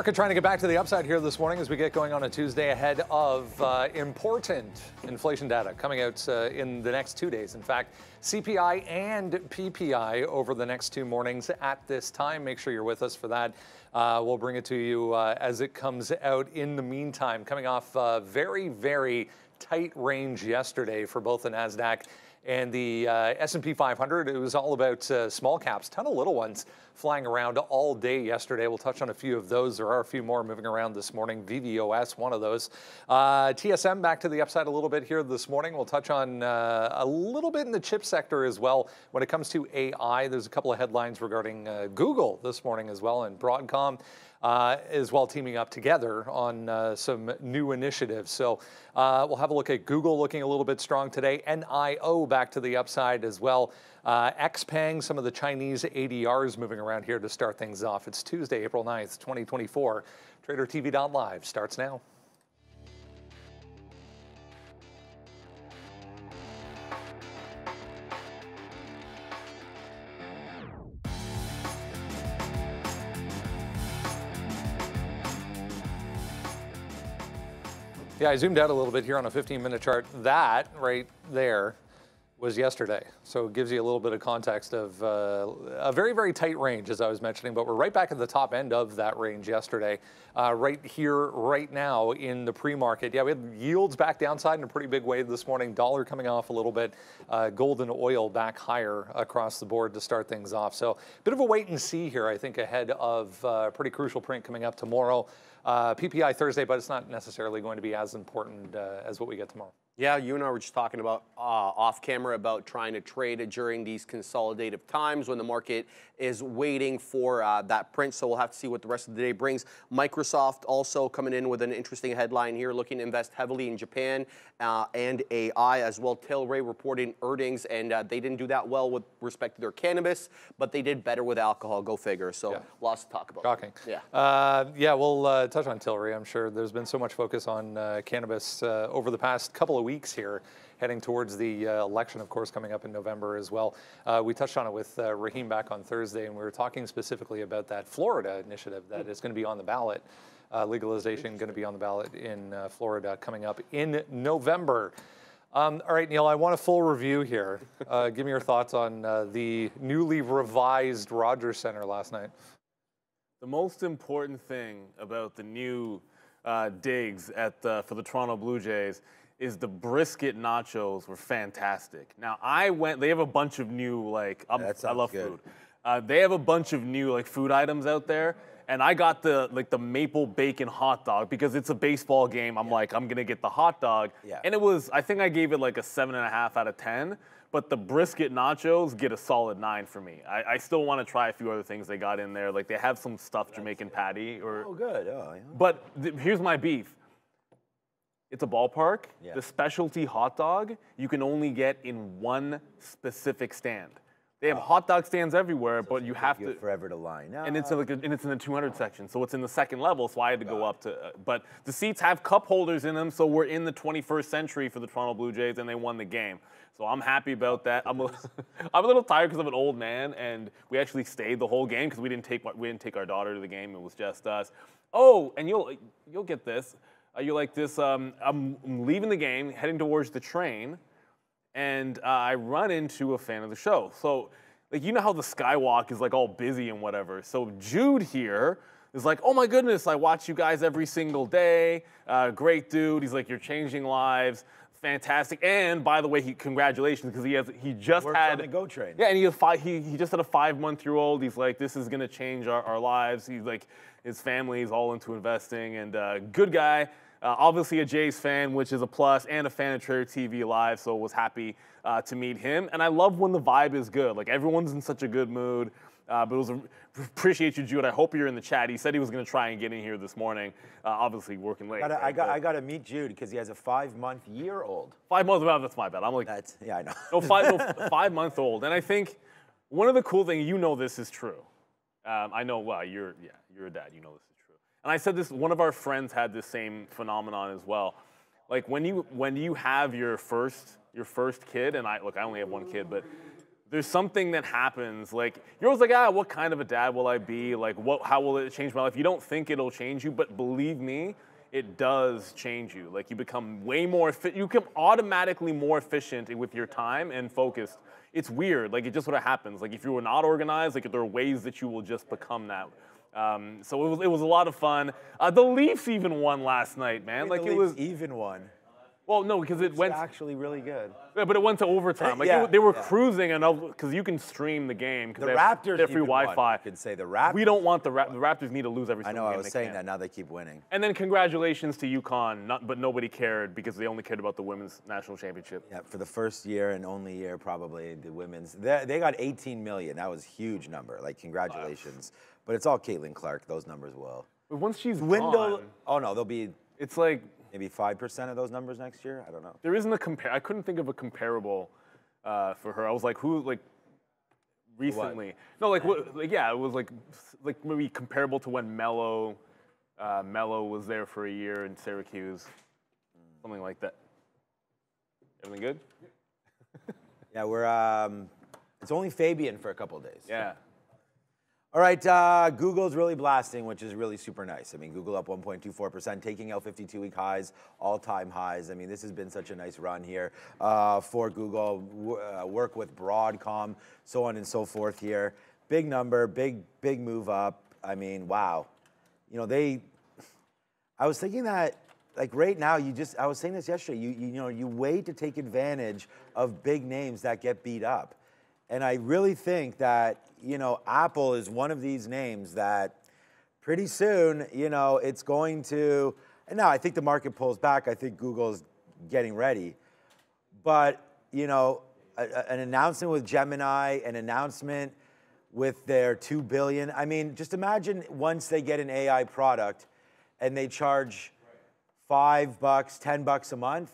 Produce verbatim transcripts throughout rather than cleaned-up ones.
market trying to get back to the upside here this morning as we get going on a Tuesday ahead of uh, important inflation data coming out uh, in the next two days. In fact, C P I and P P I over the next two mornings at this time. Make sure you're with us for that. Uh, we'll bring it to you uh, as it comes out. In the meantime, coming off a very, very tight range yesterday for both the NASDAQ and the uh, S and P five hundred, it was all about uh, small caps, ton of little ones flying around all day yesterday. We'll touch on a few of those. There are a few more moving around this morning. V V O S, one of those. Uh, T S M back to the upside a little bit here this morning. We'll touch on uh, a little bit in the chip sector as well. When it comes to A I, there's a couple of headlines regarding uh, Google this morning as well, and Broadcom. Uh, as well, teaming up together on uh, some new initiatives. So uh, we'll have a look at Google looking a little bit strong today. N I O back to the upside as well. Uh, Xpeng, some of the Chinese A D Rs moving around here to start things off. It's Tuesday, April ninth, twenty twenty-four. Trader T V dot live starts now. Yeah, I zoomed out a little bit here on a fifteen minute chart. That right there was yesterday. So it gives you a little bit of context of uh, a very, very tight range, as I was mentioning, but we're right back at the top end of that range yesterday, uh, right here, right now in the pre-market. Yeah, we had yields back downside in a pretty big way this morning. Dollar coming off a little bit. Uh, gold and oil back higher across the board to start things off. So a bit of a wait and see here, I think, ahead of a uh, pretty crucial print coming up tomorrow. Uh, P P I Thursday, but it's not necessarily going to be as important uh, as what we get tomorrow. Yeah, you and I were just talking about uh, off camera about trying to trade during these consolidative times when the market is waiting for uh, that print. So we'll have to see what the rest of the day brings. Microsoft also coming in with an interesting headline here, looking to invest heavily in Japan uh, and A I as well. Tilray reporting earnings, and uh, they didn't do that well with respect to their cannabis, but they did better with alcohol. Go figure. So yeah. Lots to talk about. Shocking. Yeah. Uh, yeah. We'll uh, touch on Tilray. I'm sure there's been so much focus on uh, cannabis uh, over the past couple of weeks. weeks here, heading towards the uh, election, of course, coming up in November as well. Uh, we touched on it with uh, Raheem back on Thursday, and we were talking specifically about that Florida initiative that is going to be on the ballot. Uh, legalization going to be on the ballot in uh, Florida coming up in November. Um, all right, Neil, I want a full review here. Uh, give me your thoughts on uh, the newly revised Rogers Centre last night. The most important thing about the new uh, digs at the, for the Toronto Blue Jays is the brisket nachos were fantastic. Now I went, they have a bunch of new, like, um, I love good. food. Uh, they have a bunch of new like food items out there. And I got the like the maple bacon hot dog because it's a baseball game. I'm yeah. like, I'm gonna get the hot dog. Yeah. And it was, I think I gave it like a seven and a half out of ten, but the brisket nachos get a solid nine for me. I, I still wanna try a few other things they got in there. Like they have some stuffed Jamaican good. patty or- Oh good, oh yeah. But here's my beef. It's a ballpark. Yeah. The specialty hot dog you can only get in one specific stand. They have oh. hot dog stands everywhere, so but you have to forever to line. No. And it's like a, and it's in the two hundred section, so it's in the second level. So I had to God. go up to. Uh, but the seats have cup holders in them, so we're in the twenty-first century for the Toronto Blue Jays, and they won the game. So I'm happy about that. I'm a, I'm a little tired because I'm an old man, and we actually stayed the whole game because we didn't take we didn't take our daughter to the game. It was just us. Oh, and you'll you'll get this. Uh, you're like this, um, I'm, I'm leaving the game, heading towards the train, and uh, I run into a fan of the show. So, like, you know how the Skywalk is, like, all busy and whatever. So Jude here is like, oh, my goodness, I watch you guys every single day. Uh, great dude. He's like, you're changing lives. Fantastic. And, by the way, he congratulations, because he has he just Worked had... on the Go Train. Yeah, and he, fi he, he just had a five month year old. He's like, this is going to change our, our lives. He's like... His family is all into investing, and uh, good guy. Uh, obviously a Jays fan, which is a plus, and a fan of Trader T V Live, so was happy uh, to meet him. And I love when the vibe is good. Like, everyone's in such a good mood. Uh, but it was a, appreciate you, Jude. I hope you're in the chat. He said he was going to try and get in here this morning. Uh, obviously working late. Gotta, right? I got I got to meet Jude because he has a five month year old. Five months. Well, that's my bad. I'm like that's, yeah, I know. no five no, five month old. And I think one of the cool things, you know, this is true. Um, I know. Well, you're yeah, you're a dad. You know this is true. And I said this. One of our friends had this same phenomenon as well. Like when you when you have your first your first kid, and I look, I only have one kid, but there's something that happens. Like, you're always like, ah, what kind of a dad will I be? Like, what, how will it change my life? You don't think it'll change you, but believe me, it does change you. Like, you become way more, you become automatically more efficient with your time and focused. It's weird, like, it just sort of happens. Like, if you were not organized, like, there are ways that you will just become that. Um, so it was, it was a lot of fun. Uh, the Leafs even won last night, man. Like, the it Leafs was even won. Well, no, because it went actually really good. Yeah, but it went to overtime. Like, yeah, it, they were yeah. cruising enough because you can stream the game. The they have, Raptors, they have free Wi-Fi. You could say the Raptors. We don't want the Ra the Raptors need to lose every single game. I know. Game I was saying can. that. Now they keep winning. And then congratulations to UConn, not, but nobody cared because they only cared about the women's national championship. Yeah, for the first year and only year, probably the women's. They, they got eighteen million. That was a huge number. Like, congratulations. Wow. But it's all Caitlin Clark. Those numbers will. But once she's Wendell, gone, oh no, they'll be. It's like. Maybe five percent of those numbers next year? I don't know. There isn't a compare. I couldn't think of a comparable uh, for her. I was like, who, like, recently? What? No, like, what, like, yeah, it was like, like maybe comparable to when Melo, uh, Melo was there for a year in Syracuse, something like that. Everything good? Yeah, we're. Um, it's only Fabian for a couple of days. Yeah. All right, uh, Google's really blasting, which is really super nice. I mean, Google up one point two four percent, taking out fifty-two week highs, all-time highs. I mean, this has been such a nice run here uh, for Google. W uh, work with Broadcom, so on and so forth here. Big number, big, big move up. I mean, wow. You know, they, I was thinking that, like, right now, you just, I was saying this yesterday, you, you, you know, you wait to take advantage of big names that get beat up. And I really think that, you know, Apple is one of these names that pretty soon, you know, it's going to, and now I think the market pulls back. I think Google's getting ready. But, you know, a, a, an announcement with Gemini, an announcement with their two billion dollars. I mean, just imagine once they get an A I product and they charge five bucks, ten bucks a month,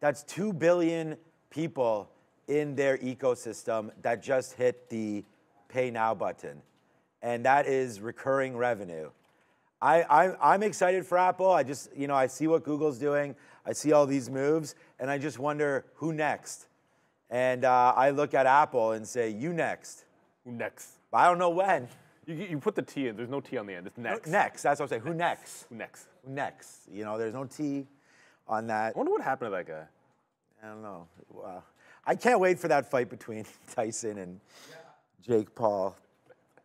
that's two billion people in their ecosystem that just hit the pay now button, and that is recurring revenue. I, I, I'm excited for Apple. I just, you know, I see what Google's doing. I see all these moves, and I just wonder who next. And uh, I look at Apple and say, you next. Who next? But I don't know when. You, you put the T in. There's no T on the end. It's next. Next. That's what I'm saying. Who next? Who next? Who next? You know, there's no T on that. I wonder what happened to that guy. I don't know. Wow. I can't wait for that fight between Tyson and Jake Paul.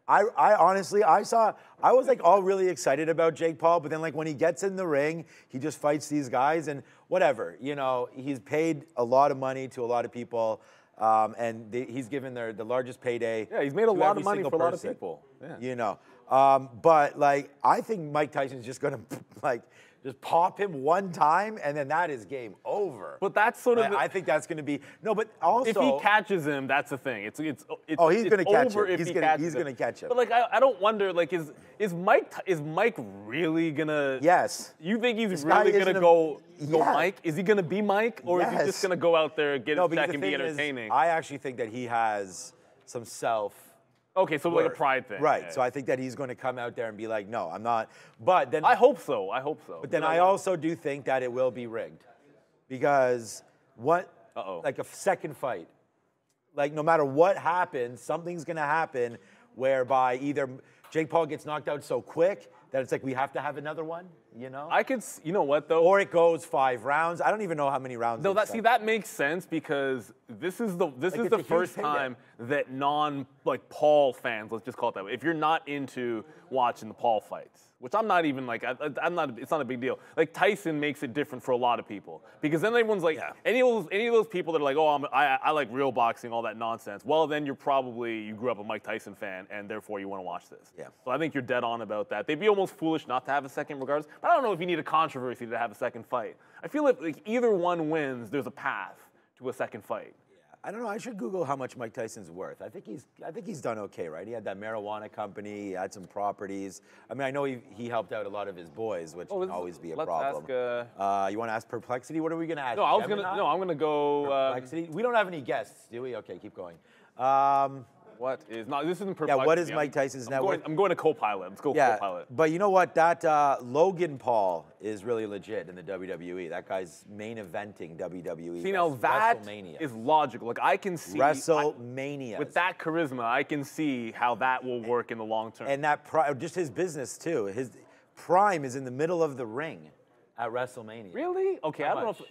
I, I honestly, I saw, I was like all really excited about Jake Paul, but then like when he gets in the ring, he just fights these guys and whatever. You know, he's paid a lot of money to a lot of people, um, and they, he's given their, the largest payday. Yeah, he's made a lot of money for a lot of people. Yeah. You know, um, but like I think Mike Tyson's just gonna like. Just pop him one time, and then that is game over. But that's sort of. Like, I think that's going to be no. But also, if he catches him, that's the thing. It's it's. it's oh, he's going to catch him. He's going to he's going to catch him. But like, I, I don't wonder. Like, is is Mike is Mike really gonna? Yes. You think he's this really going to go? Go yeah. Mike? Is he going to be Mike, or yes. is he just going to go out there and get no, his back and be entertaining? Is, I actually think that he has some self. Okay, so word. Like a pride thing. Right, yeah. So I think that he's going to come out there and be like, no, I'm not. But then I hope so, I hope so. But then no, I no. also do think that it will be rigged. Because what, uh-oh. Like a second fight. Like no matter what happens, something's going to happen whereby either Jake Paul gets knocked out so quick that it's like we have to have another one, you know? I could, you know what though? Or it goes five rounds. I don't even know how many rounds. No, that see that makes sense because this is the this is the first time that non like Paul fans, let's just call it that way. If you're not into watching the Paul fights, which I'm not even like I, I'm not. It's not a big deal. Like Tyson makes it different for a lot of people because then everyone's like yeah. any of those any of those people that are like oh I'm, I I like real boxing all that nonsense. Well then you're probably you grew up a Mike Tyson fan and therefore you want to watch this. Yeah. So I think you're dead on about that. They'd be almost foolish not to have a second regardless. But I don't know if you need a controversy to have a second fight. I feel like, like either one wins, there's a path to a second fight. Yeah. I don't know. I should Google how much Mike Tyson's worth. I think he's I think he's done okay, right? He had that marijuana company. He had some properties. I mean, I know he, he helped out a lot of his boys, which oh, can always be a let's problem. Ask, uh, uh, you want to ask Perplexity? What are we going to ask? No, I was going to. No, I'm going to go. Perplexity. Um, we don't have any guests, do we? Okay, keep going. Um, What is not? This isn't. Yeah. What is Mike Tyson's I'm network? Going, I'm going to Copilot. Let's go yeah, Copilot. But you know what? That uh, Logan Paul is really legit in the W W E. That guy's main eventing W W E. See, now that is logical. Like I can see WrestleMania with that charisma. I can see how that will work in the long term. And that pri just his business too. His prime is in the middle of the ring at WrestleMania. Really? Okay. How I don't much? know.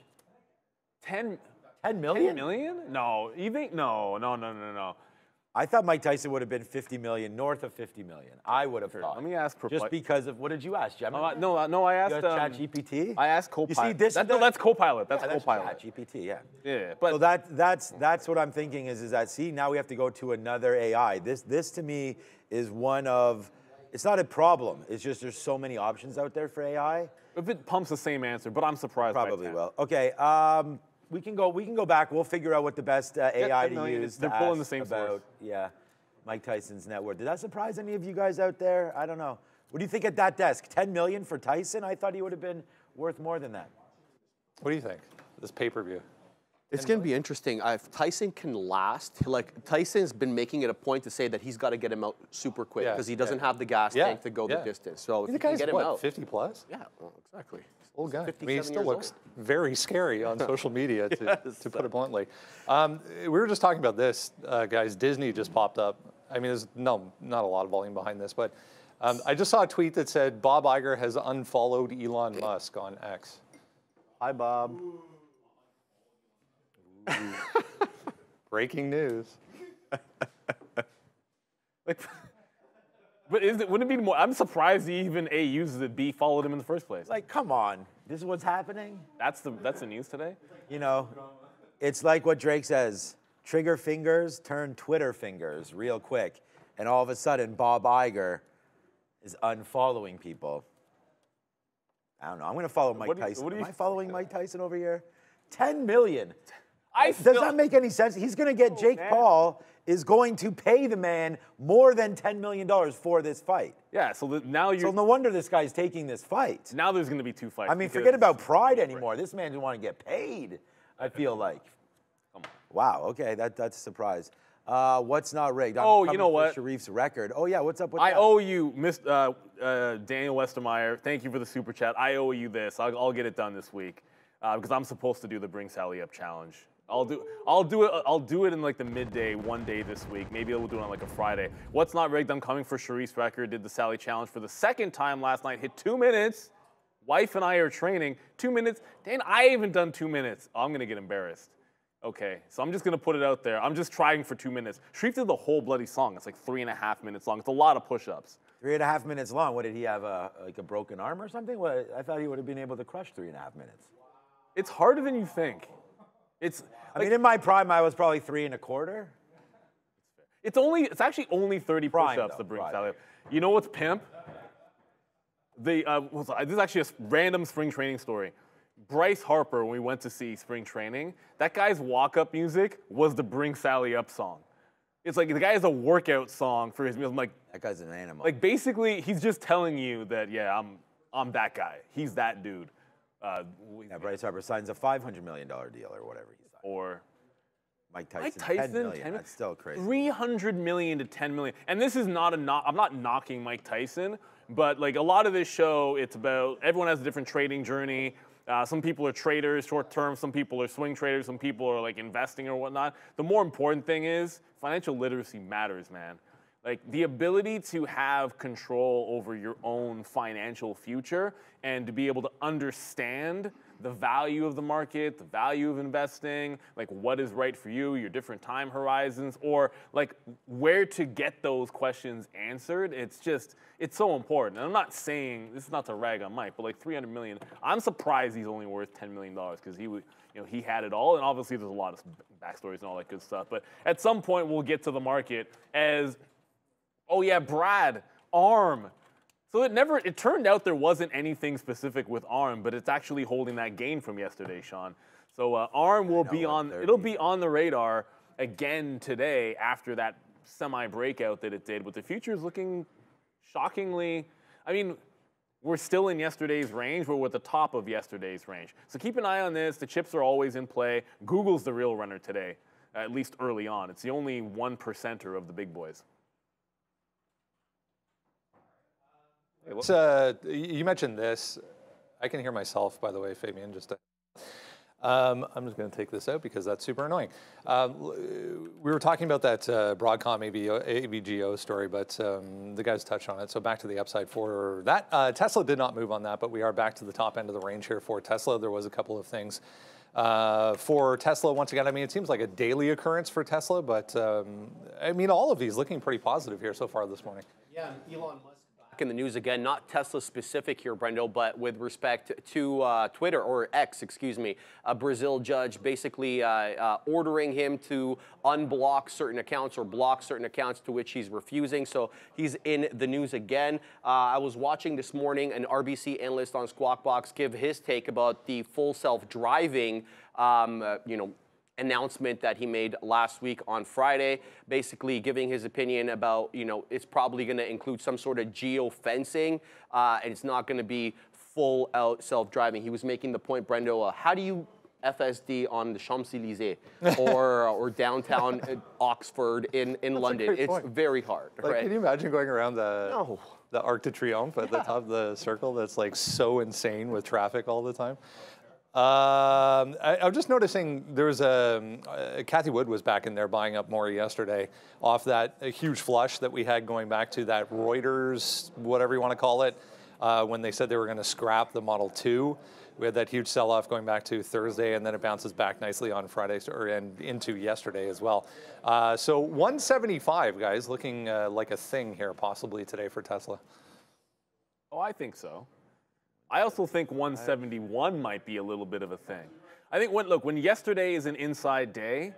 If, ten. Ten million? Ten million? No. You think? No. No. No. No. No. I thought Mike Tyson would have been fifty million, north of fifty million. I would have sure. thought. Let me ask. Just because of what did you ask, Gemini? Uh, no, uh, no, I asked. You asked um, ChatGPT. I asked Copilot. You see this? That, the, no, that's Copilot. That's yeah, Copilot. ChatGPT. Yeah. Yeah. But so that that's that's what I'm thinking is is that see now we have to go to another A I. This this to me is one of. It's not a problem. It's just there's so many options out there for A I. If it pumps the same answer, but I'm surprised. Probably will. Okay. Um, We can go. We can go back. We'll figure out what the best uh, A I to use. They're pulling the same source. Yeah, Mike Tyson's net worth. Did that surprise any of you guys out there? I don't know. What do you think at that desk? ten million for Tyson? I thought he would have been worth more than that. What do you think? This pay-per-view. It's going to be interesting. If Tyson can last, like Tyson's been making it a point to say that he's got to get him out super quick because yeah, he doesn't yeah. have the gas yeah. tank to go yeah. the distance. So if he can get him what, out, fifty plus. Yeah, well, exactly. Old guy. I mean, he still looks old. Very scary on social media, to, yes. to put it bluntly. Um, we were just talking about this, uh, guys. Disney just popped up. I mean, there's no, not a lot of volume behind this, but um, I just saw a tweet that said Bob Iger has unfollowed Elon Musk on X. Hi, Bob. Breaking news. Like, but is it, wouldn't it be more? I'm surprised he even A uses it, B followed him in the first place. Like, come on, this is what's happening. That's the that's the news today. You know, it's like what Drake says: trigger fingers turn Twitter fingers real quick, and all of a sudden Bob Iger is unfollowing people. I don't know. I'm gonna follow Mike Tyson. Am I following Mike Tyson over here? ten million. I Does that make any sense? He's going to get oh, Jake man. Paul is going to pay the man more than ten million dollars for this fight. Yeah, so the, now you're... So no wonder this guy's taking this fight. Now there's going to be two fights. I mean, forget about pride anymore. Right. This man didn't want to get paid, I feel like. Come on. Wow, okay, that, that's a surprise. Uh, what's not rigged? I'm oh, you know what? Sharif's record. Oh, yeah, what's up with I that? I owe you, Miss, uh, uh, Daniel Westermeyer, thank you for the super chat. I owe you this. I'll, I'll get it done this week uh, because I'm supposed to do the Bring Sally Up Challenge. I'll do, I'll do it. I'll do it in like the midday, one day this week. Maybe we'll do it on like a Friday. What's not rigged? I'm coming for Sharif's record. Did the Sally challenge for the second time last night. Hit two minutes. Wife and I are training. Two minutes. Dan, I haven't done two minutes. Oh, I'm gonna get embarrassed. Okay, so I'm just gonna put it out there. I'm just trying for two minutes. Sharif did the whole bloody song. It's like three and a half minutes long. It's a lot of push-ups. Three and a half minutes long. What did he have? A, like a broken arm or something? Well, I thought he would have been able to crush three and a half minutes. It's harder than you think. It's. I like, mean, in my prime, I was probably three and a quarter. It's only. It's actually only thirty push-ups to bring Sally up. You know what's pimp? The uh, this is actually a random spring training story. Bryce Harper, when we went to see spring training, that guy's walk-up music was the "Bring Sally Up" song. It's like the guy has a workout song for his meals. I'm like, that guy's an animal. Like basically, he's just telling you that yeah, I'm I'm that guy. He's that dude. Uh, yeah, Bryce Harper signs a five hundred million dollar deal or whatever he signed. Or Mike Tyson, Mike Tyson ten million. ten, that's still crazy. three hundred million to ten million. And this is not a knock. I'm not knocking Mike Tyson, but like a lot of this show, it's about everyone has a different trading journey. Uh, some people are traders, short term. Some people are swing traders. Some people are like investing or whatnot. The more important thing is financial literacy matters, man. Like the ability to have control over your own financial future and to be able to understand the value of the market, the value of investing, like what is right for you, your different time horizons, or like where to get those questions answered. It's just, it's so important. And I'm not saying, this is not to rag on Mike, but like three hundred million dollars, I'm surprised he's only worth ten million dollars because he would, you know, he had it all. And obviously there's a lot of backstories and all that good stuff. But at some point we'll get to the market as, oh yeah, Brad, ARM. So it never, it turned out there wasn't anything specific with ARM, but it's actually holding that gain from yesterday, Sean. So uh, ARM will be on, it'll be on the radar again today after that semi-breakout that it did, but the future is looking shockingly, I mean, we're still in yesterday's range, but we're at the top of yesterday's range. So keep an eye on this, the chips are always in play. Google's the real runner today. at least early on. It's the only one percenter of the big boys. So, uh, you mentioned this. I can hear myself, by the way, Fabian. Just, um, I'm just going to take this out because that's super annoying. Um, we were talking about that uh, Broadcom A B G O story, but um, the guys touched on it. So back to the upside for that. Uh, Tesla did not move on that, but we are back to the top end of the range here for Tesla. There was a couple of things. Uh, for Tesla, once again, I mean, it seems like a daily occurrence for Tesla, but um, I mean, all of these looking pretty positive here so far this morning. Yeah, Elon Musk in the news again, not Tesla specific here, Brendo, but with respect to uh, Twitter, or X, excuse me, a Brazil judge basically uh, uh, ordering him to unblock certain accounts or block certain accounts to which he's refusing. So he's in the news again. Uh, I was watching this morning an R B C analyst on Squawk Box give his take about the full self-driving, um, uh, you know, announcement that he made last week on Friday, basically giving his opinion about, you know, it's probably going to include some sort of geo-fencing, uh, and it's not going to be full-out self-driving. He was making the point, Brendo, uh, how do you F S D on the Champs-Élysées or, or downtown Oxford in, in London? It's point. very hard. Like, right? Can you imagine going around the, no. the Arc de Triomphe at yeah. the top of the circle that's like so insane with traffic all the time? Um, I, I'm just noticing there was a, uh, Kathy Wood was back in there buying up more yesterday off that a huge flush that we had going back to that Reuters, whatever you want to call it, uh, when they said they were going to scrap the Model two. We had that huge sell-off going back to Thursday, and then it bounces back nicely on Friday or and into yesterday as well. Uh, so one seventy-five, guys, looking uh, like a thing here possibly today for Tesla. Oh, I think so. I also think one seventy-one might be a little bit of a thing. I think, when, look, when yesterday is an inside day,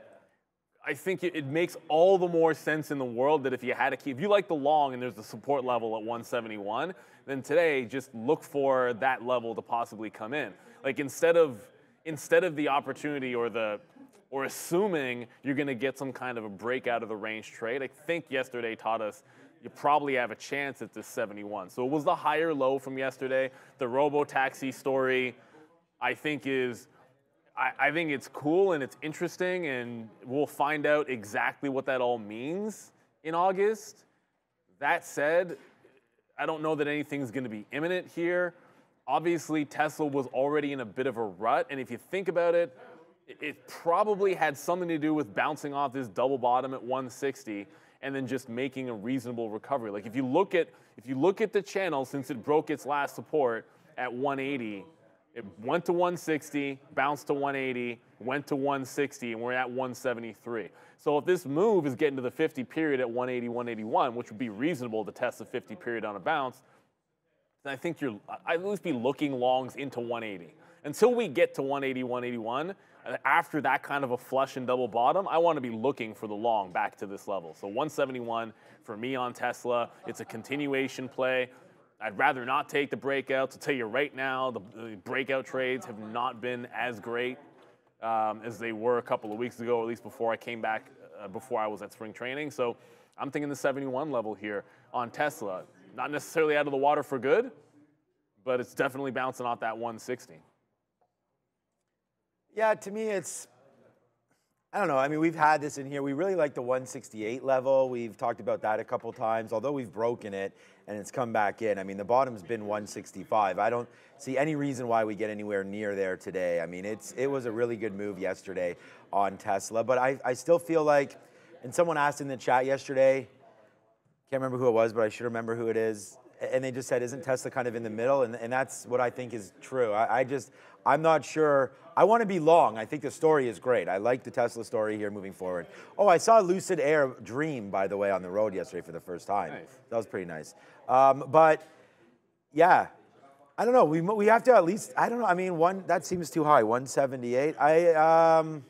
I think it, it makes all the more sense in the world that if you had to keep, if you like the long and there's the support level at one seventy-one, then today just look for that level to possibly come in. Like instead of, instead of the opportunity or the, or assuming you're gonna get some kind of a break out of the range trade, I think yesterday taught us you probably have a chance at this seventy-one. So it was the higher low from yesterday. The robo-taxi story, I think is, I, I think it's cool and it's interesting, and we'll find out exactly what that all means in August. That said, I don't know that anything's gonna be imminent here. Obviously, Tesla was already in a bit of a rut, and if you think about it, it, it probably had something to do with bouncing off this double bottom at one sixty. And then just making a reasonable recovery. Like if you look at if you look at the channel since it broke its last support at one eighty, it went to one sixty, bounced to one eighty, went to one sixty, and we're at one seventy-three. So if this move is getting to the fifty period at one eighty, one eighty-one, which would be reasonable to test the fifty period on a bounce, then I think you're I'd at least be looking longs into one eighty. Until we get to one eighty, one eighty-one, after that kind of a flush and double bottom, I want to be looking for the long back to this level. So one seventy-one for me on Tesla, it's a continuation play. I'd rather not take the breakouts. I'll tell you right now, the, the breakout trades have not been as great um, as they were a couple of weeks ago, or at least before I came back, uh, before I was at spring training. So I'm thinking the seventy-one level here on Tesla. Not necessarily out of the water for good, but it's definitely bouncing off that one sixty. Yeah, to me, it's, I don't know. I mean, we've had this in here. We really like the one sixty-eight level. We've talked about that a couple times, although we've broken it and it's come back in. I mean, the bottom's been one sixty-five. I don't see any reason why we get anywhere near there today. I mean, it's it was a really good move yesterday on Tesla, but I, I still feel like, and someone asked in the chat yesterday, can't remember who it was, but I should remember who it is. And they just said, isn't Tesla kind of in the middle? And, and that's what I think is true. I, I just, I'm not sure. I want to be long. I think the story is great. I like the Tesla story here moving forward. Oh, I saw Lucid Air Dream, by the way, on the road yesterday for the first time. Nice. That was pretty nice. Um, but, yeah, I don't know. We, we have to at least, I don't know. I mean, one that seems too high, one seventy-eight. I, um,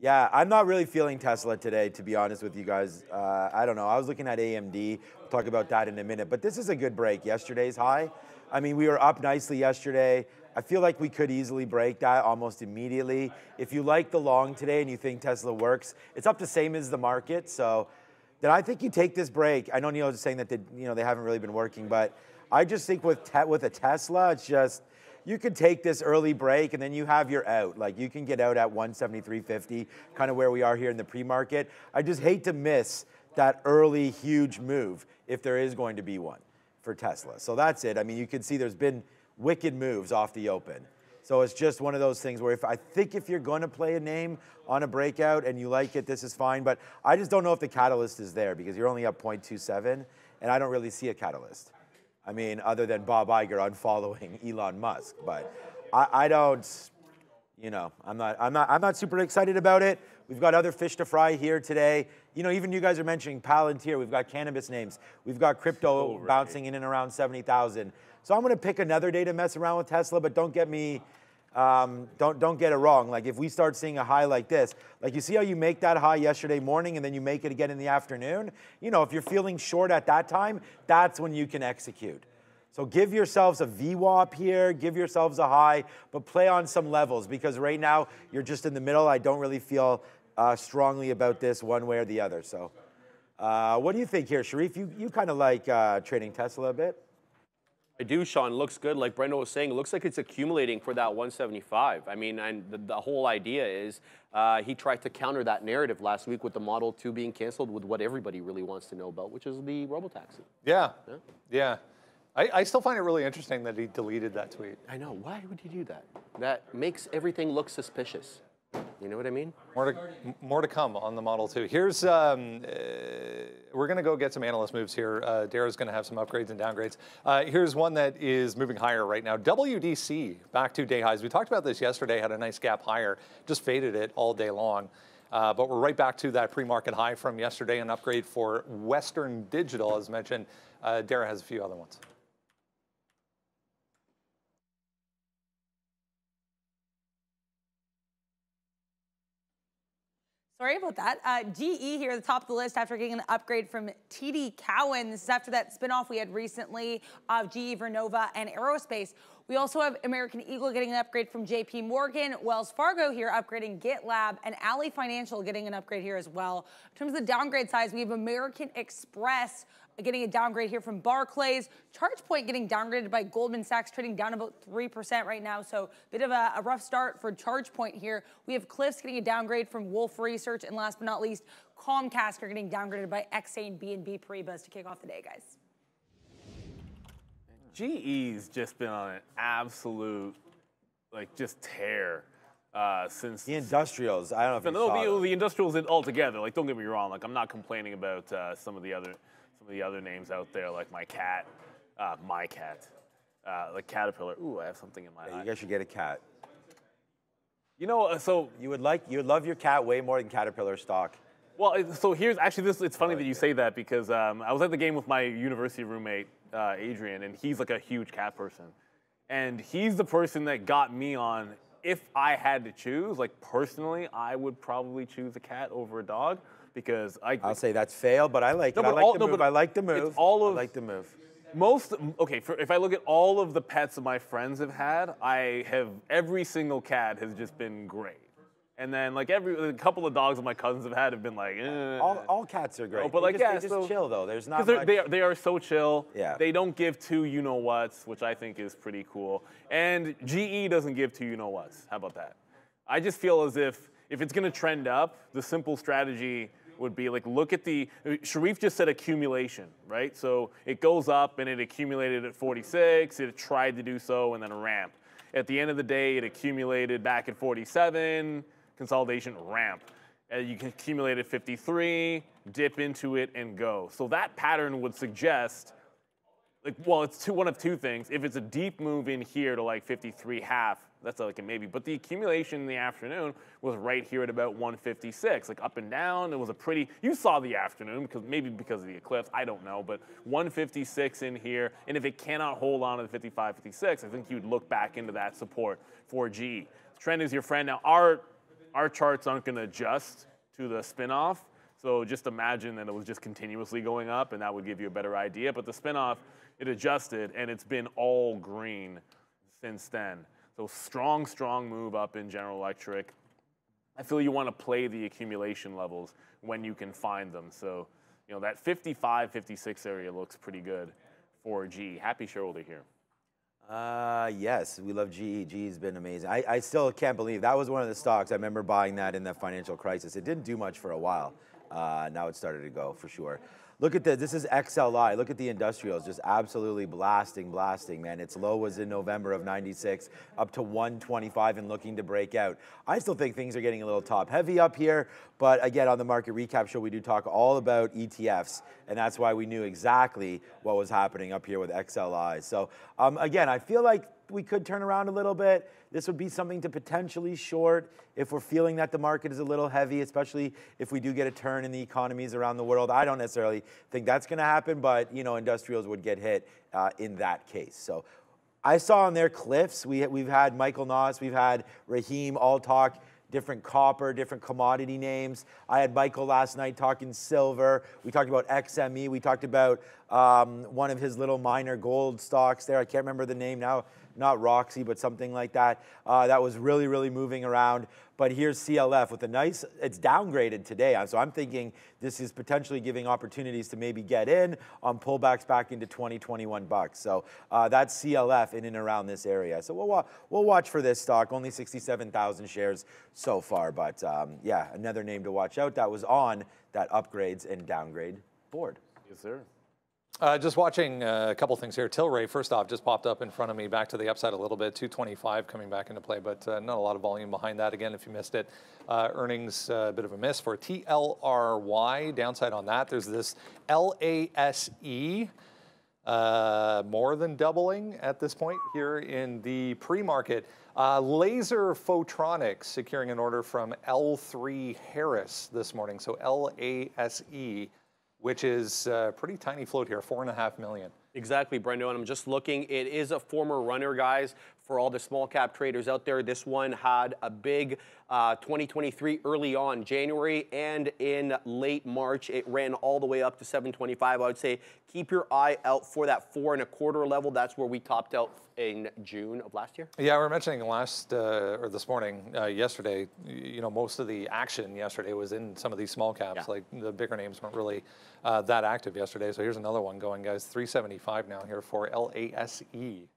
yeah, I'm not really feeling Tesla today, to be honest with you guys. Uh, I don't know. I was looking at A M D. We'll talk about that in a minute. But this is a good break. Yesterday's high. I mean, we were up nicely yesterday. I feel like we could easily break that almost immediately. If you like the long today and you think Tesla works, it's up the same as the market. So then I think you take this break. I know Neil was saying that they, you know, they haven't really been working, but I just think with te with a Tesla, it's just you could take this early break and then you have your out. Like, you can get out at one seventy-three fifty, kind of where we are here in the pre-market. I just hate to miss that early huge move if there is going to be one for Tesla. So that's it. I mean, you can see there's been wicked moves off the open. So it's just one of those things where if I think if you're going to play a name on a breakout and you like it, this is fine. But I just don't know if the catalyst is there, because you're only up zero point two seven, and I don't really see a catalyst. I mean, other than Bob Iger unfollowing Elon Musk. But I, I don't, you know, I'm not, I'm not, I'm not super excited about it. We've got other fish to fry here today. You know, even you guys are mentioning Palantir. We've got cannabis names. We've got crypto oh, right. bouncing in and around seventy thousand. So I'm going to pick another day to mess around with Tesla, but don't get me, um, don't, don't get it wrong. Like, if we start seeing a high like this, like, you see how you make that high yesterday morning and then you make it again in the afternoon? You know, if you're feeling short at that time, that's when you can execute. So give yourselves a V WAP here, give yourselves a high, but play on some levels, because right now you're just in the middle. I don't really feel uh, strongly about this one way or the other. So uh, what do you think here, Sharif? You, you kind of like uh, trading Tesla a bit? I do, Sean. Looks good. Like Brenda was saying, it looks like it's accumulating for that one seventy-five. I mean, and the, the whole idea is uh, he tried to counter that narrative last week with the Model two being canceled with what everybody really wants to know about, which is the robotaxi. Yeah. Yeah. Yeah. I, I still find it really interesting that he deleted that tweet. I know. Why would he do that? That makes everything look suspicious. You know what I mean? More to, more to come on the Model two. Here's, um, uh, we're going to go get some analyst moves here. Uh, Dara's going to have some upgrades and downgrades. Uh, here's one that is moving higher right now. W D C, back to day highs. We talked about this yesterday, had a nice gap higher, just faded it all day long. Uh, but we're right back to that pre-market high from yesterday, an upgrade for Western Digital, as mentioned. Uh, Dara has a few other ones. Sorry about that. Uh, G E here, the top of the list, after getting an upgrade from T D Cowen. This is after that spinoff we had recently of G E Vernova and Aerospace. We also have American Eagle getting an upgrade from J P Morgan. Wells Fargo here upgrading GitLab, and Ally Financial getting an upgrade here as well. In terms of the downgrade size, we have American Express getting a downgrade here from Barclays. ChargePoint getting downgraded by Goldman Sachs, trading down about three percent right now. So a bit of a, a rough start for ChargePoint here. We have Cliffs getting a downgrade from Wolfe Research. And last but not least, Comcast are getting downgraded by Exane B N P Paribas to kick off the day, guys. G E's just been on an absolute, like, just tear. Uh, since the industrials, I don't know if you saw the, the industrials in altogether. Like, don't get me wrong. Like, I'm not complaining about uh, some of the other some of the other names out there, like my cat, uh, my cat, uh, like Caterpillar. Ooh, I have something in my yeah, eye. You guys should get a cat. You know, uh, so you would like you would love your cat way more than Caterpillar stock. Well, so here's actually this. It's funny oh, that you yeah. say that, because um, I was at the game with my university roommate uh, Adrian, and he's like a huge cat person, and he's the person that got me on. If I had to choose, like, personally, I would probably choose a cat over a dog, because I... I'll say that's fail, but I like no, it. But I, like all, no, but I like the move. All of, I like the move. Most... Okay, for, if I look at all of the pets my friends have had, I have... Every single cat has just been great. And then, like, every a couple of dogs my cousins have had have been like... Eh. All, all cats are great. No, but, like, just, yeah, they're so, just chill, though. There's not much... They are, they are so chill. Yeah. They don't give two you-know-whats, which I think is pretty cool. And G E doesn't give two you-know-whats. How about that? I just feel as if, if it's going to trend up, the simple strategy would be, like, look at the... Sharif just said accumulation, right? So it goes up, and it accumulated at forty-six. It tried to do so, and then a ramp. At the end of the day, it accumulated back at forty-seven... Consolidation ramp. Uh, you can accumulate at fifty-three, dip into it, and go. So that pattern would suggest, like, well, it's two, one of two things. If it's a deep move in here to like fifty-three half, that's like a maybe. But the accumulation in the afternoon was right here at about one fifty-six, like up and down. It was a pretty. You saw the afternoon because maybe because of the eclipse, I don't know. But one fifty-six in here, and if it cannot hold on to the fifty-five, fifty-six, I think you'd look back into that support for G E. Trend is your friend now. Our Our charts aren't going to adjust to the spinoff, so just imagine that it was just continuously going up, and that would give you a better idea. But the spinoff, it adjusted, and it's been all green since then. So strong, strong move up in General Electric. I feel you want to play the accumulation levels when you can find them. So, you know, that fifty-five, fifty-six area looks pretty good for G. Happy shareholder here. Uh, yes, we love G E. G E's been amazing. I, I still can't believe that was one of the stocks. I remember buying that in the financial crisis. It didn't do much for a while. Uh, now it started to go for sure. Look at this. This is X L I. Look at the industrials just absolutely blasting, blasting, man. Its low was in November of ninety-six, up to one twenty-five and looking to break out. I still think things are getting a little top heavy up here, but again, on the Market Recap Show, we do talk all about E T Fs, and that's why we knew exactly what was happening up here with X L I. So um, again, I feel like we could turn around a little bit. This would be something to potentially short if we're feeling that the market is a little heavy, especially if we do get a turn in the economies around the world. I don't necessarily think that's going to happen, but you know, industrials would get hit uh, in that case. So I saw on their Cliffs, we, we've had Michael Noss, we've had Raheem all talk different copper, different commodity names. I had Michael last night talking silver. We talked about X M E. We talked about um, one of his little minor gold stocks there. I can't remember the name now. Not Roxy, but something like that. Uh, that was really, really moving around. But here's C L F with a nice, it's downgraded today. So I'm thinking this is potentially giving opportunities to maybe get in on pullbacks back into twenty, twenty-one bucks. So uh, that's C L F in and around this area. So we'll, wa we'll watch for this stock. Only sixty-seven thousand shares so far. But um, yeah, another name to watch out. That was on that upgrades and downgrade board. Yes, sir. Uh, just watching uh, a couple things here. Tilray, first off, just popped up in front of me, back to the upside a little bit, two twenty-five coming back into play, but uh, not a lot of volume behind that. Again, if you missed it, uh, earnings, a uh, bit of a miss for T L R Y, downside on that. There's this L A S E, uh, more than doubling at this point here in the pre-market. Uh, Laser Photonics securing an order from L three Harris this morning, so L A S E. Which is a pretty tiny float here, four and a half million. Exactly, Brendo, and I'm just looking. It is a former runner, guys, for all the small cap traders out there. This one had a big uh, twenty twenty-three early on, January, and in late March, it ran all the way up to seven twenty-five. I would say keep your eye out for that four and a quarter level. That's where we topped out in June of last year. Yeah, we were mentioning last, uh, or this morning, uh, yesterday, you know, most of the action yesterday was in some of these small caps. Yeah. Like the bigger names weren't really uh, that active yesterday. So here's another one going, guys, three seventy-five. Five now here for L A S E.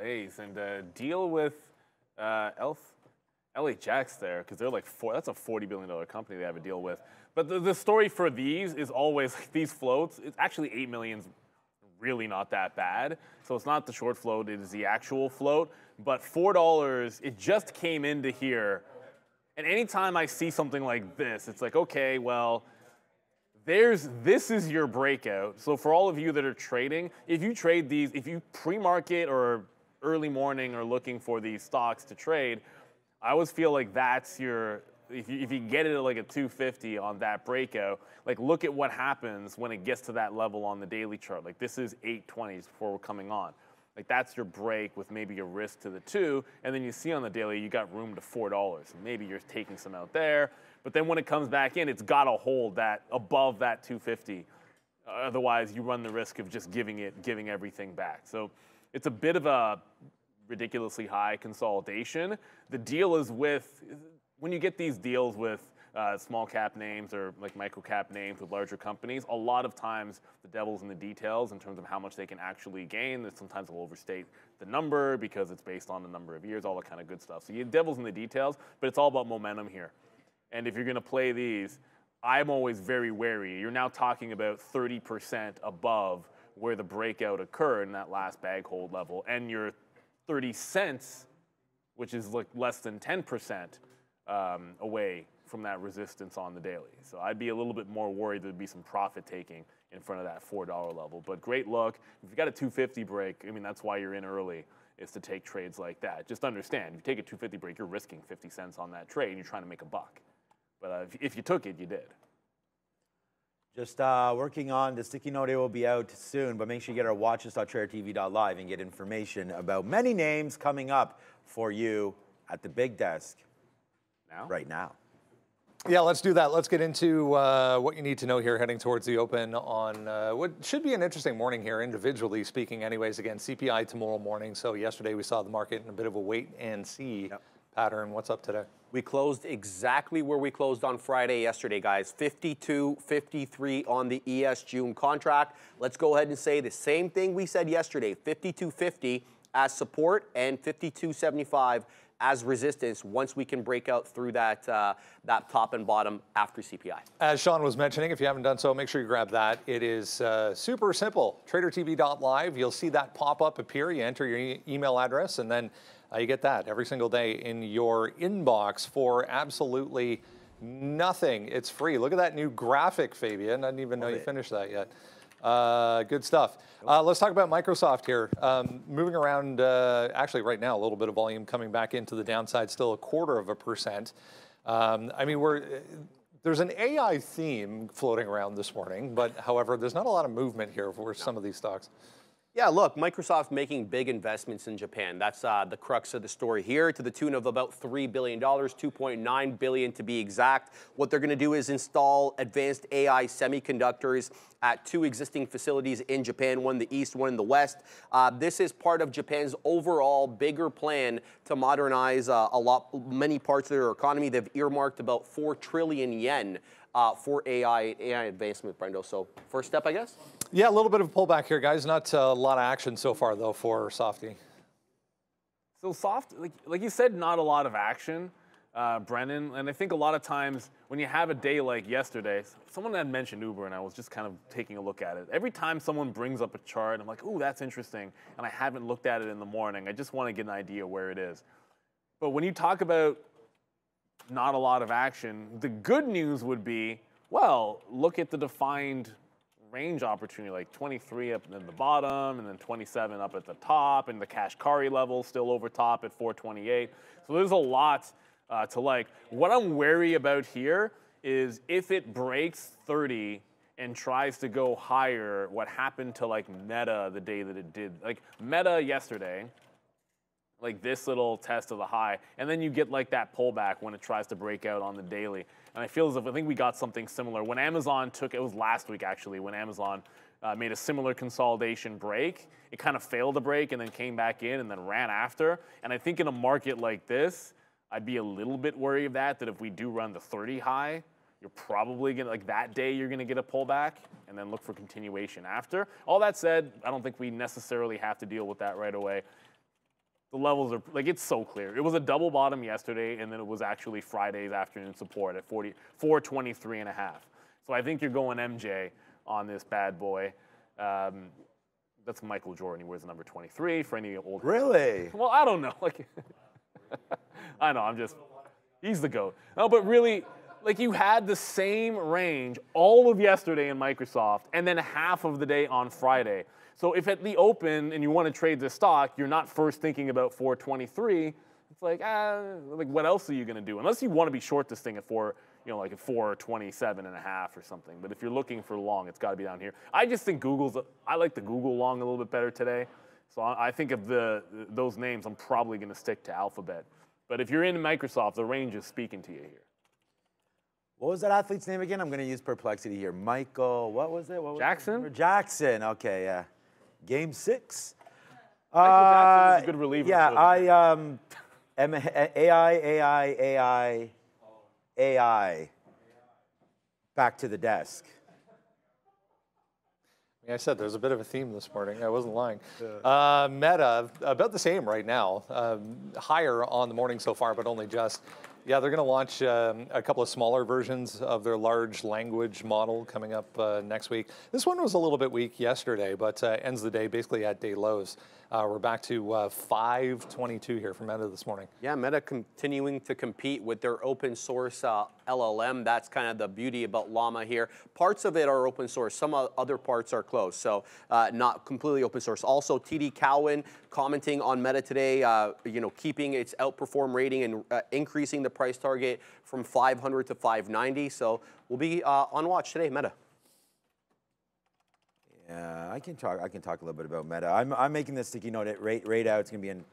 Lays, and uh, deal with uh, L H X there, because they're like, four, that's a forty billion dollar company they have a deal with. But the, the story for these is always, like, these floats, it's actually eight million's really not that bad. So it's not the short float, it is the actual float. But four dollars, it just came into here. And anytime I see something like this, it's like, okay, well, There's, this is your breakout. So for all of you that are trading, if you trade these, if you pre-market or early morning are looking for these stocks to trade, I always feel like that's your, if you, if you get it at like a two fifty on that breakout, like look at what happens when it gets to that level on the daily chart. Like this is eight twenties before we're coming on. Like that's your break with maybe a risk to the two, and then you see on the daily you got room to four dollars. Maybe you're taking some out there. But then when it comes back in, it's got to hold that above that two fifty. Otherwise, you run the risk of just giving it, giving everything back. So it's a bit of a ridiculously high consolidation. The deal is with, when you get these deals with uh, small cap names or like micro cap names with larger companies, a lot of times the devil's in the details in terms of how much they can actually gain. Sometimes they'll overstate the number because it's based on the number of years, all that kind of good stuff. So the devil's in the details, but it's all about momentum here. And if you're going to play these, I'm always very wary. You're now talking about thirty percent above where the breakout occurred in that last bag hold level. And your thirty cents, which is like less than ten percent um, away from that resistance on the daily. So I'd be a little bit more worried there'd be some profit taking in front of that four dollar level. But great look. If you've got a two fifty break, I mean, that's why you're in early, is to take trades like that. Just understand, if you take a two fifty break, you're risking fifty cents on that trade and you're trying to make a buck. But uh, if, if you took it, you did. Just uh, working on the sticky note. It will be out soon, but make sure you get our watches dot trader T V dot live and get information about many names coming up for you at the big desk now? Right now. Yeah, let's do that. Let's get into uh, what you need to know here heading towards the open on uh, what should be an interesting morning here, individually speaking anyways. Again, C P I tomorrow morning. So yesterday we saw the market in a bit of a wait and see. Yep. pattern. What's up today? We closed exactly where we closed on Friday yesterday, guys. fifty-two fifty-three on the E S June contract. Let's go ahead and say the same thing we said yesterday. fifty-two fifty as support and fifty-two seventy-five as resistance once we can break out through that, uh, that top and bottom after C P I. As Sean was mentioning, if you haven't done so, make sure you grab that. It is uh, super simple. Trader T V dot live. You'll see that pop-up appear. You enter your e email address, and then uh, you get that every single day in your inbox for absolutely nothing. It's free. Look at that new graphic, Fabian. I didn't even know you finished that yet. Uh, good stuff. Uh, let's talk about Microsoft here. Um, moving around, uh, actually right now, a little bit of volume coming back into the downside, still a quarter of a percent. Um, I mean, we're, there's an A I theme floating around this morning, but however, there's not a lot of movement here for some of these stocks. Yeah, look, Microsoft making big investments in Japan. That's uh, the crux of the story here, to the tune of about three billion dollars, two point nine billion dollars to be exact. What they're gonna do is install advanced A I semiconductors at two existing facilities in Japan, one in the east, one in the west. Uh, this is part of Japan's overall bigger plan to modernize uh, a lot, many parts of their economy. They've earmarked about four trillion yen Uh, for A I, A I advancement, Brendo. So first step, I guess? Yeah, a little bit of a pullback here, guys. Not a lot of action so far, though, for Softy. So Soft, like, like you said, not a lot of action, uh, Brennan. And I think a lot of times when you have a day like yesterday, someone had mentioned Uber, and I was just kind of taking a look at it. Every time someone brings up a chart, I'm like, ooh, that's interesting. And I haven't looked at it in the morning. I just want to get an idea where it is. But when you talk about not a lot of action, the good news would be, well, look at the defined range opportunity, like twenty-three up at the bottom, and then twenty-seven up at the top, and the Kashkari level still over top at four twenty-eight. So there's a lot uh, to like. What I'm wary about here is if it breaks thirty and tries to go higher, what happened to like Meta the day that it did. Like Meta yesterday, like this little test of the high, and then you get like that pullback when it tries to break out on the daily. And I feel as if I think we got something similar. When Amazon took, it was last week actually, when Amazon uh, made a similar consolidation break, it kind of failed to break and then came back in and then ran after. And I think in a market like this, I'd be a little bit worried of that, that if we do run the thirty high, you're probably gonna, like that day, you're gonna get a pullback and then look for continuation after. All that said, I don't think we necessarily have to deal with that right away. The levels are, like, it's so clear. It was a double bottom yesterday, and then it was actually Friday's afternoon support at forty-four twenty-three and a half. So I think you're going M J on this bad boy. Um, that's Michael Jordan. He wears the number twenty-three for any old. Really? Guys. Well, I don't know. Like, I know, I'm just, he's the GOAT. No, but really, like, you had the same range all of yesterday in Microsoft, and then half of the day on Friday. So if at the open and you want to trade this stock, you're not first thinking about four twenty-three. It's like, ah, like what else are you going to do? Unless you want to be short this thing at four, you know, like at four twenty-seven and a half or something. But if you're looking for long, it's got to be down here. I just think Google's, I like the Google long a little bit better today. So I think of the those names, I'm probably going to stick to Alphabet. But if you're in Microsoft, the range is speaking to you here. What was that athlete's name again? I'm going to use perplexity here. Michael, what was it? What was Jackson? It? Jackson, okay, yeah. Game six. Uh, Jackson is a good reliever. Yeah, I um, A I, A I, A I, A I, back to the desk. Yeah, I said there's a bit of a theme this morning. I wasn't lying. Uh, Meta, about the same right now. Um, higher on the morning so far, but only just. Yeah, they're going to launch um, a couple of smaller versions of their large language model coming up uh, next week. This one was a little bit weak yesterday, but uh, ends the day basically at day lows. Uh, we're back to uh, five twenty-two here from Meta this morning. Yeah, Meta continuing to compete with their open source uh, L L M. That's kind of the beauty about Llama here. Parts of it are open source. Some other parts are closed, so uh, not completely open source. Also, T D Cowan commenting on Meta today, uh, you know, keeping its outperform rating and uh, increasing the price target from five hundred to five ninety. So we'll be uh, on watch today, Meta. Yeah, I can talk. I can talk a little bit about Meta. I'm, I'm making this sticky note. It right, right out. It's gonna be in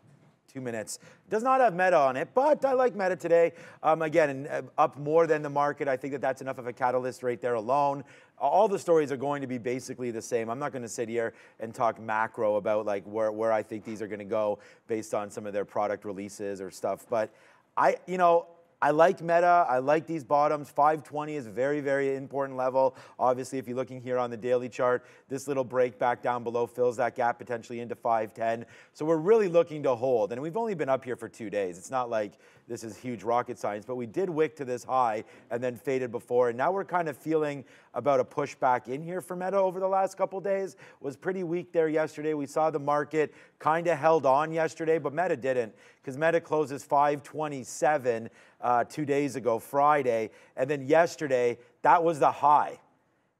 two minutes. Does not have Meta on it, but I like Meta today. Um, again, and, uh, up more than the market. I think that that's enough of a catalyst right there alone. All the stories are going to be basically the same. I'm not going to sit here and talk macro about like where where I think these are going to go based on some of their product releases or stuff, but I, you know, I like Meta. I like these bottoms. five twenty is a very, very important level. Obviously, if you're looking here on the daily chart, this little break back down below fills that gap potentially into five ten. So we're really looking to hold. And we've only been up here for two days. It's not like this is huge rocket science, but we did wick to this high and then faded before. And now we're kind of feeling about a pushback in here for Meta over the last couple days. Was pretty weak there yesterday. We saw the market kind of held on yesterday, but Meta didn't, because Meta closes five twenty-seven. Uh, two days ago, Friday, and then yesterday, that was the high.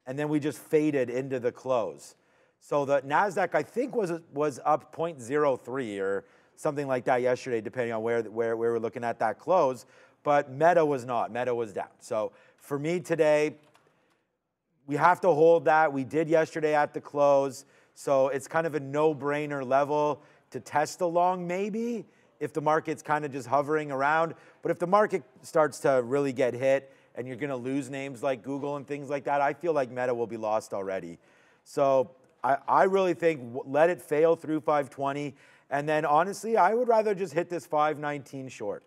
And then we just faded into the close. So the NASDAQ, I think, was, was up zero point zero three or something like that yesterday, depending on where, where, where we're looking at that close. But Meta was not. Meta was down. So for me today, we have to hold that. We did yesterday at the close. So it's kind of a no-brainer level to test along, maybe, if the market's kind of just hovering around. But if the market starts to really get hit and you're going to lose names like Google and things like that, I feel like Meta will be lost already. So I, I really think let it fail through five twenty. And then honestly, I would rather just hit this five nineteen short.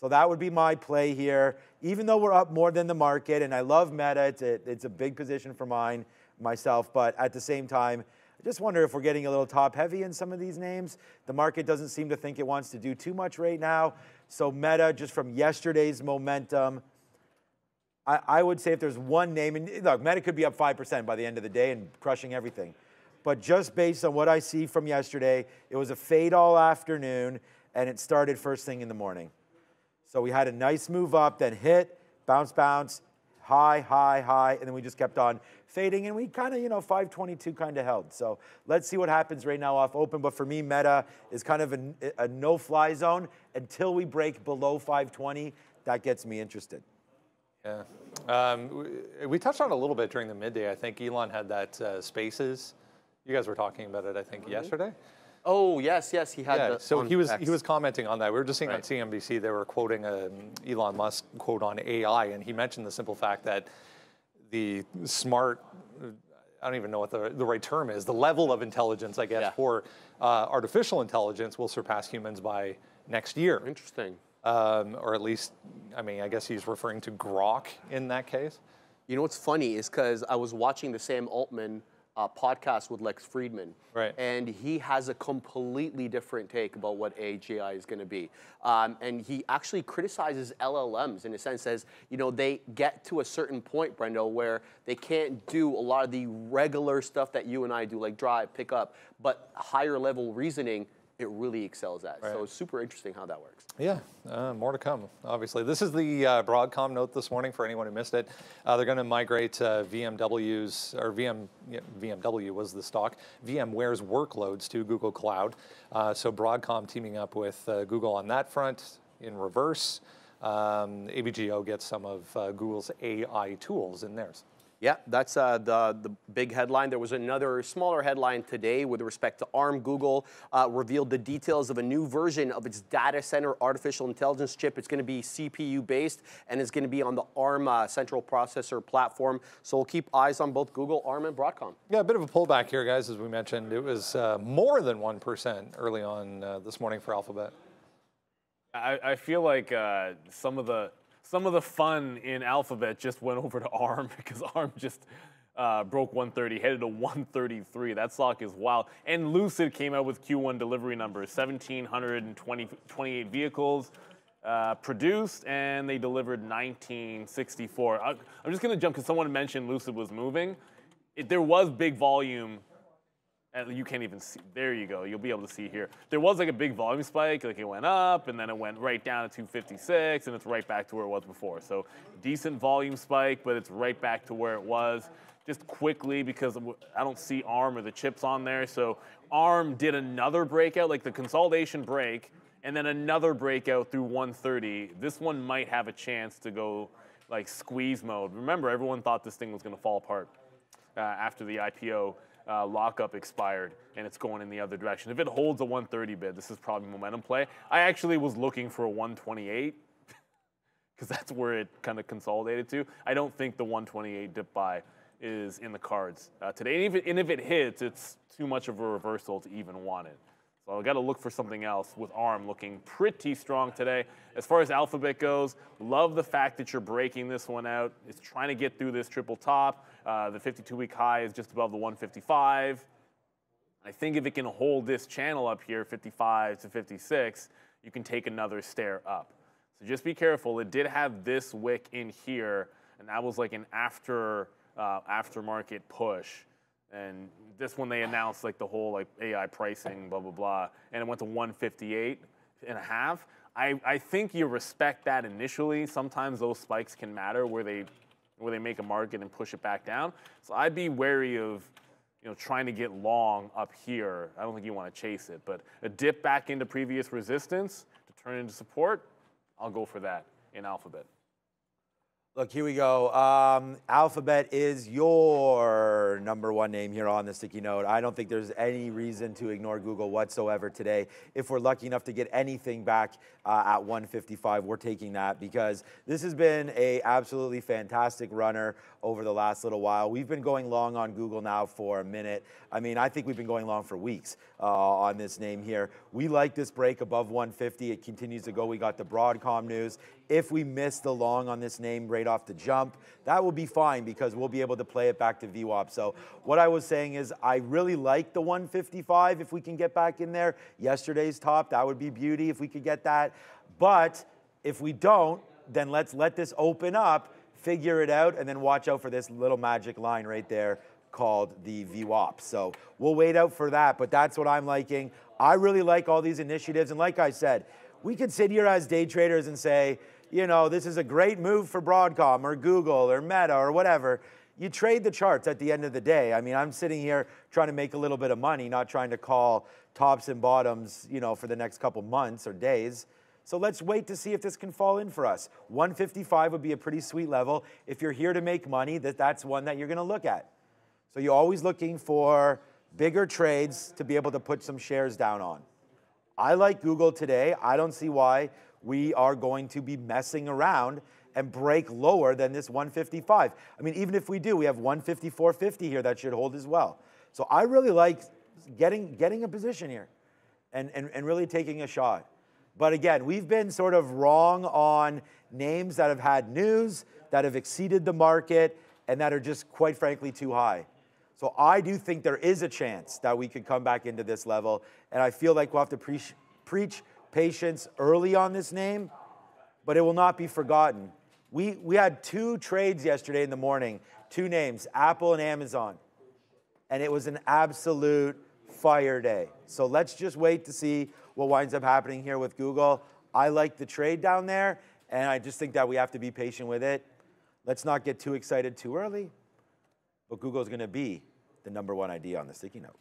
So that would be my play here. Even though we're up more than the market, and I love Meta, it's a, it's a big position for mine, myself, but at the same time, I just wonder if we're getting a little top heavy in some of these names. The market doesn't seem to think it wants to do too much right now. So Meta, just from yesterday's momentum, I, I would say if there's one name, and look, Meta could be up five percent by the end of the day and crushing everything. But just based on what I see from yesterday, it was a fade all afternoon, and it started first thing in the morning. So we had a nice move up, then hit, bounce, bounce, high, high, high, and then we just kept on fading, and we kind of, you know, five twenty-two kind of held. So let's see what happens right now off open. But for me, Meta is kind of a, a no-fly zone until we break below five twenty. That gets me interested. Yeah. Um, we, we touched on it a little bit during the midday. I think Elon had that uh, Spaces. You guys were talking about it, I think, mm-hmm. yesterday. Oh, yes, yes, he had yeah, the, so he was, he was commenting on that. We were just seeing right. on C N B C, they were quoting an Elon Musk quote on A I, and he mentioned the simple fact that the smart, I don't even know what the, the right term is, the level of intelligence, I guess, yeah. for uh, artificial intelligence will surpass humans by next year. Interesting. Um, or at least, I mean, I guess he's referring to Grok in that case. You know what's funny is because I was watching the Sam Altman Uh, podcast with Lex Friedman, right. and he has a completely different take about what A G I is going to be. Um, and he actually criticizes L L Ms in a sense, says, you know, they get to a certain point, Brendo, where they can't do a lot of the regular stuff that you and I do, like drive, pick up, but higher level reasoning, it really excels at. Right. So it's super interesting how that works. Yeah, uh, more to come, obviously. This is the uh, Broadcom note this morning for anyone who missed it. Uh, they're going to migrate uh, V M W's, or V M, yeah, V M W was the stock, VMware's workloads to Google Cloud. Uh, so Broadcom teaming up with uh, Google on that front in reverse. Um, A B G O gets some of uh, Google's A I tools in theirs. Yeah, that's uh, the, the big headline. There was another smaller headline today with respect to ARM. Google uh, revealed the details of a new version of its data center artificial intelligence chip. It's going to be C P U-based, and it's going to be on the ARM uh, central processor platform. So we'll keep eyes on both Google, ARM, and Broadcom. Yeah, a bit of a pullback here, guys, as we mentioned. It was uh, more than one percent early on uh, this morning for Alphabet. I, I feel like uh, some of the... Some of the fun in Alphabet just went over to ARM because ARM just uh, broke one thirty, headed to one thirty-three. That stock is wild. And Lucid came out with Q one delivery numbers, one thousand seven hundred twenty-eight vehicles uh, produced, and they delivered one thousand nine hundred sixty-four. I, I'm just going to jump because someone mentioned Lucid was moving. It, there was big volume. You can't even see. There you go. You'll be able to see here. There was like a big volume spike. Like it went up, and then it went right down to two fifty-six, and it's right back to where it was before. So decent volume spike, but it's right back to where it was. Just quickly, because I don't see ARM or the chips on there. So ARM did another breakout, like the consolidation break, and then another breakout through one thirty. This one might have a chance to go like squeeze mode. Remember, everyone thought this thing was going to fall apart uh, after the I P O. Uh, lockup expired, and it's going in the other direction. If it holds a one thirty bid, this is probably momentum play. I actually was looking for a one twenty-eight because that's where it kind of consolidated to. I don't think the one twenty-eight dip buy is in the cards uh, today. And, even, and if it hits, it's too much of a reversal to even want it. So I've got to look for something else, with ARM looking pretty strong today. As far as Alphabet goes, love the fact that you're breaking this one out. It's trying to get through this triple top. Uh, the fifty-two week high is just above the one fifty-five. I think if it can hold this channel up here, fifty-five to fifty-six, you can take another stair up. So just be careful. It did have this wick in here, and that was like an after uh, aftermarket push. And this one they announced like the whole like A I pricing, blah, blah, blah. And it went to one fifty-eight and a half. I, I think you respect that initially. Sometimes those spikes can matter where they where they make a market and push it back down. So I'd be wary of you know trying to get long up here. I don't think you want to chase it, but a dip back into previous resistance to turn into support, I'll go for that in Alphabet. Look, here we go. Um, Alphabet is your number one name here on the sticky note. I don't think there's any reason to ignore Google whatsoever today. If we're lucky enough to get anything back uh, at one fifty-five, we're taking that, because this has been a absolutely fantastic runner over the last little while. We've been going long on Google now for a minute. I mean, I think we've been going long for weeks uh, on this name here. We like this break above one fifty. It continues to go. We got the Broadcom news. If we miss the long on this name right off the jump, that will be fine because we'll be able to play it back to V WAP. So what I was saying is I really like the one fifty-five if we can get back in there. Yesterday's top, that would be beauty if we could get that. But if we don't, then let's let this open up, figure it out, and then watch out for this little magic line right there called the V WAP. So we'll wait out for that, but that's what I'm liking. I really like all these initiatives, and like I said, we could sit here as day traders and say, you know, this is a great move for Broadcom or Google or Meta or whatever. You trade the charts at the end of the day. I mean, I'm sitting here trying to make a little bit of money, not trying to call tops and bottoms, you know, for the next couple months or days. So let's wait to see if this can fall in for us. one fifty-five would be a pretty sweet level. If you're here to make money, that that's one that you're going to look at. So you're always looking for bigger trades to be able to put some shares down on. I like Google today. I don't see why we are going to be messing around and break lower than this one fifty-five. I mean, even if we do, we have one fifty-four fifty here that should hold as well. So I really like getting, getting a position here and, and, and really taking a shot. But again, we've been sort of wrong on names that have had news, that have exceeded the market, and that are just, quite frankly, too high. So I do think there is a chance that we could come back into this level, and I feel like we'll have to pre preach patience early on this name, but it will not be forgotten. We, we had two trades yesterday in the morning, two names, Apple and Amazon, and it was an absolute fire day. So let's just wait to see what winds up happening here with Google. I like the trade down there, and I just think that we have to be patient with it. Let's not get too excited too early, but Google's going to be the number one idea on the sticky note.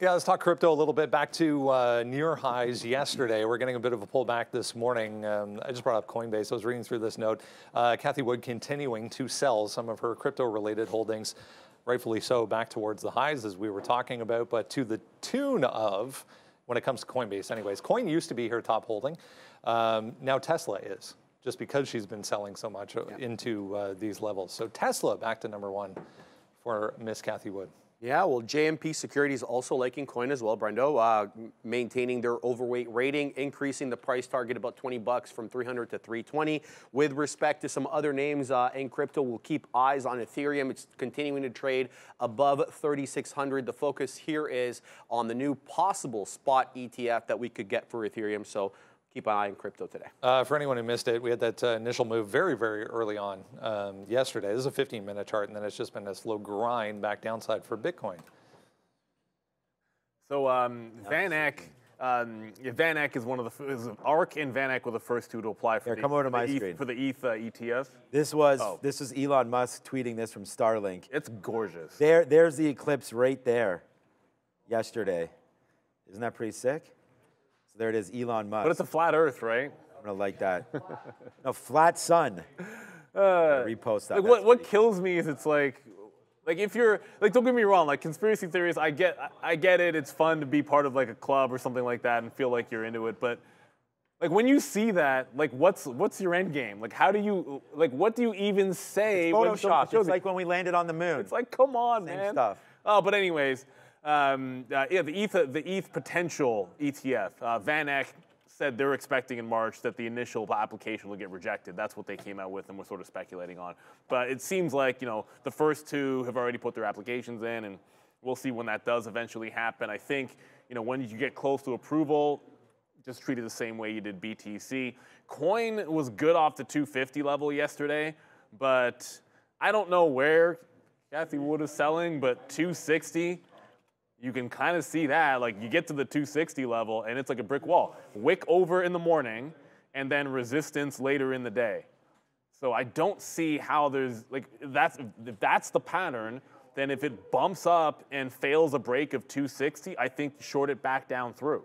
Yeah, let's talk crypto a little bit. Back to uh, near highs yesterday. We're getting a bit of a pullback this morning. Um, I just brought up Coinbase. I was reading through this note. Uh, Kathy Wood continuing to sell some of her crypto-related holdings, rightfully so, back towards the highs as we were talking about, but to the tune of, when it comes to Coinbase anyways, Coin used to be her top holding. Um, now Tesla is, just because she's been selling so much yeah. into uh, these levels. So Tesla back to number one for Miss Kathy Wood. Yeah, well, J M P Securities also liking Coin as well, Brendo, uh, maintaining their overweight rating, increasing the price target about twenty bucks from three hundred to three twenty. With respect to some other names uh, in crypto, we'll keep eyes on Ethereum. It's continuing to trade above thirty-six hundred. The focus here is on the new possible spot E T F that we could get for Ethereum. So keep an eye on crypto today. Uh, for anyone who missed it, we had that uh, initial move very, very early on um, yesterday. This is a fifteen minute chart, and then it's just been a slow grind back downside for Bitcoin. So um, Van Eck, um, yeah, Van Eck is one of the is ARK and Van Eck were the first two to apply for Here, the, come over to my E T H, screen. for the E T H uh, E T F. This was oh. this was Elon Musk tweeting this from Starlink. It's gorgeous. There, there's the eclipse right there. Yesterday, isn't that pretty sick? So there it is, Elon Musk. But it's a flat Earth, right? I'm gonna like that. No, flat sun. Uh, repost that. Like what what kills cool. me is it's like, like if you're like, don't get me wrong, like conspiracy theories, I get, I get it. It's fun to be part of like a club or something like that and feel like you're into it. But like when you see that, like what's what's your end game? Like how do you like what do you even say? It's Photoshop. It's like when we landed on the moon. It's like come on, Same man. Stuff. Oh, but anyways. Um, uh, yeah, the E T H, the E T H potential E T F. Uh, Van Eck said they're expecting in March that the initial application will get rejected. That's what they came out with and we're sort of speculating on. But it seems like, you know, the first two have already put their applications in, and we'll see when that does eventually happen. I think, you know, when you get close to approval, just treat it the same way you did B T C. Coin was good off the two fifty level yesterday, but I don't know where Kathy Wood is selling, but two sixty. You can kind of see that, like you get to the two sixty level and it's like a brick wall. Wick over in the morning and then resistance later in the day. So I don't see how there's, like that's, if that's the pattern, then if it bumps up and fails a break of two sixty, I think short it back down through.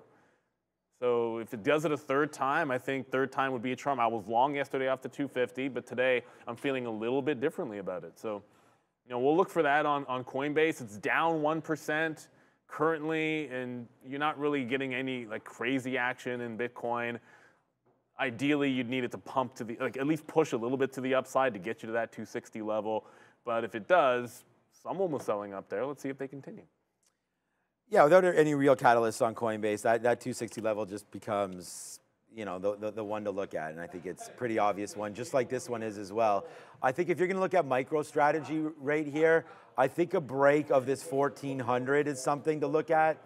So if it does it a third time, I think third time would be a charm. I was long yesterday off the two fifty, but today I'm feeling a little bit differently about it. So, you know, we'll look for that on, on Coinbase. It's down one percent. Currently, and you're not really getting any like crazy action in Bitcoin. Ideally, you'd need it to pump to the, like at least push a little bit to the upside to get you to that two sixty level. But if it does, someone was selling up there. Let's see if they continue. Yeah, without any real catalysts on Coinbase, that, that two sixty level just becomes, you know, the, the, the one to look at. And I think it's a pretty obvious one, just like this one is as well. I think if you're going to look at MicroStrategy right here, I think a break of this fourteen hundred is something to look at.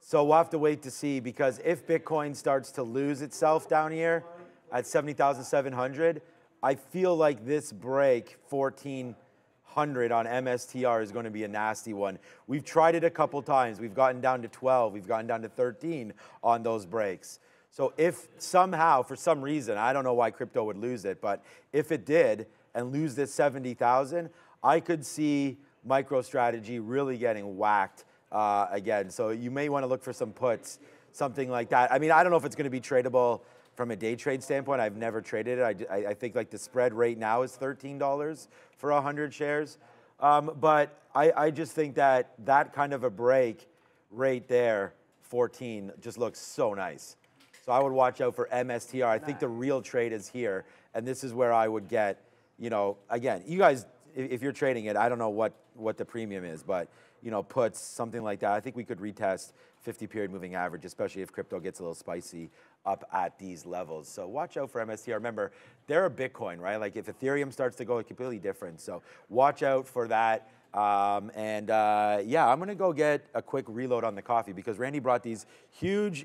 So we'll have to wait to see, because if Bitcoin starts to lose itself down here at seventy thousand seven hundred, I feel like this break fourteen hundred on M S T R is going to be a nasty one. We've tried it a couple times. We've gotten down to twelve. We've gotten down to thirteen on those breaks. So if somehow, for some reason, I don't know why crypto would lose it, but if it did and lose this seventy thousand, I could see MicroStrategy really getting whacked uh, again. So you may want to look for some puts, something like that. I mean, I don't know if it's going to be tradable from a day trade standpoint. I've never traded it. I, I think like the spread right now is thirteen dollars for one hundred shares. Um, but I, I just think that that kind of a break right there, fourteen, just looks so nice. So I would watch out for M S T R. I think the real trade is here. And this is where I would get, you know, again, you guys, if you're trading it, I don't know what, what the premium is, but, you know, puts, something like that. I think we could retest fifty period moving average, especially if crypto gets a little spicy up at these levels. So watch out for M S T R. Remember, they're a Bitcoin, right? Like if Ethereum starts to go completely different. So watch out for that. Um, and uh, yeah, I'm going to go get a quick reload on the coffee, because Randy brought these huge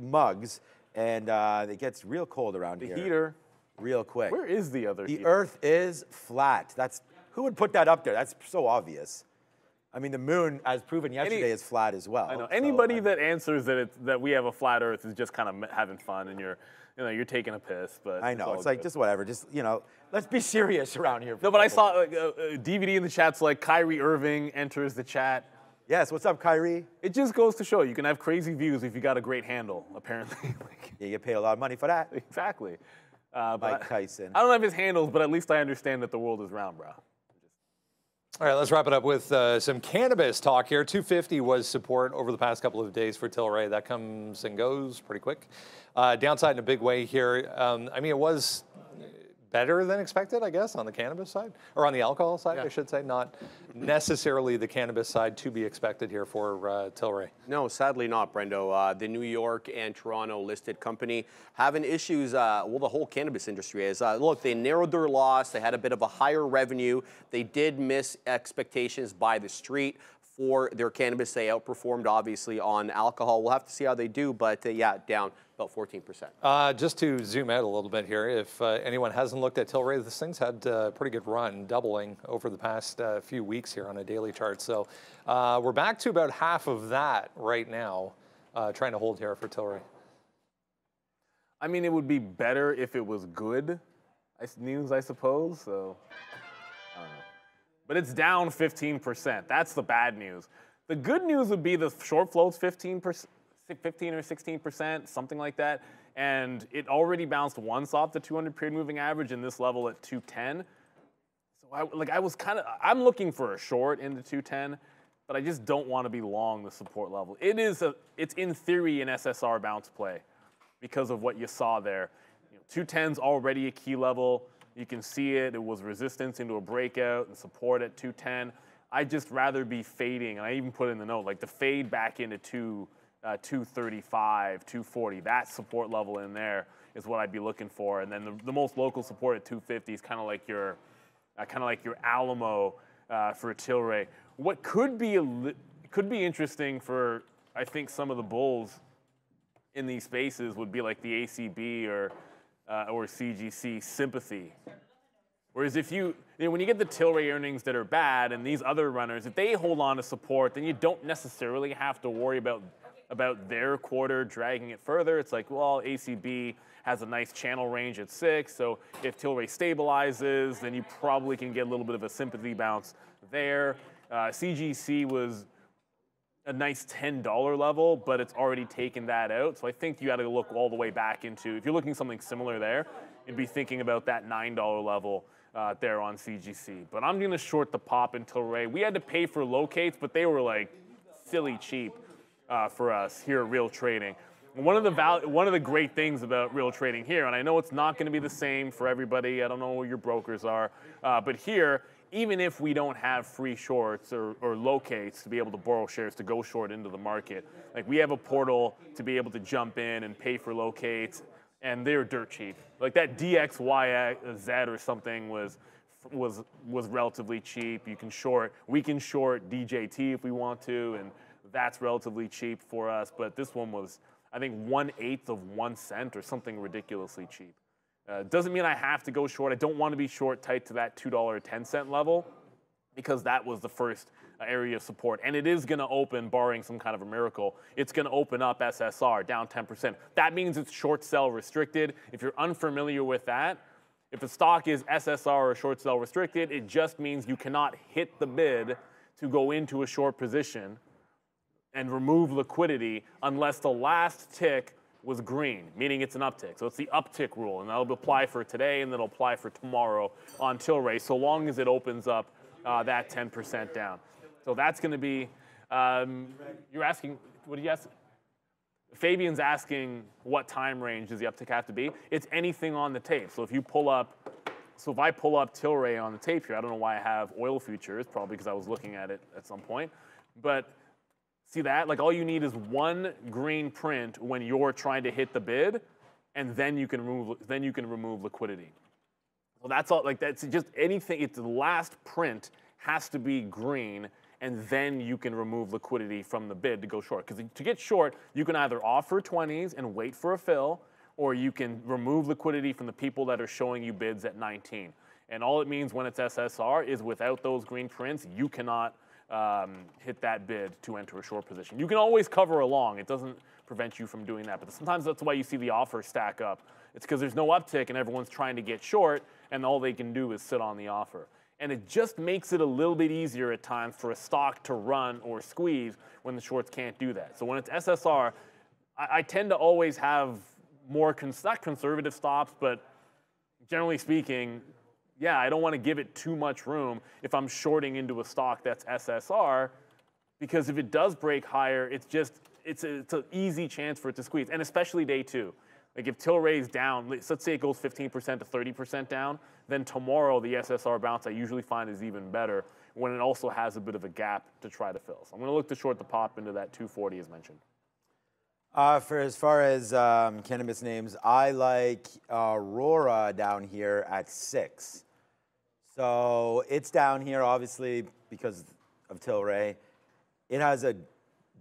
mugs and uh, it gets real cold around the here. The heater. Real quick. Where is the other the heater? The earth is flat. That's... Who would put that up there? That's so obvious. I mean, the moon, as proven yesterday, Any, is flat as well. I know. Anybody so, I mean, that answers that it's, that we have a flat Earth is just kind of having fun, and you're, you know, you're taking a piss. But I know it's, it's like good. Just whatever. Just, you know, let's be serious around here. No, but I saw like, a, a D V D in the chat's like Kyrie Irving enters the chat. Yes, what's up, Kyrie? It just goes to show you can have crazy views if you got a great handle. Apparently, like, yeah, you get paid a lot of money for that. Exactly. Uh, Mike Tyson. I don't have his handles, but at least I understand that the world is round, bro. All right, let's wrap it up with uh, some cannabis talk here. two fifty was support over the past couple of days for Tilray. That comes and goes pretty quick. Uh, downside in a big way here. Um, I mean, it was better than expected, I guess, on the cannabis side, or on the alcohol side, yeah. I should say, not necessarily the cannabis side to be expected here for uh, Tilray. No, sadly not, Brendo. Uh, the New York and Toronto listed company having issues, uh, well, the whole cannabis industry is. Uh, look, they narrowed their loss. They had a bit of a higher revenue. They did miss expectations by the street. Or their cannabis, they outperformed, obviously, on alcohol. We'll have to see how they do, but uh, yeah, down about fourteen percent. Uh, just to zoom out a little bit here, if uh, anyone hasn't looked at Tilray, this thing's had a pretty good run, doubling over the past uh, few weeks here on a daily chart. So uh, we're back to about half of that right now, uh, trying to hold here for Tilray. I mean, it would be better if it was good news, I suppose, so... But it's down fifteen percent. That's the bad news. The good news would be the short float's fifteen percent, fifteen or sixteen percent, something like that. And it already bounced once off the two hundred period moving average in this level at two ten. So I, like I was kind of, I'm looking for a short in the two ten, but I just don't want to be long the support level. It is a, it's in theory an S S R bounce play because of what you saw there. You know, two ten's already a key level. You can see it, it was resistance into a breakout and support at two ten. I'd just rather be fading, and I even put in the note, like the fade back into two, uh, two thirty-five, two forty, that support level in there is what I'd be looking for. And then the, the most local support at two fifty is kind of like your, uh, kind of like your Alamo uh, for Tilray. What could be a li could be interesting for, I think, some of the bulls in these spaces would be like the A C B or uh, or C G C sympathy. Whereas if you, you know, when you get the Tilray earnings that are bad and these other runners, if they hold on to support, then you don't necessarily have to worry about about their quarter dragging it further. It's like, well, A C B has a nice channel range at six, so if Tilray stabilizes, then you probably can get a little bit of a sympathy bounce there. Uh, C G C was a nice ten dollar level, but it's already taken that out. So I think you got to look all the way back into, if you're looking something similar there, you'd be thinking about that nine dollar level uh, there on C G C. But I'm going to short the pop in Tilray. We had to pay for locates, but they were like silly cheap uh, for us here at Real Trading. One of the val one of the great things about Real Trading here, and I know it's not going to be the same for everybody. I don't know what your brokers are, uh, but here, even if we don't have free shorts or, or locates to be able to borrow shares to go short into the market, like we have a portal to be able to jump in and pay for locates, and they're dirt cheap. Like that D X Y Z or something was was was relatively cheap. You can short, we can short D J T if we want to, and that's relatively cheap for us. But this one was, I think, one eighth of one cent or something ridiculously cheap. Uh, doesn't mean I have to go short. I don't want to be short tight to that two dollar ten cent level because that was the first area of support. And it is going to open, barring some kind of a miracle, it's going to open up S S R down ten percent. That means it's short sell restricted. If you're unfamiliar with that, if a stock is S S R or short sell restricted, it just means you cannot hit the bid to go into a short position and remove liquidity unless the last tick was green, meaning it's an uptick. So it's the uptick rule, and that'll apply for today and that'll apply for tomorrow on Tilray, so long as it opens up uh, that ten percent down. So that's going to be, um, you're asking, what do you ask? Fabian's asking what time range does the uptick have to be? It's anything on the tape. So if you pull up, so if I pull up Tilray on the tape here, I don't know why I have oil futures, probably because I was looking at it at some point, but see that? Like all you need is one green print when you're trying to hit the bid, and then you can remove, then you can remove liquidity. Well, that's all, like that's just anything, it's the last print has to be green, and then you can remove liquidity from the bid to go short. Because to get short, you can either offer twenties and wait for a fill, or you can remove liquidity from the people that are showing you bids at nineteen. And all it means when it's S S R is without those green prints, you cannot Um, hit that bid to enter a short position. You can always cover a long. It doesn't prevent you from doing that. But sometimes that's why you see the offer stack up. It's because there's no uptick and everyone's trying to get short and all they can do is sit on the offer. And it just makes it a little bit easier at times for a stock to run or squeeze when the shorts can't do that. So when it's S S R, I, I tend to always have more cons not conservative stops, but generally speaking, yeah, I don't want to give it too much room if I'm shorting into a stock that's S S R, because if it does break higher, it's just, it's, a, it's an easy chance for it to squeeze, and especially day two. Like if Tilray's down, let's say it goes fifteen percent to thirty percent down, then tomorrow the S S R bounce I usually find is even better when it also has a bit of a gap to try to fill. So I'm going to look to short the pop into that two forty as mentioned. Uh, for as far as um, cannabis names, I like Aurora down here at six. So it's down here, obviously, because of Tilray. It has a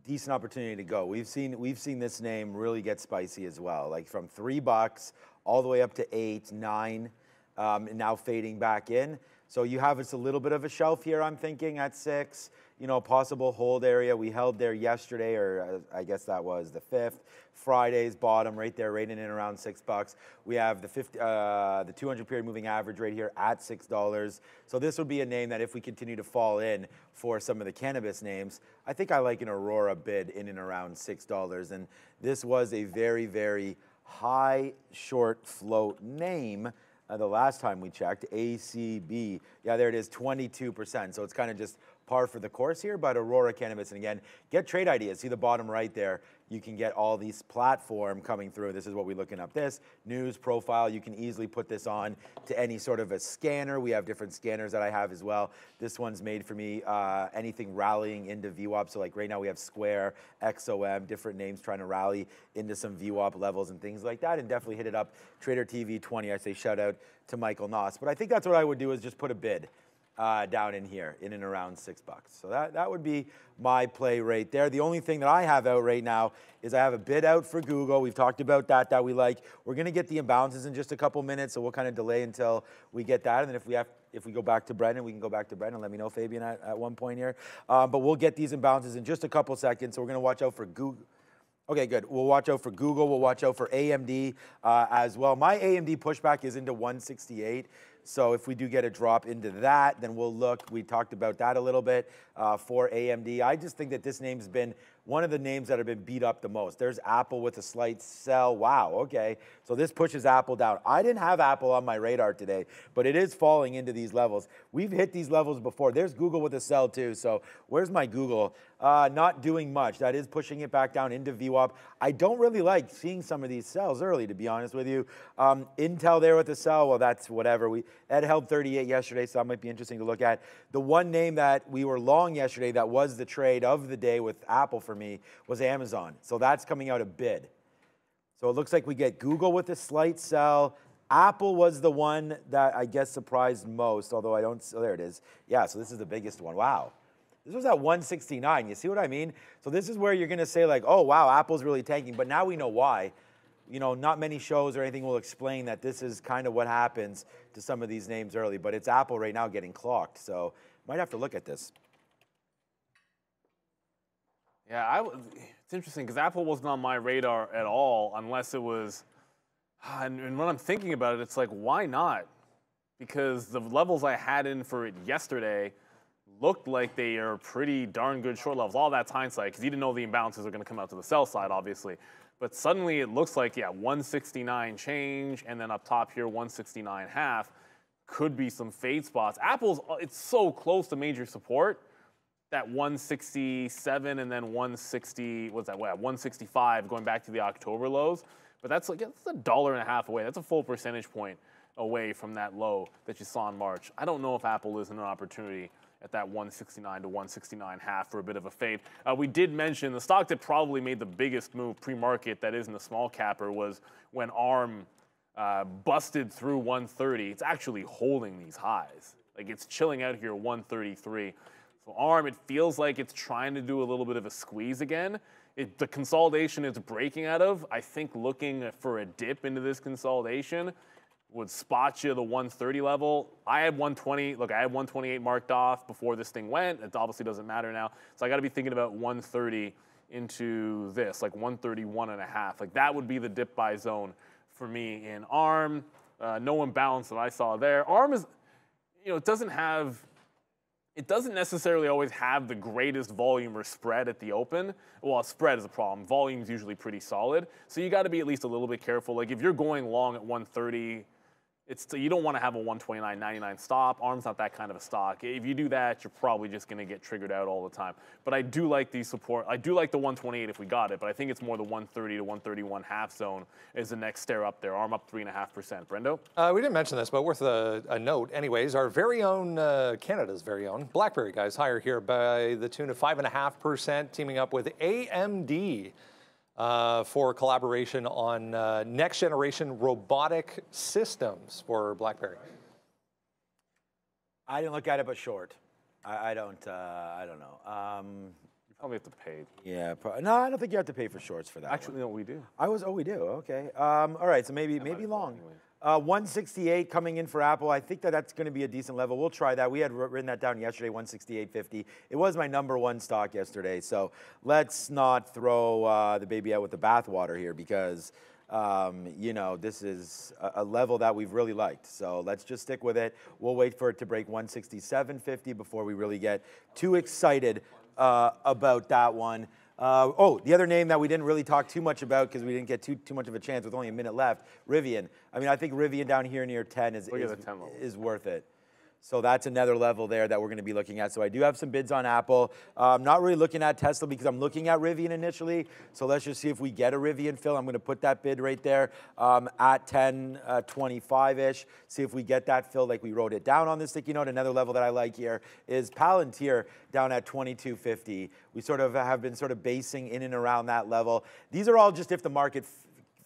decent opportunity to go. We've seen, we've seen this name really get spicy as well, like from three bucks all the way up to eight, nine, um, and now fading back in. So you have us a little bit of a shelf here, I'm thinking, at six. You know, possible hold area. We held there yesterday, or I guess that was the fifth. Friday's bottom right there, right in and around six bucks. We have the fifty, uh, the two hundred period moving average right here at six dollars. So this would be a name that if we continue to fall in for some of the cannabis names, I think I like an Aurora bid in and around six dollars. And this was a very, very high short float name. Uh, the last time we checked, A C B. Yeah, there it is, twenty-two percent. So it's kind of just par for the course here, but Aurora Cannabis. And again, get trade ideas. See the bottom right there. You can get all these platform coming through. This is what we're looking up. This news profile, you can easily put this on to any sort of a scanner. We have different scanners that I have as well. This one's made for me, uh, anything rallying into V WAP. So like right now we have Square, X O M, different names trying to rally into some V WAP levels and things like that. And definitely hit it up. Trader T V twenty, I say shout out to Michael Noss. But I think that's what I would do, is just put a bid Uh, down in here, in and around six bucks. So that, that would be my play right there. The only thing that I have out right now is I have a bid out for Google. We've talked about that, that we like. We're gonna get the imbalances in just a couple minutes, so we'll kind of delay until we get that. And then if we have, if we go back to Brendan, we can go back to Brendan. Let me know, Fabian, at, at one point here. Uh, but we'll get these imbalances in just a couple seconds, so we're gonna watch out for Google. Okay, good. We'll watch out for Google. We'll watch out for A M D uh, as well. My A M D pushback is into one sixty-eight. So if we do get a drop into that, then we'll look. We talked about that a little bit uh, for A M D. I just think that this name's been one of the names that have been beat up the most. There's Apple with a slight sell. Wow, okay. So this pushes Apple down. I didn't have Apple on my radar today, but it is falling into these levels. We've hit these levels before. There's Google with a sell too. So where's my Google? Uh, not doing much. That is pushing it back down into V WAP. I don't really like seeing some of these sells early, to be honest with you. Um, Intel there with a sell. Well, that's whatever. We Ed held thirty-eight yesterday, so that might be interesting to look at. The one name that we were long yesterday that was the trade of the day with Apple for me was Amazon. So that's coming out a bid. So it looks like we get Google with a slight sell. Apple was the one that I guess surprised most, although I don't, oh, there it is. Yeah, so this is the biggest one. Wow. This was at one sixty-nine. You see what I mean? So this is where you're going to say like, oh, wow, Apple's really tanking. But now we know why. You know, not many shows or anything will explain that this is kind of what happens to some of these names early. But it's Apple right now getting clocked. So might have to look at this. Yeah, I, it's interesting because Apple wasn't on my radar at all unless it was, and, and when I'm thinking about it, it's like, why not? Because the levels I had in for it yesterday looked like they are pretty darn good short levels. All that's hindsight because you didn't know the imbalances are going to come out to the sell side, obviously. But suddenly it looks like, yeah, one sixty-nine change and then up top here, one sixty-nine point five could be some fade spots. Apple's, it's so close to major support. That one sixty-seven and then one sixty, what's that, what, one sixty-five going back to the October lows. But that's like, that's a dollar and a half away. That's a full percentage point away from that low that you saw in March. I don't know if Apple isn't an opportunity at that one sixty-nine to one sixty-nine point five for a bit of a fade. Uh, we did mention the stock that probably made the biggest move pre-market that isn't a small capper was when ARM uh, busted through one thirty. It's actually holding these highs. Like it's chilling out here, one thirty-three. ARM, it feels like it's trying to do a little bit of a squeeze again. It, the consolidation it's breaking out of, I think looking for a dip into this consolidation would spot you the one thirty level. I had one twenty, look, I had one twenty-eight marked off before this thing went. It obviously doesn't matter now. So I got to be thinking about one thirty into this, like one thirty-one and a half. Like that would be the dip buy zone for me in ARM. Uh, no imbalance that I saw there. ARM is, you know, it doesn't have... It doesn't necessarily always have the greatest volume or spread at the open. Well, spread is a problem. Volume's usually pretty solid. So you got to be at least a little bit careful. Like if you're going long at one thirty, it's you don't want to have a one twenty-nine ninety-nine stop. ARM's not that kind of a stock. If you do that, you're probably just going to get triggered out all the time. But I do like these support. I do like the one twenty-eight if we got it, but I think it's more the one thirty to one thirty-one half zone is the next stair up there. ARM up three point five percent. Brendo? Uh, we didn't mention this, but worth a, a note. Anyways, our very own, uh, Canada's very own, BlackBerry guys higher here by the tune of five point five percent, teaming up with A M D. Uh, for collaboration on uh, next generation robotic systems for BlackBerry. I didn't look at it, but short. I, I don't. Uh, I don't know. Um, you probably have to pay. Yeah. Pro no, I don't think you have to pay for shorts for that. Actually, one. No, we do. I was. Oh, we do. Okay. Um, all right. So maybe, that maybe long. Anyway. Uh, one sixty-eight coming in for Apple. I think that that's going to be a decent level. We'll try that. We had written that down yesterday, one sixty-eight fifty. It was my number one stock yesterday. So let's not throw uh, the baby out with the bathwater here because, um, you know, this is a, a level that we've really liked. So let's just stick with it. We'll wait for it to break one sixty-seven fifty before we really get too excited uh, about that one. Uh, oh, the other name that we didn't really talk too much about because we didn't get too too much of a chance with only a minute left, Rivian. I mean, I think Rivian down here near ten is, is, is worth it. So that's another level there that we're gonna be looking at. So I do have some bids on Apple. Uh, I'm not really looking at Tesla because I'm looking at Rivian initially. So let's just see if we get a Rivian fill. I'm gonna put that bid right there um, at ten twenty-five-ish. Uh, see if we get that fill like we wrote it down on the sticky note. Another level that I like here is Palantir down at twenty-two fifty. We sort of have been sort of basing in and around that level. These are all just if the market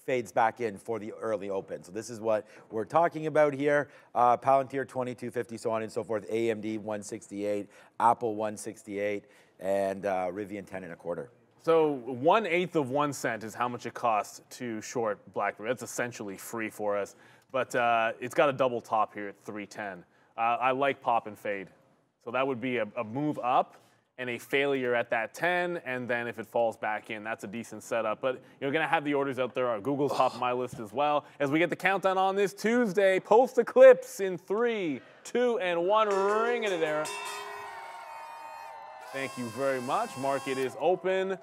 fades back in for the early open. So this is what we're talking about here. Uh, Palantir twenty-two fifty, so on and so forth. A M D one sixty-eight, Apple one sixty-eight, and uh, Rivian ten and a quarter. So one eighth of one cent is how much it costs to short BlackBerry. That's essentially free for us, but uh, it's got a double top here at three ten. Uh, I like pop and fade. So that would be a, a move up and a failure at that ten, and then if it falls back in, that's a decent setup. But you're gonna have the orders out there. Our Google's top of my list as well. As we get the countdown on this Tuesday, post the clips in three, two, and one. Ring it there. Thank you very much. Market is open.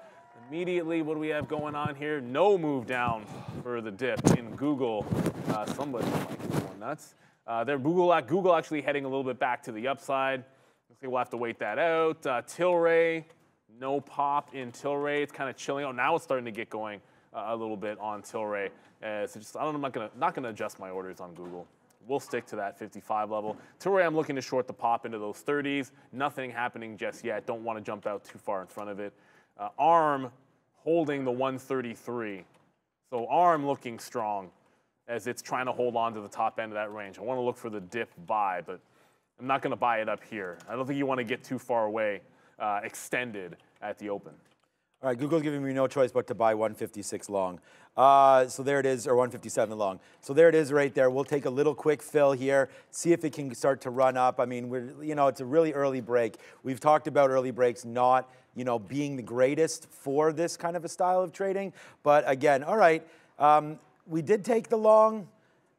Immediately, what do we have going on here? No move down for the dip in Google. Uh, somebody might be going nuts. Uh, there, Google, Google actually heading a little bit back to the upside. We'll have to wait that out. Uh, Tilray, no pop in Tilray. It's kind of chilling out. Now it's starting to get going uh, a little bit on Tilray. Uh, so just, I don't, I'm not gonna, not gonna adjust my orders on Google. We'll stick to that fifty-five level. Tilray, I'm looking to short the pop into those thirties. Nothing happening just yet. Don't want to jump out too far in front of it. Uh, ARM holding the one thirty-three. So ARM looking strong as it's trying to hold on to the top end of that range. I want to look for the dip buy, but I'm not going to buy it up here. I don't think you want to get too far away, uh, extended at the open. All right, Google's giving me no choice but to buy one fifty-six long. Uh, so there it is, or one fifty-seven long. So there it is right there. We'll take a little quick fill here, see if it can start to run up. I mean, we're, you know, it's a really early break. We've talked about early breaks not, you know, being the greatest for this kind of a style of trading. But again, all right, um, we did take the long.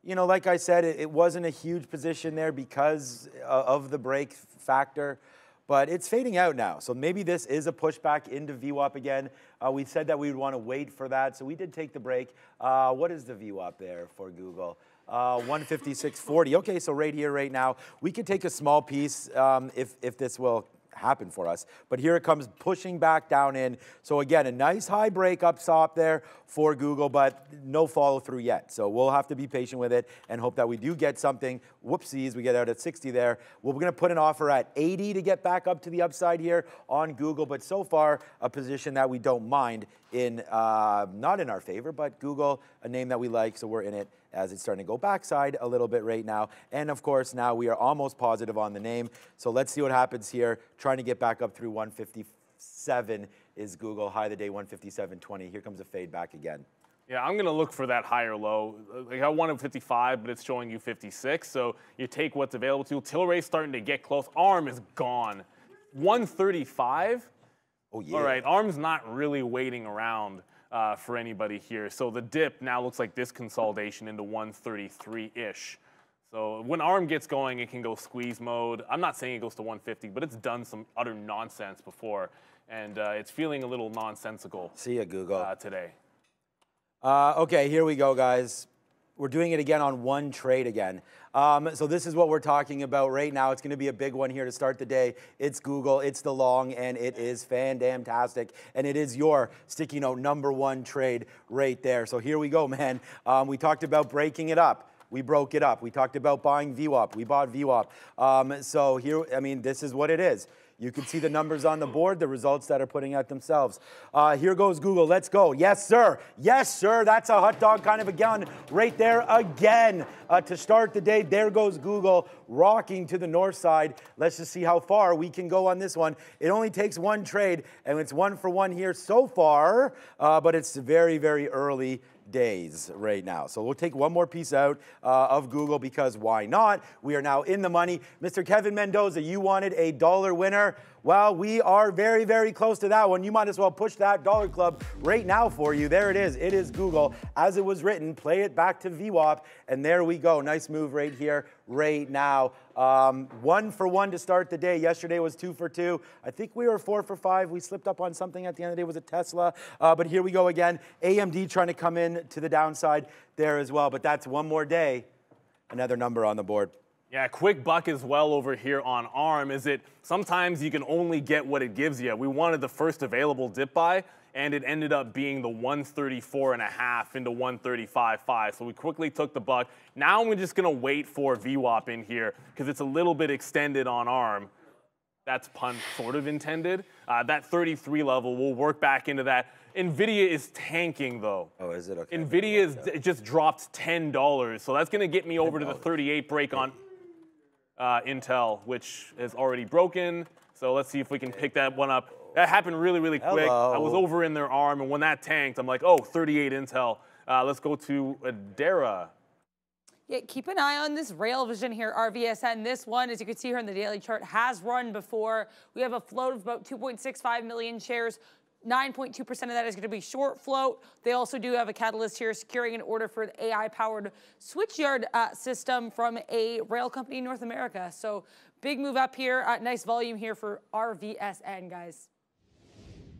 You know, like I said, it, it wasn't a huge position there because of the break factor, but it's fading out now. So maybe this is a pushback into V WAP again. Uh, we said that we would want to wait for that, so we did take the break. Uh, what is the V WAP there for Google? Uh, one fifty-six forty. Okay, so right here, right now, we could take a small piece um, if, if this will happen for us. But here it comes pushing back down in. So again, a nice high break up top there for Google, but no follow through yet. So we'll have to be patient with it and hope that we do get something. Whoopsies, we get out at sixty there. Well, we're going to put an offer at eighty to get back up to the upside here on Google, but so far a position that we don't mind in, uh, not in our favor, but Google, a name that we like, so we're in it as it's starting to go backside a little bit right now. And of course, now we are almost positive on the name. So let's see what happens here. Trying to get back up through one fifty-seven is Google. High of the day, one fifty-seven twenty. Here comes a fade back again. Yeah, I'm gonna look for that higher low. Like I wanted fifty-five, but it's showing you fifty-six. So you take what's available to you. Tilray's starting to get close. ARM is gone. one thirty-five? Oh yeah. All right, ARM's not really waiting around Uh, for anybody here. So the dip now looks like this consolidation into one thirty-three-ish. So when ARM gets going, it can go squeeze mode. I'm not saying it goes to one fifty, but it's done some utter nonsense before, and uh, it's feeling a little nonsensical. See ya, Google. Uh, today. Uh, okay, here we go, guys. We're doing it again on one trade again. Um, so this is what we're talking about right now. It's going to be a big one here to start the day. It's Google, it's the long, and it is fan-damn-tastic. And it is your sticky note number one trade right there. So here we go, man. Um, we talked about breaking it up. We broke it up. We talked about buying V WAP. We bought V WAP. Um, so here, I mean, this is what it is. You can see the numbers on the board, the results that are putting out themselves. Uh, here goes Google. Let's go. Yes, sir. Yes, sir. That's a hot dog kind of a gun right there again uh, to start the day. There goes Google rocking to the north side. Let's just see how far we can go on this one. It only takes one trade, and it's one for one here so far, uh, but it's very, very early days right now. So we'll take one more piece out uh, of Google because why not? We are now in the money. Mister Kevin Mendoza, you wanted a dollar winner. Well, we are very, very close to that one. You might as well push that dollar club right now for you. There it is. It is Google. As it was written, play it back to V WAP, and there we go. Nice move right here, right now. Um, one for one to start the day. Yesterday was two for two. I think we were four for five. We slipped up on something at the end of the day. It was a Tesla, uh, but here we go again. A M D trying to come in to the downside there as well, but that's one more day. Another number on the board. Yeah, quick buck as well over here on ARM is it sometimes you can only get what it gives you. We wanted the first available dip buy, and it ended up being the one thirty-four and a half into one thirty-five point five. So we quickly took the buck. Now we're just gonna wait for V WAP in here because it's a little bit extended on ARM. That's pun sort of intended. Uh, that thirty-three level, we'll work back into that. NVIDIA is tanking though. Oh, is it? Okay. NVIDIA is, it just dropped ten dollars. So that's gonna get me over ten dollars to the thirty-eight break on uh, Intel, which is already broken. So let's see if we can pick that one up. That happened really, really quick. Hello. I was over in their ARM, and when that tanked, I'm like, oh, thirty-eight Intel. Uh, let's go to Adara. Yeah, keep an eye on this Railvision here, R V S N. This one, as you can see here on the daily chart, has run before. We have a float of about two point six five million shares. nine point two percent of that is going to be short float. They also do have a catalyst here securing an order for an A I-powered switchyard uh, system from a rail company in North America. So big move up here. Uh, nice volume here for R V S N, guys.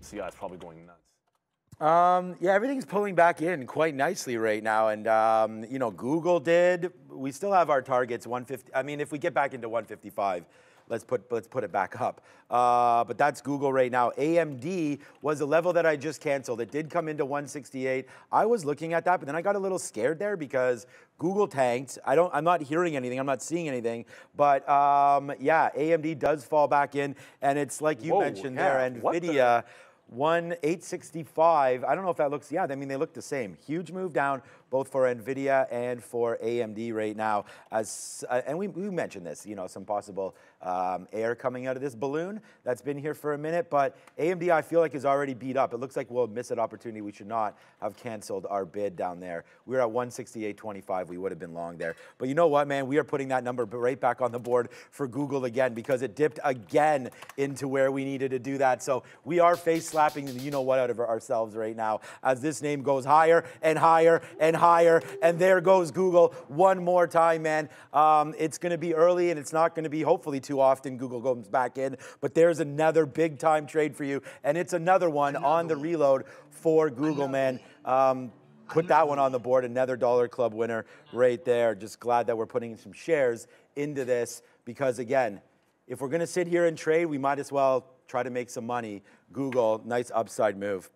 C I is probably going nuts. Um, yeah, everything's pulling back in quite nicely right now. And, um, you know, Google did. We still have our targets, one fifty. I mean, if we get back into one fifty-five, let's put, let's put it back up. Uh, but that's Google right now. A M D was a level that I just canceled. It did come into one sixty-eight. I was looking at that, but then I got a little scared there because Google tanked. I don't, I'm not hearing anything. I'm not seeing anything. But um, yeah, A M D does fall back in. And it's like you Whoa, mentioned yeah, there, NVIDIA. one eight sixty-five. I don't know if that looks, yeah, I mean, they look the same. Huge move down both for NVIDIA and for A M D right now. As, uh, and we, we mentioned this, you know, some possible um, air coming out of this balloon that's been here for a minute, but A M D I feel like is already beat up. It looks like we'll miss an opportunity. We should not have canceled our bid down there. We were at one sixty-eight twenty-five. We would have been long there. But you know what, man? We are putting that number right back on the board for Google again because it dipped again into where we needed to do that. So we are face slapping the you know what out of ourselves right now as this name goes higher and higher and higher. higher, and there goes Google one more time, man. Um, it's going to be early, and it's not going to be, hopefully, too often Google comes back in, but there's another big-time trade for you, and it's another one on the reload for Google, man. Um, put that one on the board, another Dollar Club winner right there. Just glad that we're putting some shares into this because, again, if we're going to sit here and trade, we might as well try to make some money. Google, nice upside move.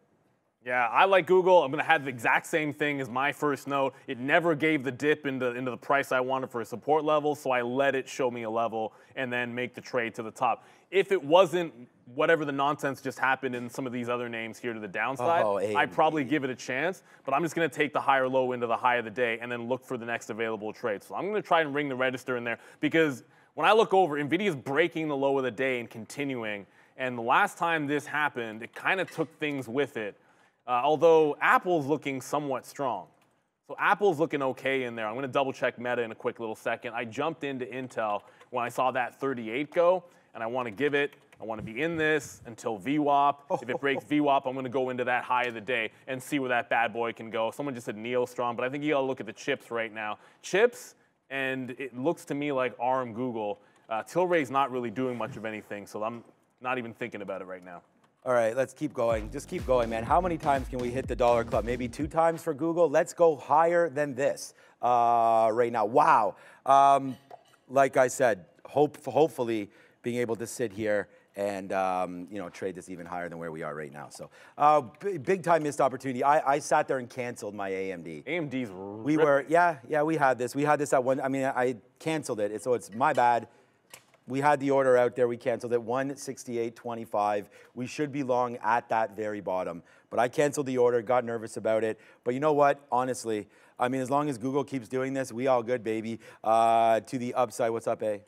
Yeah, I like Google. I'm going to have the exact same thing as my first note. It never gave the dip into, into the price I wanted for a support level, so I let it show me a level and then make the trade to the top. If it wasn't whatever the nonsense just happened in some of these other names here to the downside, oh, I'd probably give it a chance, but I'm just going to take the higher low into the high of the day and then look for the next available trade. So I'm going to try and ring the register in there because when I look over, NVIDIA's breaking the low of the day and continuing, and the last time this happened, it kind of took things with it. Uh, although Apple's looking somewhat strong. So Apple's looking okay in there. I'm going to double check Meta in a quick little second. I jumped into Intel when I saw that thirty-eight go, and I want to give it, I want to be in this until V WAP. Oh. If it breaks V WAP, I'm going to go into that high of the day and see where that bad boy can go. Someone just said NIO strong, but I think you got to look at the chips right now. Chips, and it looks to me like ARM Google. Uh, Tilray's not really doing much of anything, so I'm not even thinking about it right now. All right, let's keep going. Just keep going, man. How many times can we hit the Dollar Club? Maybe two times for Google? Let's go higher than this uh, right now. Wow. Um, like I said, hope, hopefully being able to sit here and um, you know, trade this even higher than where we are right now. So uh, big time missed opportunity. I, I sat there and canceled my A M D. A M D's We were, yeah, yeah, we had this. We had this at one, I mean, I canceled it, so it's my bad. We had the order out there, we canceled it, one sixty-eight twenty-five. We should be long at that very bottom. But I canceled the order, got nervous about it. But you know what, honestly, I mean, as long as Google keeps doing this, we all good, baby. Uh, to the upside, what's up, A?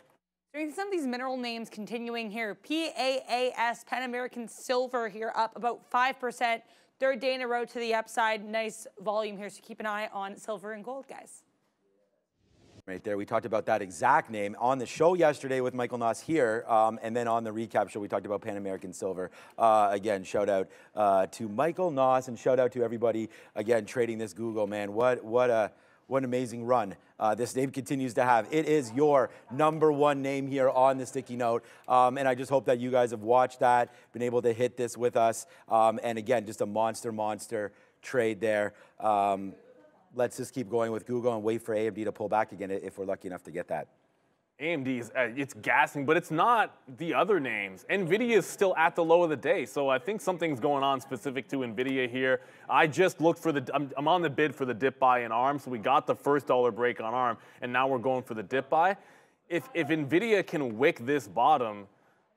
Some of these mineral names continuing here. P A A S, Pan American Silver here, up about five percent. Third day in a row to the upside, nice volume here. So keep an eye on silver and gold, guys. Right there, we talked about that exact name on the show yesterday with Michael Noss here, um, and then on the recap show we talked about Pan American Silver. Uh, again, shout out uh, to Michael Noss and shout out to everybody again trading this Google, man. What what a what an amazing run uh, this name continues to have. It is your number one name here on the sticky note, um, and I just hope that you guys have watched that, been able to hit this with us, um, and again, just a monster monster trade there. Um, Let's just keep going with Google and wait for A M D to pull back again if we're lucky enough to get that. A M D is uh, it's gassing, but it's not the other names. NVIDIA is still at the low of the day, so I think something's going on specific to NVIDIA here. I just looked for the, I'm, I'm on the bid for the dip buy in ARM, so we got the first dollar break on ARM, and now we're going for the dip buy. If, if NVIDIA can wick this bottom,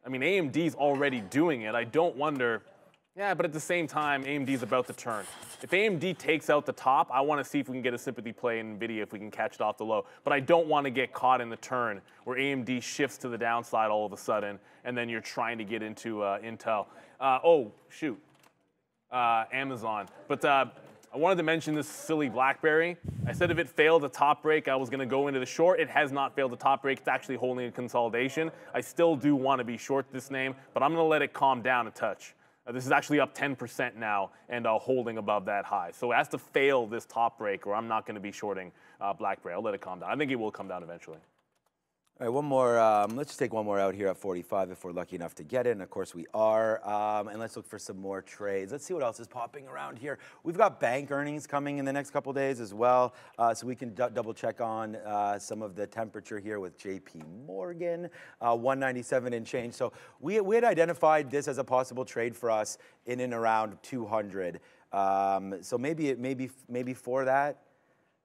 I mean, A M D's already doing it. I don't wonder, yeah, but at the same time, A M D's about to turn. If A M D takes out the top, I want to see if we can get a sympathy play in NVIDIA if we can catch it off the low. But I don't want to get caught in the turn where A M D shifts to the downside all of a sudden, and then you're trying to get into uh, Intel. Uh, oh, shoot, uh, Amazon. But uh, I wanted to mention this silly BlackBerry. I said if it failed the top break, I was going to go into the short. It has not failed the top break. It's actually holding a consolidation. I still do want to be short this name, but I'm going to let it calm down a touch. Uh, this is actually up ten percent now and uh, holding above that high. So it has to fail this top break or I'm not going to be shorting uh, BlackBerry. I'll let it calm down. I think it will come down eventually. All right, one more. Um, let's just take one more out here at forty-five if we're lucky enough to get it. And of course we are. Um, and let's look for some more trades. Let's see what else is popping around here. We've got bank earnings coming in the next couple days as well. Uh, so we can d double check on uh, some of the temperature here with J P Morgan, uh, one ninety-seven and change. So we, we had identified this as a possible trade for us in and around two hundred. Um, so maybe it maybe maybe for that.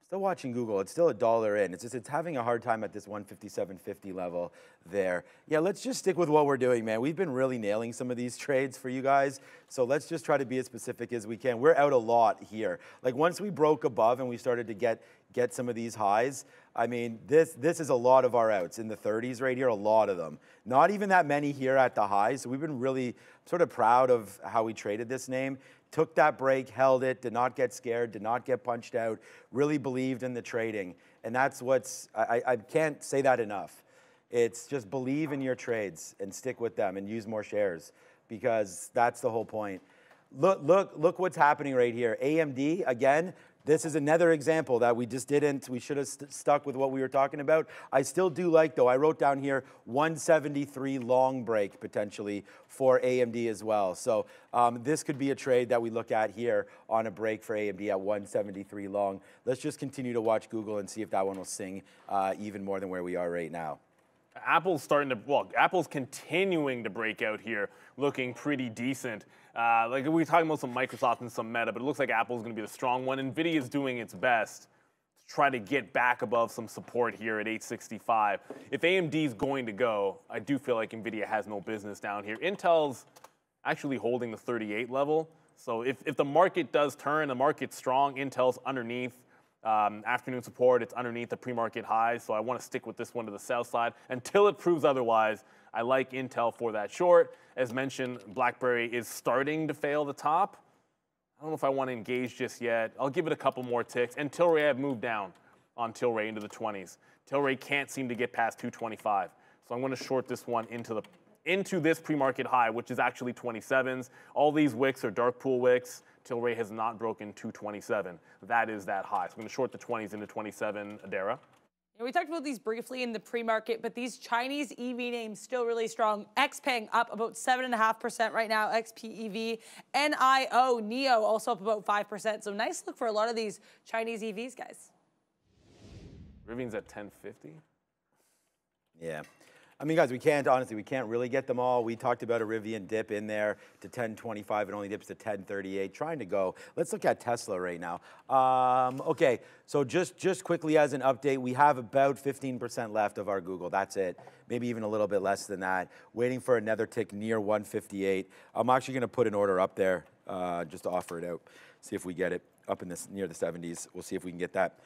Still watching Google, it's still a dollar in. It's just, it's having a hard time at this one fifty-seven fifty level there. Yeah, let's just stick with what we're doing, man. We've been really nailing some of these trades for you guys. So let's just try to be as specific as we can. We're out a lot here. Like once we broke above and we started to get, get some of these highs, I mean, this, this is a lot of our outs in the thirties right here, a lot of them. Not even that many here at the highs. So we've been really sort of proud of how we traded this name. Took that break, held it, did not get scared, did not get punched out, really believed in the trading. And that's what's, I, I can't say that enough. It's just believe in your trades and stick with them and use more shares because that's the whole point. Look, look, look what's happening right here. A M D, again, this is another example that we just didn't, we should have st stuck with what we were talking about. I still do like though, I wrote down here one seventy-three long break potentially for A M D as well. So um, this could be a trade that we look at here on a break for A M D at one seventy-three long. Let's just continue to watch Google and see if that one will sing uh, even more than where we are right now. Apple's starting to, well, Apple's continuing to break out here, looking pretty decent. Uh, like we were talking about some Microsoft and some Meta, but it looks like Apple's going to be the strong one. NVIDIA's doing its best to try to get back above some support here at eight sixty-five. If A M D's going to go, I do feel like NVIDIA has no business down here. Intel's actually holding the thirty-eight level. So if, if the market does turn, the market's strong, Intel's underneath. Um, afternoon support, it's underneath the pre-market highs, so I want to stick with this one to the south side until it proves otherwise. I like Intel for that short. As mentioned, BlackBerry is starting to fail the top. I don't know if I want to engage just yet. I'll give it a couple more ticks. And Tilray, I've moved down on Tilray into the twenties. Tilray can't seem to get past two twenty-five, so I'm going to short this one into the into this pre-market high, which is actually twenty-sevens. All these wicks are dark pool wicks. Tilray has not broken two twenty-seven. That is that high. So I'm going to short the twenties into twenty-seven, Adara. And we talked about these briefly in the pre-market, but these Chinese E V names still really strong. Xpeng up about seven point five percent right now, X P E V. N I O, N I O also up about five percent. So nice look for a lot of these Chinese E Vs, guys. Rivian's at ten fifty. Yeah. I mean, guys, we can't, honestly, we can't really get them all. We talked about a Rivian dip in there to ten twenty-five. It only dips to ten thirty-eight, trying to go. Let's look at Tesla right now. Um, okay, so just, just quickly as an update, we have about fifteen percent left of our Google. That's it. Maybe even a little bit less than that. Waiting for another tick near one fifty-eight. I'm actually going to put an order up there uh, just to offer it out, see if we get it up in this near the seventies. We'll see if we can get that.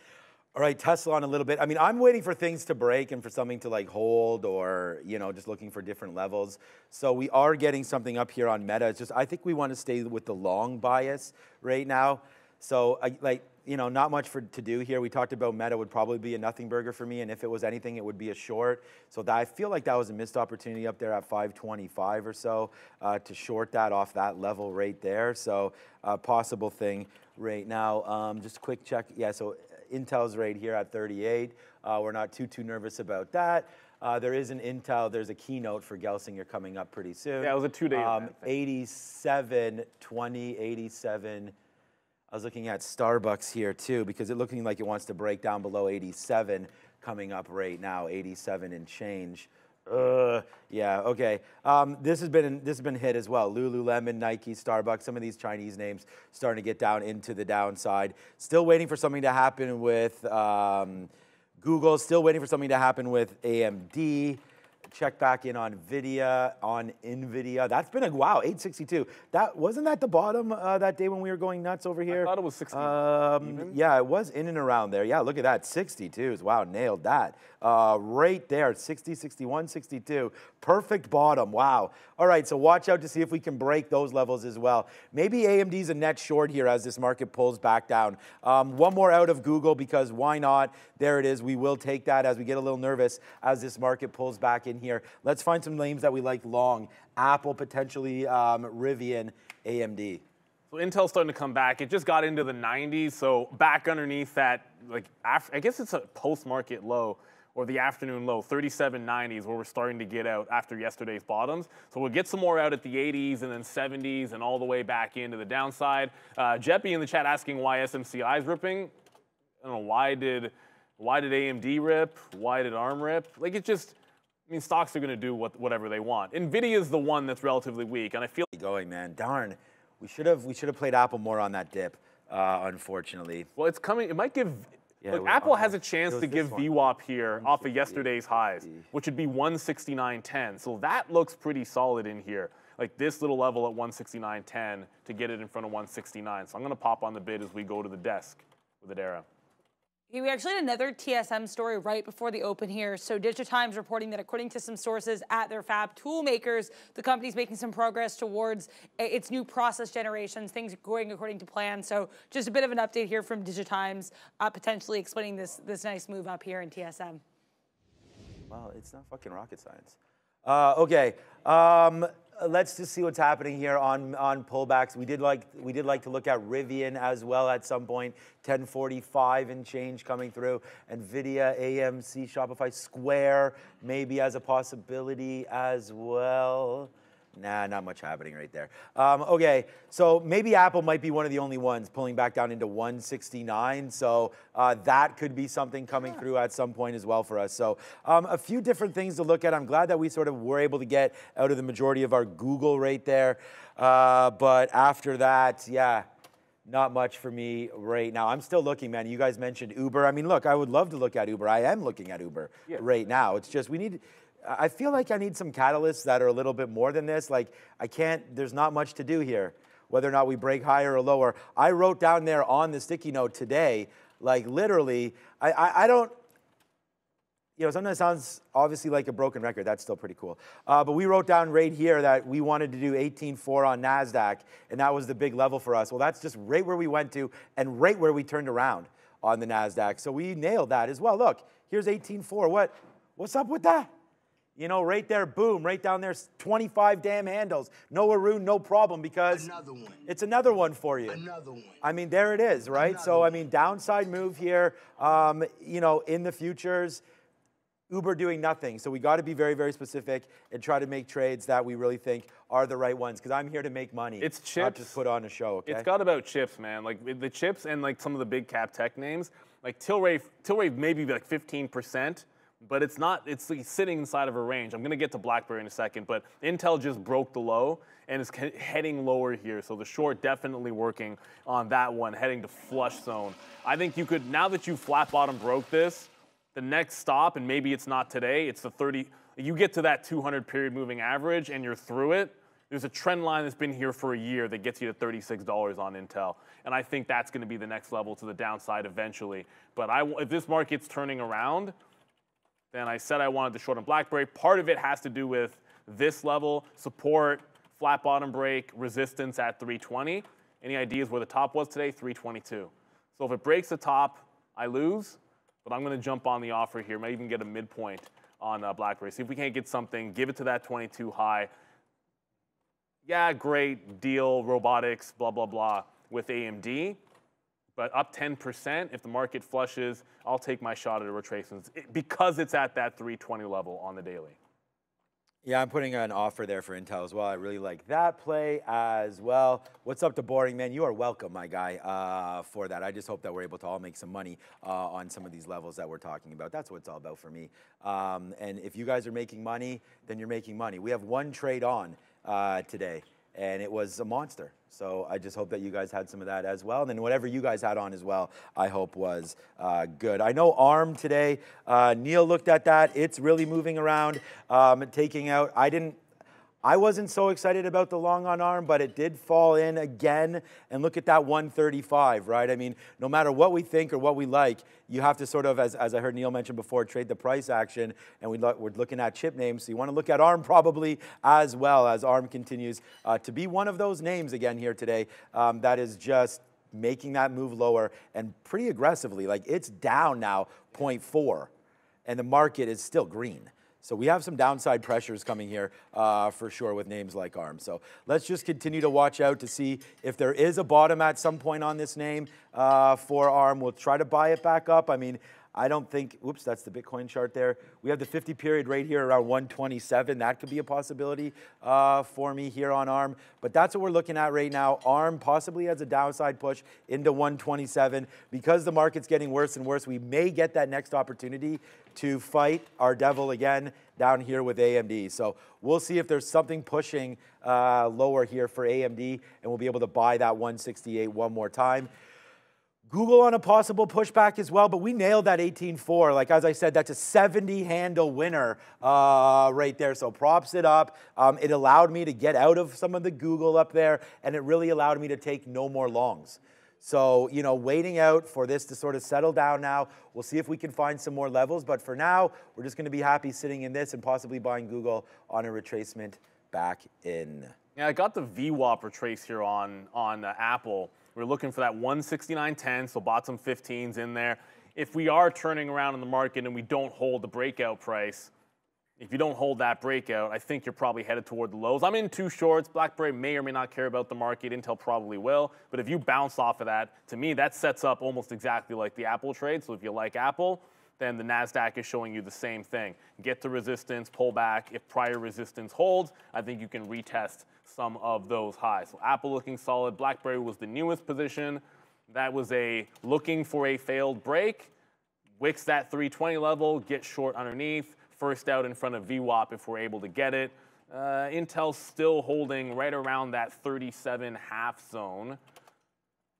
All right, Tesla on a little bit. I mean, I'm waiting for things to break and for something to like hold or, you know, just looking for different levels. So we are getting something up here on Meta. It's just, I think we want to stay with the long bias right now. So I, like, you know, not much for to do here. We talked about Meta would probably be a nothing burger for me. And if it was anything, it would be a short. So that, I feel like that was a missed opportunity up there at five twenty-five or so uh, to short that off that level right there. So a possible thing right now. Um, just quick check. Yeah, so Intel's right here at thirty-eight. Uh, we're not too, too nervous about that. Uh, there is an Intel, there's a keynote for Gelsinger coming up pretty soon. Yeah, it was a two-day um, eighty-seven twenty, eighty-seven. I was looking at Starbucks here too, because it's looking like it wants to break down below eighty-seven coming up right now, eighty-seven and change. Uh, yeah, okay. Um, this has been this has been hit as well. Lululemon, Nike, Starbucks, some of these Chinese names starting to get down into the downside. Still waiting for something to happen with um, Google. Still waiting for something to happen with A M D. Check back in on NVIDIA. On NVIDIA, that's been a wow, eight sixty-two. That wasn't that the bottom uh, that day when we were going nuts over here. I thought it was sixty. Um, yeah, it was in and around there. Yeah, look at that, sixty-twos. Wow, nailed that. Uh, right there, sixty, sixty-one, sixty-two. Perfect bottom. Wow. All right, so watch out to see if we can break those levels as well. Maybe A M D's a net short here as this market pulls back down. Um, one more out of Google because why not? There it is. We will take that as we get a little nervous as this market pulls back in here. Let's find some names that we like long. Apple, potentially um, Rivian, A M D. So Intel's starting to come back. It just got into the nineties, so back underneath that, like after, I guess it's a post-market low. Or the afternoon low, thirty-seven ninety is where we're starting to get out after yesterday's bottoms. So we'll get some more out at the eighties and then seventies and all the way back into the downside. Uh, Jeppy in the chat asking why S M C I is ripping. I don't know, why did, why did A M D rip? Why did ARM rip? Like it just, I mean, stocks are going to do what, whatever they want. NVIDIA is the one that's relatively weak, and I feel going, man, darn. We should have we should have played Apple more on that dip, uh, unfortunately. Well, it's coming. It might give. Yeah, look, Apple has a chance to give V WAP here off of yesterday's highs, which would be one sixty-nine ten. So that looks pretty solid in here. Like this little level at one sixty-nine ten to get it in front of one sixty-nine. So I'm going to pop on the bid as we go to the desk with Adara. We actually had another T S M story right before the open here. So DigiTimes reporting that according to some sources at their fab tool makers, the company's making some progress towards its new process generations, things going according to plan. So just a bit of an update here from DigiTimes, uh, potentially explaining this, this nice move up here in T S M. Well, it's not fucking rocket science. Uh, okay. Um, Let's just see what's happening here on, on pullbacks. We did, like, we did like to look at Rivian as well at some point. ten forty-five and change coming through. NVIDIA, A M C, Shopify, Square maybe as a possibility as well. Nah, not much happening right there. Um, okay, so maybe Apple might be one of the only ones pulling back down into one sixty-nine. So uh, that could be something coming through at some point as well for us. So um, a few different things to look at. I'm glad that we sort of were able to get out of the majority of our Google right there. Uh, but after that, yeah. Not much for me right now. I'm still looking, man. You guys mentioned Uber. I mean, look, I would love to look at Uber. I am looking at Uber yeah. right now. It's just we need... I feel like I need some catalysts that are a little bit more than this. Like, I can't... There's not much to do here, whether or not we break higher or lower. I wrote down there on the sticky note today, like, literally, I, I, I don't... You know, sometimes it sounds obviously like a broken record. That's still pretty cool. Uh, but we wrote down right here that we wanted to do eighteen four on NASDAQ, and that was the big level for us. Well, that's just right where we went to and right where we turned around on the NASDAQ. So we nailed that as well. Look, here's eighteen four. What, what's up with that? You know, right there, boom, right down there, twenty-five damn handles. No Arun, no problem, because another one. It's another one for you. Another one. I mean, there it is, right? Another so, one. I mean, downside move here, um, you know, in the futures. Uber doing nothing. So we got to be very, very specific and try to make trades that we really think are the right ones. Because I'm here to make money. It's chips. Not just put on a show, okay? It's got about chips, man. Like, the chips and, like, some of the big cap tech names. Like, Tilray, Tilray maybe, like, fifteen percent. But it's not, it's like sitting inside of a range. I'm going to get to BlackBerry in a second, but Intel just broke the low and is heading lower here. So the short definitely working on that one, heading to flush zone. I think you could, now that you flat bottom broke this, the next stop, and maybe it's not today, it's the thirty, you get to that two hundred period moving average and you're through it. There's a trend line that's been here for a year that gets you to thirty-six dollars on Intel. And I think that's going to be the next level to the downside eventually. But I, if this market's turning around, then I said I wanted to short on BlackBerry. Part of it has to do with this level, support, flat bottom break, resistance at three twenty. Any ideas where the top was today? three twenty-two. So if it breaks the top, I lose. But I'm going to jump on the offer here. Might even get a midpoint on uh, BlackBerry. See if we can't get something. Give it to that twenty-two high. Yeah, great deal, robotics, blah, blah, blah, with A M D. But up ten percent, if the market flushes, I'll take my shot at a retracement because it's at that three twenty level on the daily. Yeah, I'm putting an offer there for Intel as well. I really like that play as well. What's up to Boring Man? You are welcome, my guy, uh, for that. I just hope that we're able to all make some money uh, on some of these levels that we're talking about. That's what it's all about for me. Um, and if you guys are making money, then you're making money. We have one trade on uh, today, and it was a monster. So I just hope that you guys had some of that as well. And then whatever you guys had on as well, I hope was uh, good. I know A R M today, uh, Neil looked at that. It's really moving around, um, taking out. I didn't, I wasn't so excited about the long on A R M, but it did fall in again. And look at that one thirty-five, right? I mean, no matter what we think or what we like, you have to sort of, as, as I heard Neil mention before, trade the price action, and we lo we're looking at chip names, so you want to look at A R M probably as well, as A R M continues uh, to be one of those names again here today um, that is just making that move lower and pretty aggressively. Like, it's down now zero point four, and the market is still green. So we have some downside pressures coming here uh, for sure with names like A R M. So let's just continue to watch out to see if there is a bottom at some point on this name uh, for A R M. We'll try to buy it back up. I mean, I don't think, whoops, that's the Bitcoin chart there. We have the fifty period right here around one twenty-seven. That could be a possibility uh, for me here on A R M. But that's what we're looking at right now. A R M possibly has a downside push into one twenty-seven. Because the market's getting worse and worse, we may get that next opportunity to fight our devil again down here with A M D. So we'll see if there's something pushing uh, lower here for A M D, and we'll be able to buy that one sixty-eight one more time. Google on a possible pushback as well, but we nailed that eighteen four. Like, as I said, that's a seventy handle winner uh, right there. So props it up. Um, it allowed me to get out of some of the Google up there, and it really allowed me to take no more longs. So, you know, waiting out for this to sort of settle down now. We'll see if we can find some more levels. But for now, we're just going to be happy sitting in this and possibly buying Google on a retracement back in. Yeah, I got the V WAP retrace here on, on uh, Apple. We're looking for that one sixty-nine ten, so bought some fifteens in there. If we are turning around in the market and we don't hold the breakout price, if you don't hold that breakout, I think you're probably headed toward the lows. I'm in two shorts. BlackBerry may or may not care about the market. Intel probably will. But if you bounce off of that, to me, that sets up almost exactly like the Apple trade. So if you like Apple, then the NASDAQ is showing you the same thing. Get to resistance, pull back. If prior resistance holds, I think you can retest some of those highs. So Apple looking solid. BlackBerry was the newest position. That was a looking for a failed break. Wicks that three twenty level, get short underneath. First out in front of V WAP if we're able to get it. Uh, Intel still holding right around that thirty-seven half zone.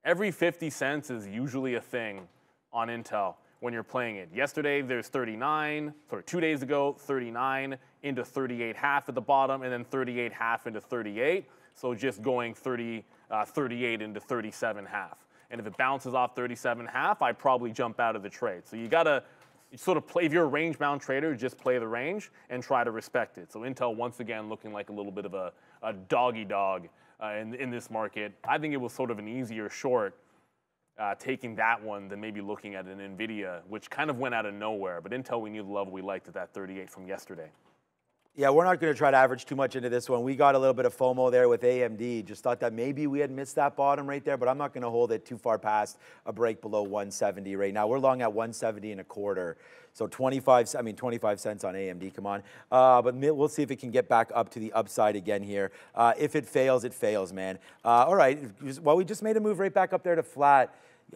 Every fifty cents is usually a thing on Intel when you're playing it. Yesterday, there's thirty-nine, sorry, two days ago, thirty-nine into thirty-eight half at the bottom, and then thirty-eight half into thirty-eight. So just going thirty, uh, thirty-eight into thirty-seven half. And if it bounces off thirty-seven half, I probably jump out of the trade. So you gotta sort of play, if you're a range-bound trader, just play the range and try to respect it. So Intel, once again, looking like a little bit of a, a doggy dog uh, in, in this market. I think it was sort of an easier short Uh, taking that one than maybe looking at an NVIDIA, which kind of went out of nowhere. But Intel, we knew the level we liked at that thirty-eight from yesterday. Yeah, we're not going to try to average too much into this one. We got a little bit of FOMO there with A M D. Just thought that maybe we had missed that bottom right there, but I'm not going to hold it too far past a break below one seventy right now. We're long at one seventy and a quarter. So twenty-five, I mean, twenty-five cents on A M D, come on. Uh, but we'll see if it can get back up to the upside again here. Uh, if it fails, it fails, man. Uh, all right, well, we just made a move right back up there to flat.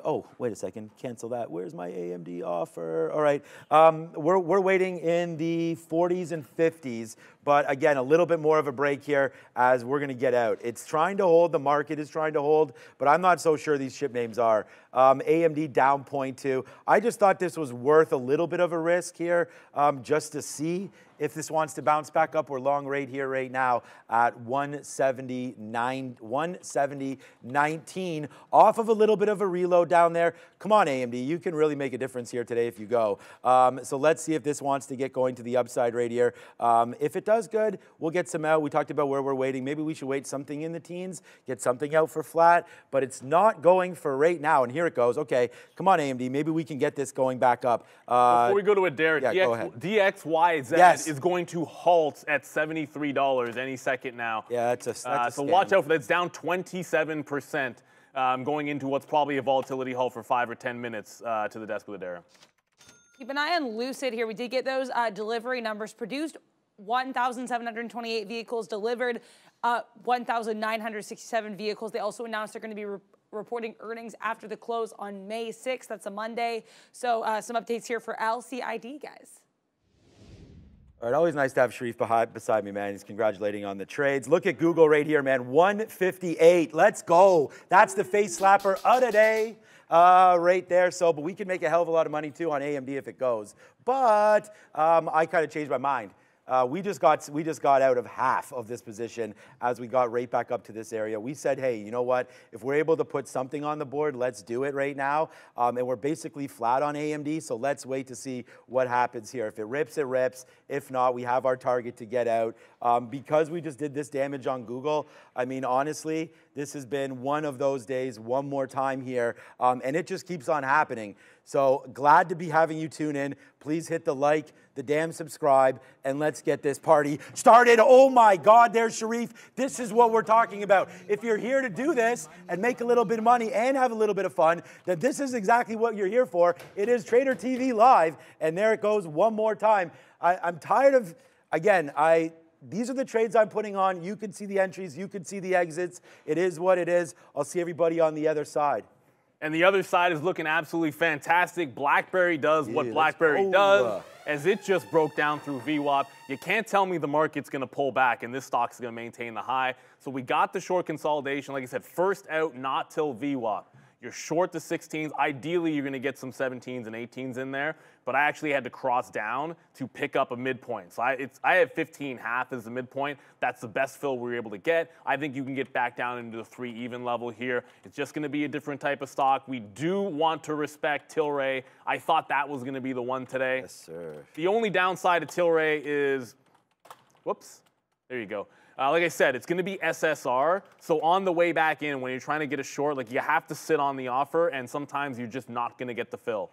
Oh, wait a second, cancel that. Where's my A M D offer? All right, um, we're, we're waiting in the forties and fifties, but again, a little bit more of a break here as we're gonna get out. It's trying to hold, the market is trying to hold, but I'm not so sure these ship names are. Um, A M D down zero point two. I just thought this was worth a little bit of a risk here um, just to see if this wants to bounce back up. We're long right here right now at one seventy-nine, one seventy nineteen, off of a little bit of a reload down there. Come on, A M D, you can really make a difference here today if you go. Um, so let's see if this wants to get going to the upside right here. Um, if it does good, we'll get some out. We talked about where we're waiting. Maybe we should wait something in the teens, get something out for flat, but it's not going for right now. And here it goes. Okay, come on, A M D, maybe we can get this going back up. Uh, Before we go to Adair, yeah, D X Y Z yes. is going to halt at seventy-three dollars any second now. Yeah, that's a, that's uh, So a watch out for that. It's down twenty-seven percent um, going into what's probably a volatility halt for five or ten minutes uh, to the desk with Adair. Keep an eye on Lucid here. We did get those uh, delivery numbers produced. one thousand seven hundred twenty-eight vehicles delivered, uh, one thousand nine hundred sixty-seven vehicles. They also announced they're going to be re reporting earnings after the close on May sixth. That's a Monday. So uh, some updates here for L C I D, guys. All right, always nice to have Sharif beside me, man. He's congratulating on the trades. Look at Google right here, man. one fifty-eight. Let's go. That's the face slapper of the day uh, right there. So, but we can make a hell of a lot of money, too, on A M D if it goes. But um, I kind of changed my mind. Uh, we just got we just got out of half of this position as we got right back up to this area. We said, hey, you know what? If we're able to put something on the board, let's do it right now. Um, and we're basically flat on A M D, so let's wait to see what happens here. If it rips, it rips. If not, we have our target to get out. Um, because we just did this damage on Google, I mean, honestly, this has been one of those days, one more time here, um, and it just keeps on happening. So glad to be having you tune in. Please hit the like, the damn subscribe, and let's get this party started. Oh my God, there's Sharif. This is what we're talking about. If you're here to do this and make a little bit of money and have a little bit of fun, then this is exactly what you're here for. It is Trader T V Live, and there it goes one more time. I, I'm tired of, again, I... These are the trades I'm putting on. You can see the entries. You can see the exits. It is what it is. I'll see everybody on the other side. And the other side is looking absolutely fantastic. BlackBerry does yeah, what BlackBerry does, as it just broke down through V WAP. You can't tell me the market's going to pull back and this stock's going to maintain the high. So we got the short consolidation. Like I said, first out, not till V WAP. You're short the sixteens. Ideally, you're going to get some seventeens and eighteens in there. But I actually had to cross down to pick up a midpoint. So I, it's, I have fifteen half as the midpoint. That's the best fill we were able to get. I think you can get back down into the three even level here. It's just going to be a different type of stock. We do want to respect Tilray. I thought that was going to be the one today. Yes, sir. The only downside of Tilray is, whoops, there you go. Uh, like I said, it's going to be S S R, so on the way back in, when you're trying to get a short, like you have to sit on the offer, and sometimes you're just not going to get the fill.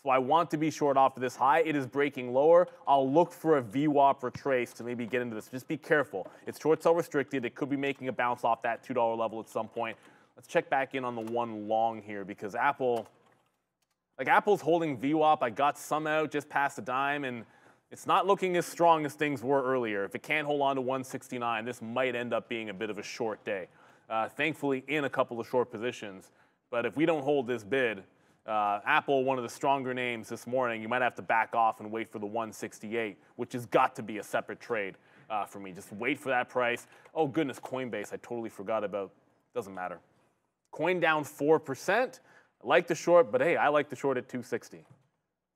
So I want to be short off of this high. It is breaking lower. I'll look for a V WAP retrace to maybe get into this. Just be careful. It's short sell restricted. It could be making a bounce off that two dollar level at some point. Let's check back in on the one long here, because Apple, like Apple's holding V WAP. I got some out just past a dime, and it's not looking as strong as things were earlier. If it can't hold on to one sixty-nine, this might end up being a bit of a short day. Uh, thankfully, in a couple of short positions. But if we don't hold this bid, uh, Apple, one of the stronger names this morning, you might have to back off and wait for the one sixty-eight, which has got to be a separate trade uh, for me. Just wait for that price. Oh, goodness, Coinbase, I totally forgot about. Doesn't matter. Coin down four percent. I like the short, but hey, I like the short at two sixty.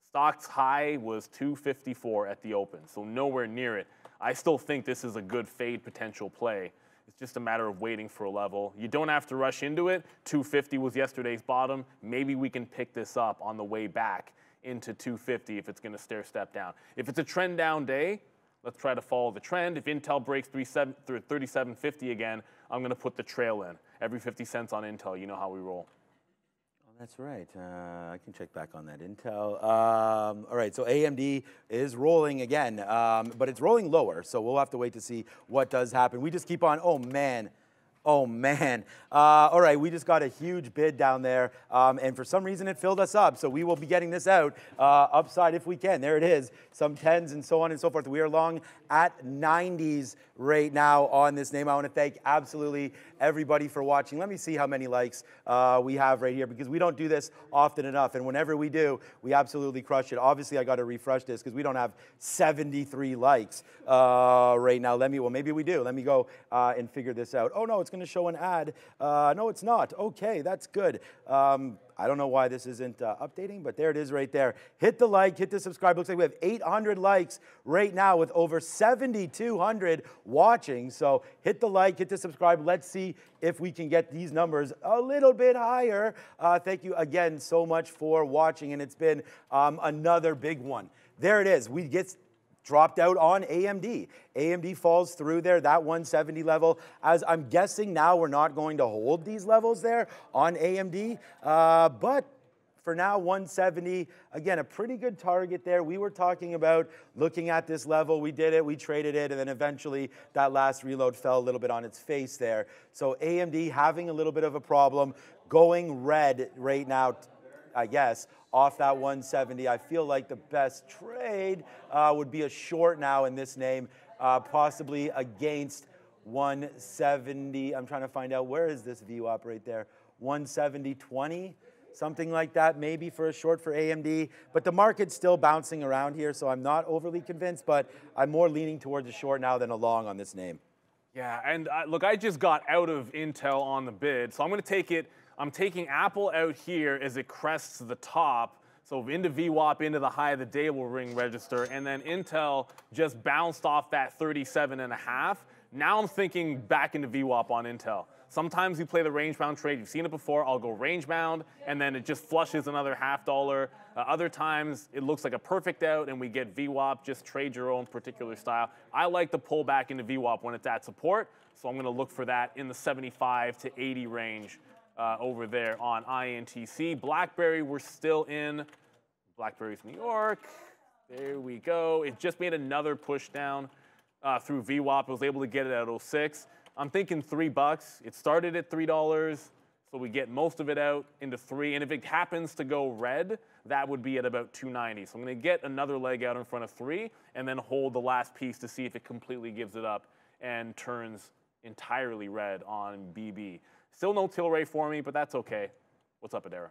Stock's high was two fifty-four at the open, so nowhere near it. I still think this is a good fade potential play. It's just a matter of waiting for a level. You don't have to rush into it. two fifty was yesterday's bottom. Maybe we can pick this up on the way back into two fifty if it's going to stair step down. If it's a trend down day, let's try to follow the trend. If Intel breaks thirty-seven fifty again, I'm going to put the trail in. Every fifty cents on Intel, you know how we roll. That's right. Uh, I can check back on that Intel. Um, all right, so A M D is rolling again, um, but it's rolling lower, so we'll have to wait to see what does happen. We just keep on, oh, man. Oh, man. Uh, all right, we just got a huge bid down there, um, and for some reason it filled us up, so we will be getting this out uh, upside if we can. There it is, some tens and so on and so forth. We are long at nineties right now on this name. I want to thank absolutely everybody for watching. Let me see how many likes uh, we have right here, because we don't do this often enough, and whenever we do, we absolutely crush it. Obviously, I got to refresh this because we don't have seventy-three likes uh, right now. Let me, well, maybe we do. Let me go uh, and figure this out. Oh, no, it's going to show an ad. Uh, no, it's not. Okay, that's good. Um, I don't know why this isn't uh, updating, but there it is right there. Hit the like, hit the subscribe. Looks like we have eight hundred likes right now with over seventy-two hundred watching. So hit the like, hit the subscribe. Let's see if we can get these numbers a little bit higher. Uh, thank you again so much for watching, and it's been um, another big one. There it is. We get dropped out on A M D. A M D falls through there, that one seventy level. As I'm guessing now we're not going to hold these levels there on A M D, uh, but for now, one seventy, again, a pretty good target there. We were talking about looking at this level. We did it, we traded it, and then eventually that last reload fell a little bit on its face there. So A M D having a little bit of a problem, going red right now, I guess, off that one seventy. I feel like the best trade uh, would be a short now in this name. uh, possibly against one seventy. I'm trying to find out, where is this V WAP right there? one seventy twenty, something like that, maybe for a short for A M D. But the market's still bouncing around here, so I'm not overly convinced, but I'm more leaning towards a short now than a long on this name. Yeah, and I, look, I just got out of Intel on the bid, so I'm going to take it. I'm taking Apple out here as it crests the top. So into V WAP, into the high of the day will ring register. And then Intel just bounced off that thirty-seven and a half. Now I'm thinking back into V WAP on Intel. Sometimes you play the range bound trade. You've seen it before. I'll go range bound, and then it just flushes another half dollar. Uh, other times it looks like a perfect out, and we get V WAP. Just trade your own particular style. I like to pull back into V WAP when it's at support. So I'm going to look for that in the seventy-five to eighty range. Uh, over there on I N T C. BlackBerry, we're still in. BlackBerry's New York. There we go. It just made another push down uh, through V WAP. I was able to get it at oh six. I'm thinking three bucks. It started at three dollars, so we get most of it out into three. And if it happens to go red, that would be at about two ninety. So I'm going to get another leg out in front of three and then hold the last piece to see if it completely gives it up and turns entirely red on B B. Still no Tilray for me, but that's okay. What's up, Adara?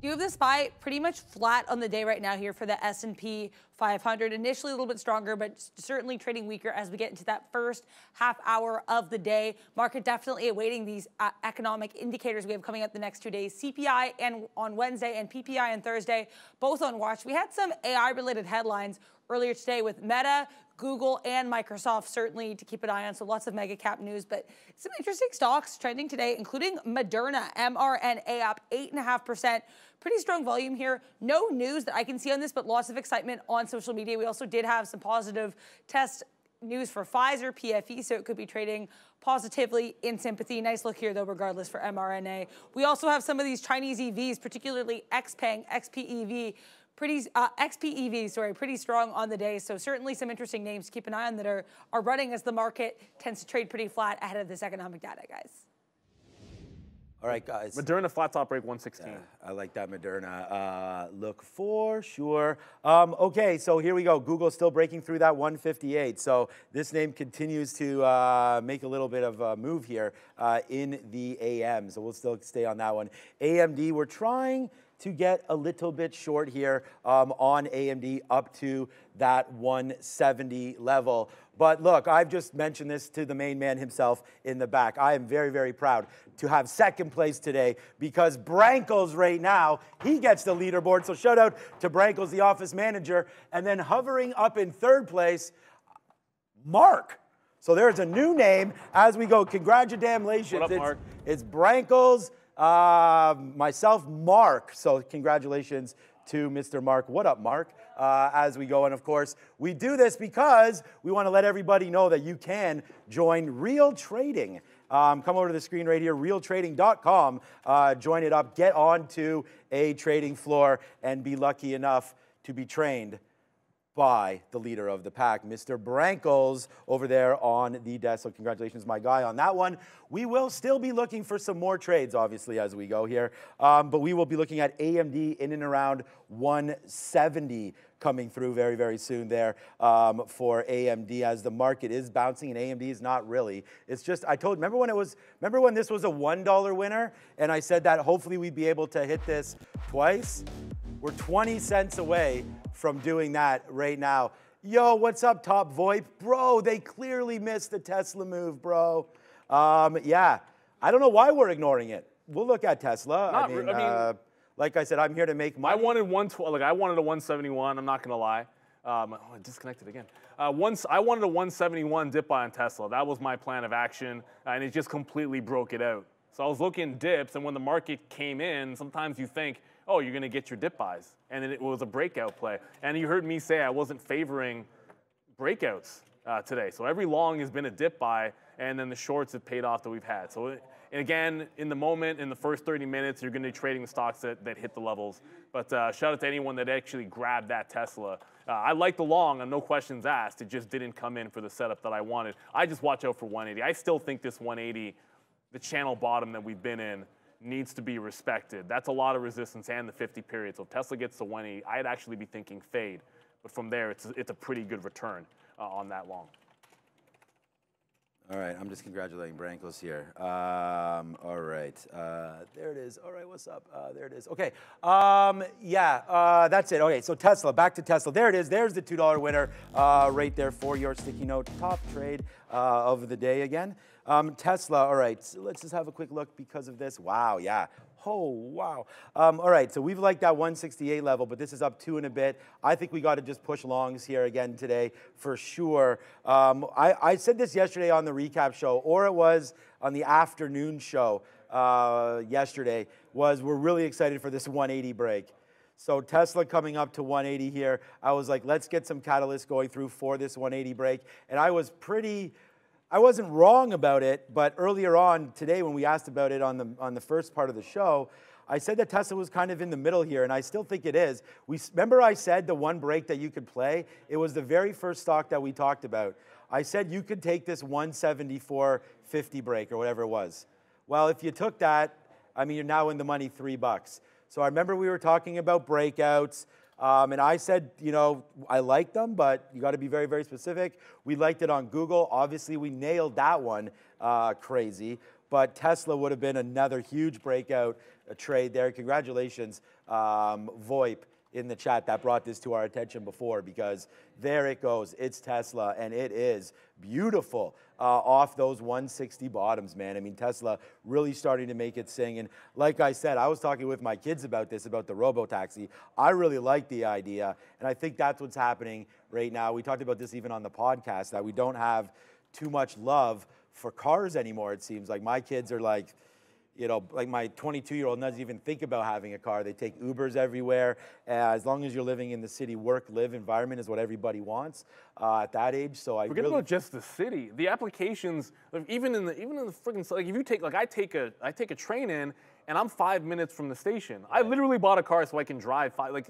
You have this buy pretty much flat on the day right now here for the S and P five hundred. Initially a little bit stronger, but certainly trading weaker as we get into that first half hour of the day. Market definitely awaiting these uh, economic indicators we have coming up the next two days. C P I and on Wednesday and P P I on Thursday, both on watch. We had some A I-related headlines earlier today with Meta, Google, and Microsoft, certainly to keep an eye on. So lots of mega cap news, but some interesting stocks trending today, including Moderna, M R N A up eight point five percent. Pretty strong volume here. No news that I can see on this, but lots of excitement on social media. We also did have some positive test news for Pfizer, P F E, so it could be trading positively in sympathy. Nice look here, though, regardless for M R N A. We also have some of these Chinese E Vs, particularly Xpeng, X P E V, Pretty, uh, X P E V, sorry, pretty strong on the day. So certainly some interesting names to keep an eye on that are, are running as the market tends to trade pretty flat ahead of this economic data, guys. All right, guys. Moderna flat top break one sixteen. Yeah, I like that Moderna uh, look for sure. Um, okay, so here we go. Google still breaking through that one fifty-eight. So this name continues to uh, make a little bit of a move here uh, in the A M. So we'll still stay on that one. A M D, we're trying to get a little bit short here um, on A M D up to that one seventy level. But look, I've just mentioned this to the main man himself in the back. I am very, very proud to have second place today because Brankles right now, he gets the leaderboard. So shout out to Brankles, the office manager. And then hovering up in third place, Mark. So there's a new name as we go. Congratulations. What up, it's, Mark? It's Brankles. Uh, myself, Mark. So congratulations to Mister Mark. What up, Mark? Uh, as we go. And of course, we do this because we want to let everybody know that you can join Real Trading. Um, come over to the screen right here, real trading dot com. Uh, join it up. Get onto a trading floor and be lucky enough to be trained by the leader of the pack, Mister Brankles, over there on the desk. So congratulations, my guy, on that one. We will still be looking for some more trades, obviously, as we go here. Um, but we will be looking at A M D in and around one seventy coming through very, very soon there um, for A M D as the market is bouncing, and A M D is not really. It's just, I told, remember when it was, remember when this was a one dollar winner? And I said that hopefully we'd be able to hit this twice. We're twenty cents away from doing that right now. Yo, what's up, Top VoIP? Bro, they clearly missed the Tesla move, bro. Um, yeah, I don't know why we're ignoring it. We'll look at Tesla. Not I mean, I mean uh, like I said, I'm here to make money. I wanted one twelve, like I wanted a one seventy-one, I'm not gonna lie. Um, oh, I disconnected again. Uh, once I wanted a one seventy-one dip buy on Tesla. That was my plan of action, and it just completely broke it out. So I was looking dips, and when the market came in, sometimes you think, oh, you're going to get your dip buys. And it was a breakout play. And you heard me say I wasn't favoring breakouts uh, today. So every long has been a dip buy, and then the shorts have paid off that we've had. So it, again, in the moment, in the first thirty minutes, you're going to be trading the stocks that, that hit the levels. But uh, shout out to anyone that actually grabbed that Tesla. Uh, I like the long, and no questions asked. It just didn't come in for the setup that I wanted. I just watch out for one eighty. I still think this one eighty, the channel bottom that we've been in, needs to be respected. That's a lot of resistance and the fifty period. So if Tesla gets to one eighty, I'd actually be thinking fade. But from there, it's a, it's a pretty good return uh, on that long. All right, I'm just congratulating Brankos here. Um, all right, uh, there it is. All right, what's up? Uh, there it is. Okay, um, yeah, uh, that's it. Okay, so Tesla, back to Tesla. There it is. There's the two dollar winner uh, right there for your sticky note. Top trade uh, of the day again. Um, Tesla, all right, so let's just have a quick look because of this. Wow, yeah. Oh, wow. Um, all right, so we've liked that one sixty-eight level, but this is up two and a bit. I think we got to just push longs here again today for sure. Um, I, I said this yesterday on the recap show, or it was on the afternoon show uh, yesterday, was we're really excited for this one eighty break. So Tesla coming up to one eighty here. I was like, let's get some catalyst going through for this one eighty break. And I was pretty... I wasn't wrong about it, but earlier on today when we asked about it on the, on the first part of the show, I said that Tesla was kind of in the middle here, and I still think it is. We, remember I said the one break that you could play? It was the very first stock that we talked about. I said you could take this one seventy-four fifty break or whatever it was. Well, if you took that, I mean, you're now in the money three bucks. So I remember we were talking about breakouts. Um, and I said, you know, I like them, but you got to be very, very specific. We liked it on Google. Obviously, we nailed that one uh, crazy. But Tesla would have been another huge breakout trade there. Congratulations, um, VoIP in the chat that brought this to our attention before, because there it goes. It's Tesla, and it is beautiful uh, off those one sixty bottoms, man. I mean, Tesla really starting to make it sing. And like I said, I was talking with my kids about this, about the robo-taxi. I really like the idea, and I think that's what's happening right now. We talked about this even on the podcast, that we don't have too much love for cars anymore, it seems like. My kids are like... You know, like my twenty-two-year-old doesn't even think about having a car. They take Ubers everywhere. Uh, as long as you're living in the city, work, live environment is what everybody wants uh, at that age. So I forget really about just the city. The applications, like, even in the even in the freaking like if you take like I take a I take a train in and I'm five minutes from the station. Right. I literally bought a car so I can drive five. Like,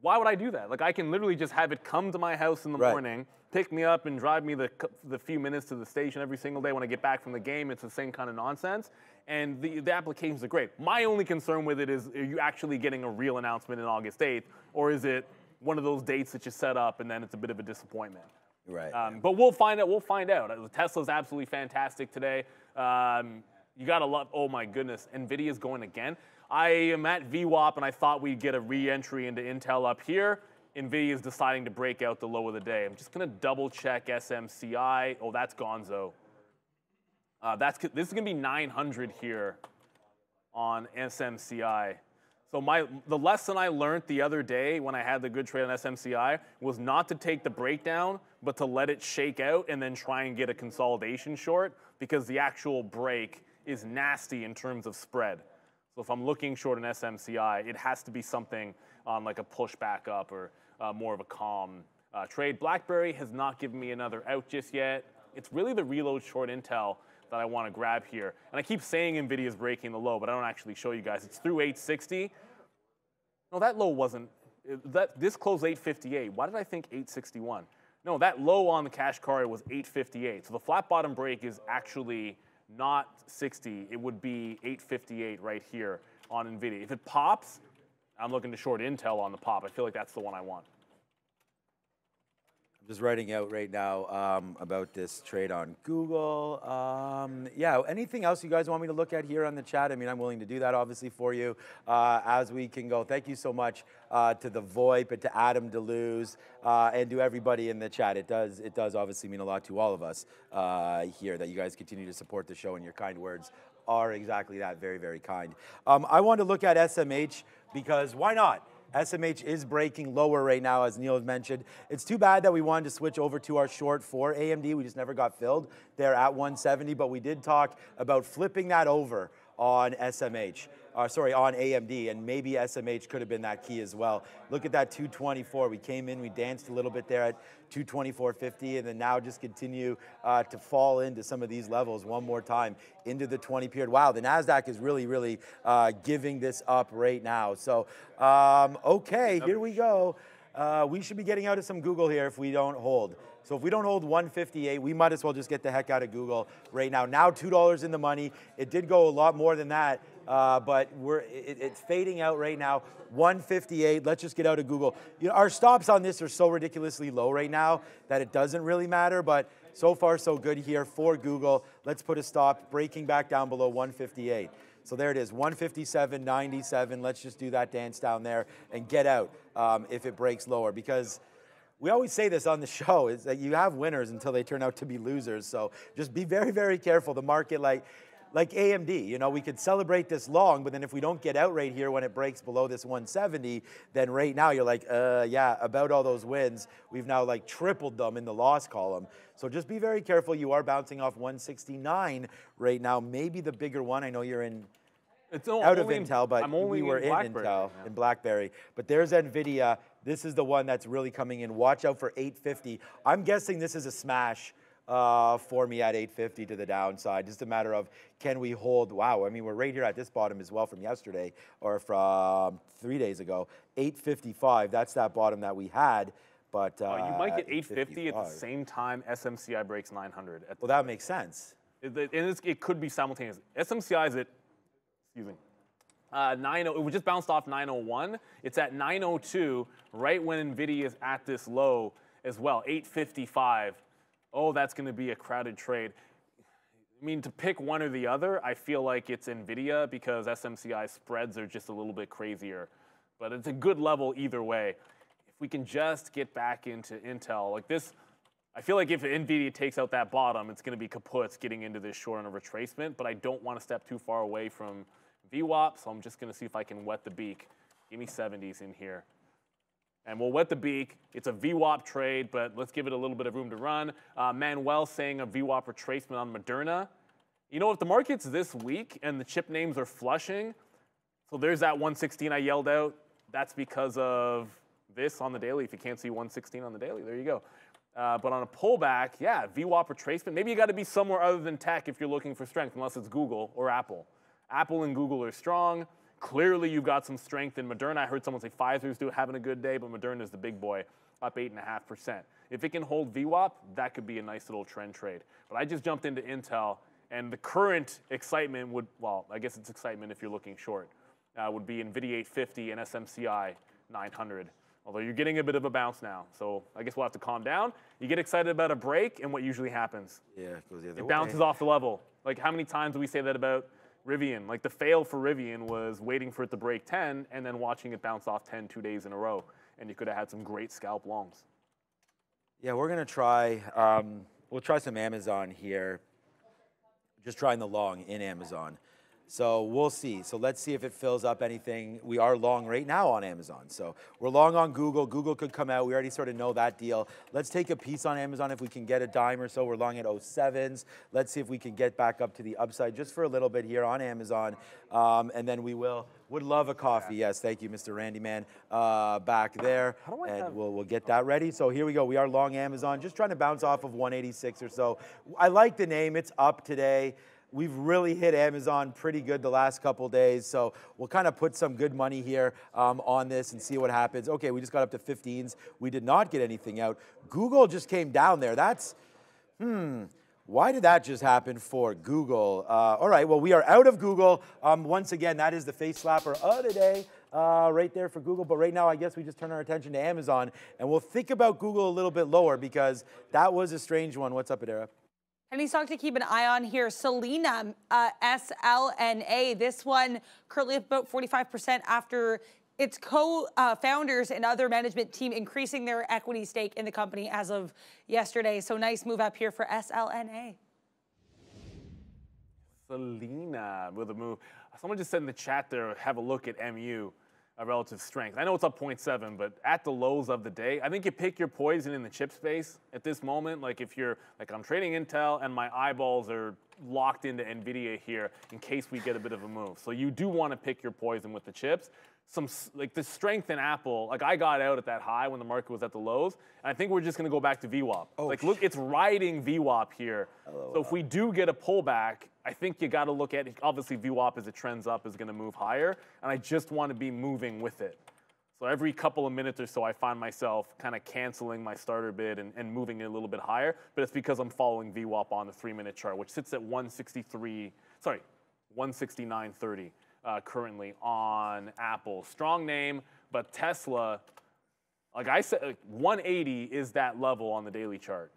why would I do that? Like, I can literally just have it come to my house in the right. morning, pick me up, and drive me the the few minutes to the station every single day when I get back from the game. It's the same kind of nonsense. And the, the applications are great. My only concern with it is, are you actually getting a real announcement in August eighth, or is it one of those dates that you set up and then it's a bit of a disappointment? Right. Um, yeah. But we'll find out. We'll find out. Tesla's absolutely fantastic today. Um, you gotta love. Oh my goodness, NVIDIA's going again. I am at V WAP, and I thought we'd get a re-entry into Intel up here. NVIDIA's deciding to break out the low of the day. I'm just gonna double check S M C I. Oh, that's Gonzo. Uh, that's, this is going to be nine hundred here on S M C I. So my, the lesson I learned the other day when I had the good trade on S M C I was not to take the breakdown, but to let it shake out and then try and get a consolidation short, because the actual break is nasty in terms of spread. So if I'm looking short on S M C I, it has to be something on like a push back up or uh, more of a calm uh, trade. BlackBerry has not given me another out just yet. It's really the reload short Intel that I want to grab here. And I keep saying NVIDIA is breaking the low, but I don't actually show you guys. It's through eight sixty. No, that low wasn't, that, this closed eight fifty-eight. Why did I think eight sixty-one? No, that low on the cash card was eight fifty-eight. So the flat bottom break is actually not sixty. It would be eight fifty-eight right here on NVIDIA. If it pops, I'm looking to short Intel on the pop. I feel like that's the one I want. Just writing out right now um, about this trade on Google. Um, yeah, anything else you guys want me to look at here on the chat? I mean, I'm willing to do that, obviously, for you uh, as we can go. Thank you so much uh, to the VoIP and to Adam Deleuze uh, and to everybody in the chat. It does, it does obviously mean a lot to all of us uh, here that you guys continue to support the show, and your kind words are exactly that, very, very kind. Um, I want to look at S M H because why not? S M H is breaking lower right now, as Neil mentioned. It's too bad that we wanted to switch over to our short for A M D. We just never got filled there at one seventy, but we did talk about flipping that over on S M H. Uh, sorry, on A M D, and maybe S M H could have been that key as well. Look at that two twenty-four. We came in, we danced a little bit there at two twenty-four fifty, and then now just continue uh, to fall into some of these levels one more time into the twenty period. Wow, the NASDAQ is really, really uh, giving this up right now. So, um, okay, here we go. Uh, we should be getting out of some Google here if we don't hold. So if we don't hold one fifty-eight, we might as well just get the heck out of Google right now. Now two dollars in the money. It did go a lot more than that, uh, but we're it, it's fading out right now. one fifty-eight, let's just get out of Google. You know, our stops on this are so ridiculously low right now that it doesn't really matter, but so far so good here for Google. Let's put a stop, breaking back down below one fifty-eight. So there it is, one fifty-seven ninety-seven. Let's just do that dance down there and get out um, if it breaks lower, because we always say this on the show, is that you have winners until they turn out to be losers. So just be very, very careful. The market, like, like A M D, you know, we could celebrate this long, but then if we don't get out right here when it breaks below this one seventy, then right now you're like, uh, yeah, about all those wins, we've now like tripled them in the loss column. So just be very careful. You are bouncing off one sixty-nine right now. Maybe the bigger one. I know you're in... It's out of Intel, but I'm only we were in, in Intel, in BlackBerry. But there's NVIDIA. This is the one that's really coming in. Watch out for eight fifty. I'm guessing this is a smash uh, for me at eight fifty to the downside. Just a matter of, can we hold? Wow, I mean, we're right here at this bottom as well from yesterday, or from three days ago. eight fifty-five, that's that bottom that we had. But uh, uh, you might get eight fifty at the same time S M C I breaks nine hundred. At well, that makes sense. It, it, and it could be simultaneous. S M C I is at... Excuse me. Uh, nine oh, it just bounced off nine oh one. It's at nine oh two, right when NVIDIA is at this low as well, eight fifty-five. Oh, that's going to be a crowded trade. I mean, to pick one or the other, I feel like it's NVIDIA because S M C I spreads are just a little bit crazier. But it's a good level either way. If we can just get back into Intel, like this, I feel like if NVIDIA takes out that bottom, it's going to be kaputs getting into this short on a retracement, but I don't want to step too far away from V WAP, so I'm just going to see if I can wet the beak. Give me seventies in here. And we'll wet the beak. It's a V WAP trade, but let's give it a little bit of room to run. Uh, Manuel saying a V WAP retracement on Moderna. You know, if the market's this weak and the chip names are flushing, so there's that one sixteen I yelled out. That's because of this on the daily. If you can't see one sixteen on the daily, there you go. Uh, but on a pullback, yeah, V WAP retracement. Maybe you got to be somewhere other than tech if you're looking for strength, unless it's Google or Apple. Apple and Google are strong. Clearly, you've got some strength in Moderna. I heard someone say Pfizer's do having a good day, but Moderna's the big boy, up eight and a half percent. If it can hold V WAP, that could be a nice little trend trade. But I just jumped into Intel, and the current excitement would, well, I guess it's excitement if you're looking short, uh, would be NVIDIA eight fifty and S M C I nine hundred. Although you're getting a bit of a bounce now, so I guess we'll have to calm down. You get excited about a break, and what usually happens? Yeah, it goes the other way. It bounces off the level. Like, how many times do we say that about Rivian? Like, the fail for Rivian was waiting for it to break ten, and then watching it bounce off ten two days in a row, and you could have had some great scalp longs. Yeah, we're gonna try. Um, we'll try some Amazon here. Just trying the long in Amazon. So we'll see. So let's see if it fills up anything. We are long right now on Amazon. So we're long on Google. Google could come out. We already sort of know that deal. Let's take a piece on Amazon if we can get a dime or so. We're long at oh sevens. Let's see if we can get back up to the upside just for a little bit here on Amazon. Um, and then we will, would love a coffee. Yes, thank you, Mister Randy Man, uh, back there. How do I and have... we'll, we'll get that ready. So here we go. We are long Amazon, just trying to bounce off of one eighty-six or so. I like the name. It's up today. We've really hit Amazon pretty good the last couple days, so we'll kind of put some good money here um, on this and see what happens. Okay, we just got up to fifteens. We did not get anything out. Google just came down there. That's, hmm, why did that just happen for Google? Uh, all right, well, we are out of Google. Um, once again, that is the face slapper of the day. Uh, right there for Google, but right now I guess we just turn our attention to Amazon, and we'll think about Google a little bit lower because that was a strange one. What's up, Adara? Any stock to keep an eye on here, Selena, uh, S L N A. This one currently up about forty-five percent after its co-founders uh, and other management team increasing their equity stake in the company as of yesterday. So nice move up here for S L N A. Selena with a move. Someone just said in the chat there, have a look at M U, uh, relative strength. I know it's up zero point seven, but at the lows of the day, I think you pick your poison in the chip space at this moment. Like if you're, like I'm trading Intel and my eyeballs are locked into NVIDIA here in case we get a bit of a move. So you do want to pick your poison with the chips. Some, like the strength in Apple, like I got out at that high when the market was at the lows, and I think we're just going to go back to V WAP. Oh, like look, it's riding V WAP here. Hello, so if we do get a pullback, I think you got to look at, obviously V WAP as it trends up is going to move higher, and I just want to be moving with it. So every couple of minutes or so, I find myself kind of canceling my starter bid and, and moving it a little bit higher. But it's because I'm following V WAP on the three-minute chart, which sits at one sixty-three, sorry, one sixty-nine thirty uh, currently on Apple. Strong name, but Tesla, like I said, like one eighty is that level on the daily chart.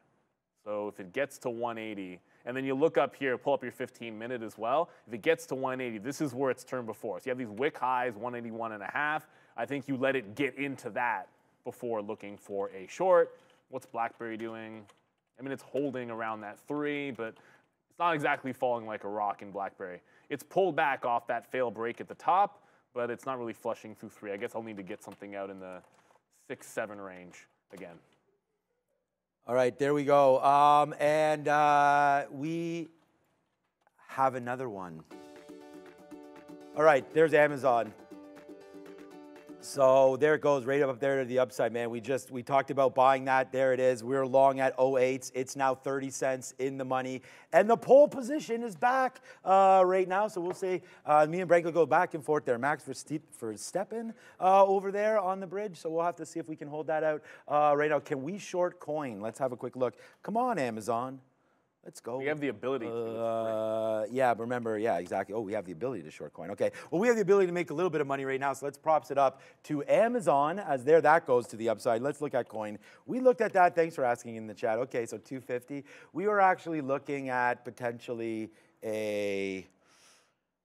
So if it gets to one eighty, and then you look up here, pull up your fifteen minute as well. If it gets to one eighty, this is where it's turned before. So you have these wick highs, one eighty-one and a half. I think you let it get into that before looking for a short. What's BlackBerry doing? I mean, it's holding around that three, but it's not exactly falling like a rock in BlackBerry. It's pulled back off that fail break at the top, but it's not really flushing through three. I guess I'll need to get something out in the six, seven range again. All right, there we go. Um, and uh, we have another one. All right, there's Amazon. So there it goes, right up there to the upside, man. We just, we talked about buying that. There it is. We're long at oh eights. It's now thirty cents in the money. And the pole position is back uh, right now. So we'll see. Uh, me and Frank will go back and forth there. Max for, ste for stepping uh, over there on the bridge. So we'll have to see if we can hold that out uh, right now. Can we short coin? Let's have a quick look. Come on, Amazon. Let's go. We have the ability to. Uh, yeah, remember, yeah, exactly. Oh, we have the ability to short coin. Okay. Well, we have the ability to make a little bit of money right now, so let's props it up to Amazon as there that goes to the upside. Let's look at coin. We looked at that. Thanks for asking in the chat. Okay, so two fifty. We were actually looking at potentially a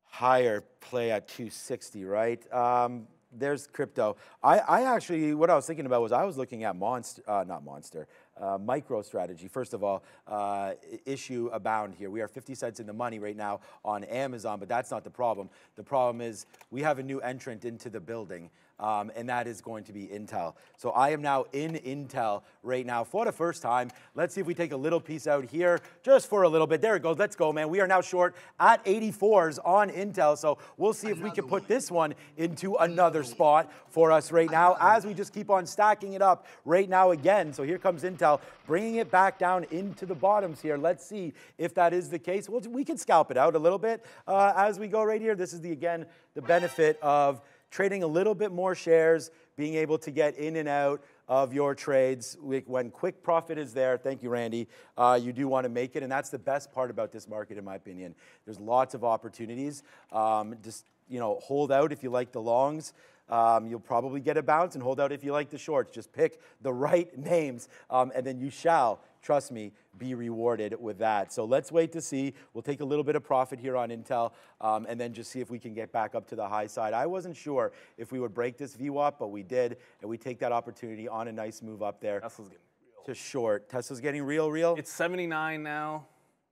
higher play at two sixty, right? Um, there's crypto. I, I actually, what I was thinking about was I was looking at Monster, uh, not Monster, Uh, MicroStrategy. First of all, uh, issue abound here. We are fifty cents in the money right now on Amazon, but that's not the problem. The problem is we have a new entrant into the building, um, and that is going to be Intel. So I am now in Intel right now for the first time. Let's see if we take a little piece out here just for a little bit. There it goes. Let's go, man. We are now short at eighty-fours on Intel, so we'll see if we can put this one into another spot for us right now as we just keep on stacking it up right now again. So here comes Intel, bringing it back down into the bottoms here. Let's see if that is the case. Well, we can scalp it out a little bit uh, as we go right here. This is, the again, the benefit of trading a little bit more shares, being able to get in and out of your trades when quick profit is there. Thank you, Randy. Uh, you do want to make it, and that's the best part about this market, in my opinion. There's lots of opportunities. Um, just, you know, hold out if you like the longs. Um, you'll probably get a bounce, and hold out if you like the shorts. Just pick the right names, um, and then you shall, trust me, be rewarded with that. So let's wait to see. We'll take a little bit of profit here on Intel, um, and then just see if we can get back up to the high side. I wasn't sure if we would break this V WAP, but we did, and we take that opportunity on a nice move up there. Tesla's getting real. To short. Tesla's getting real, real. It's seventy-nine now.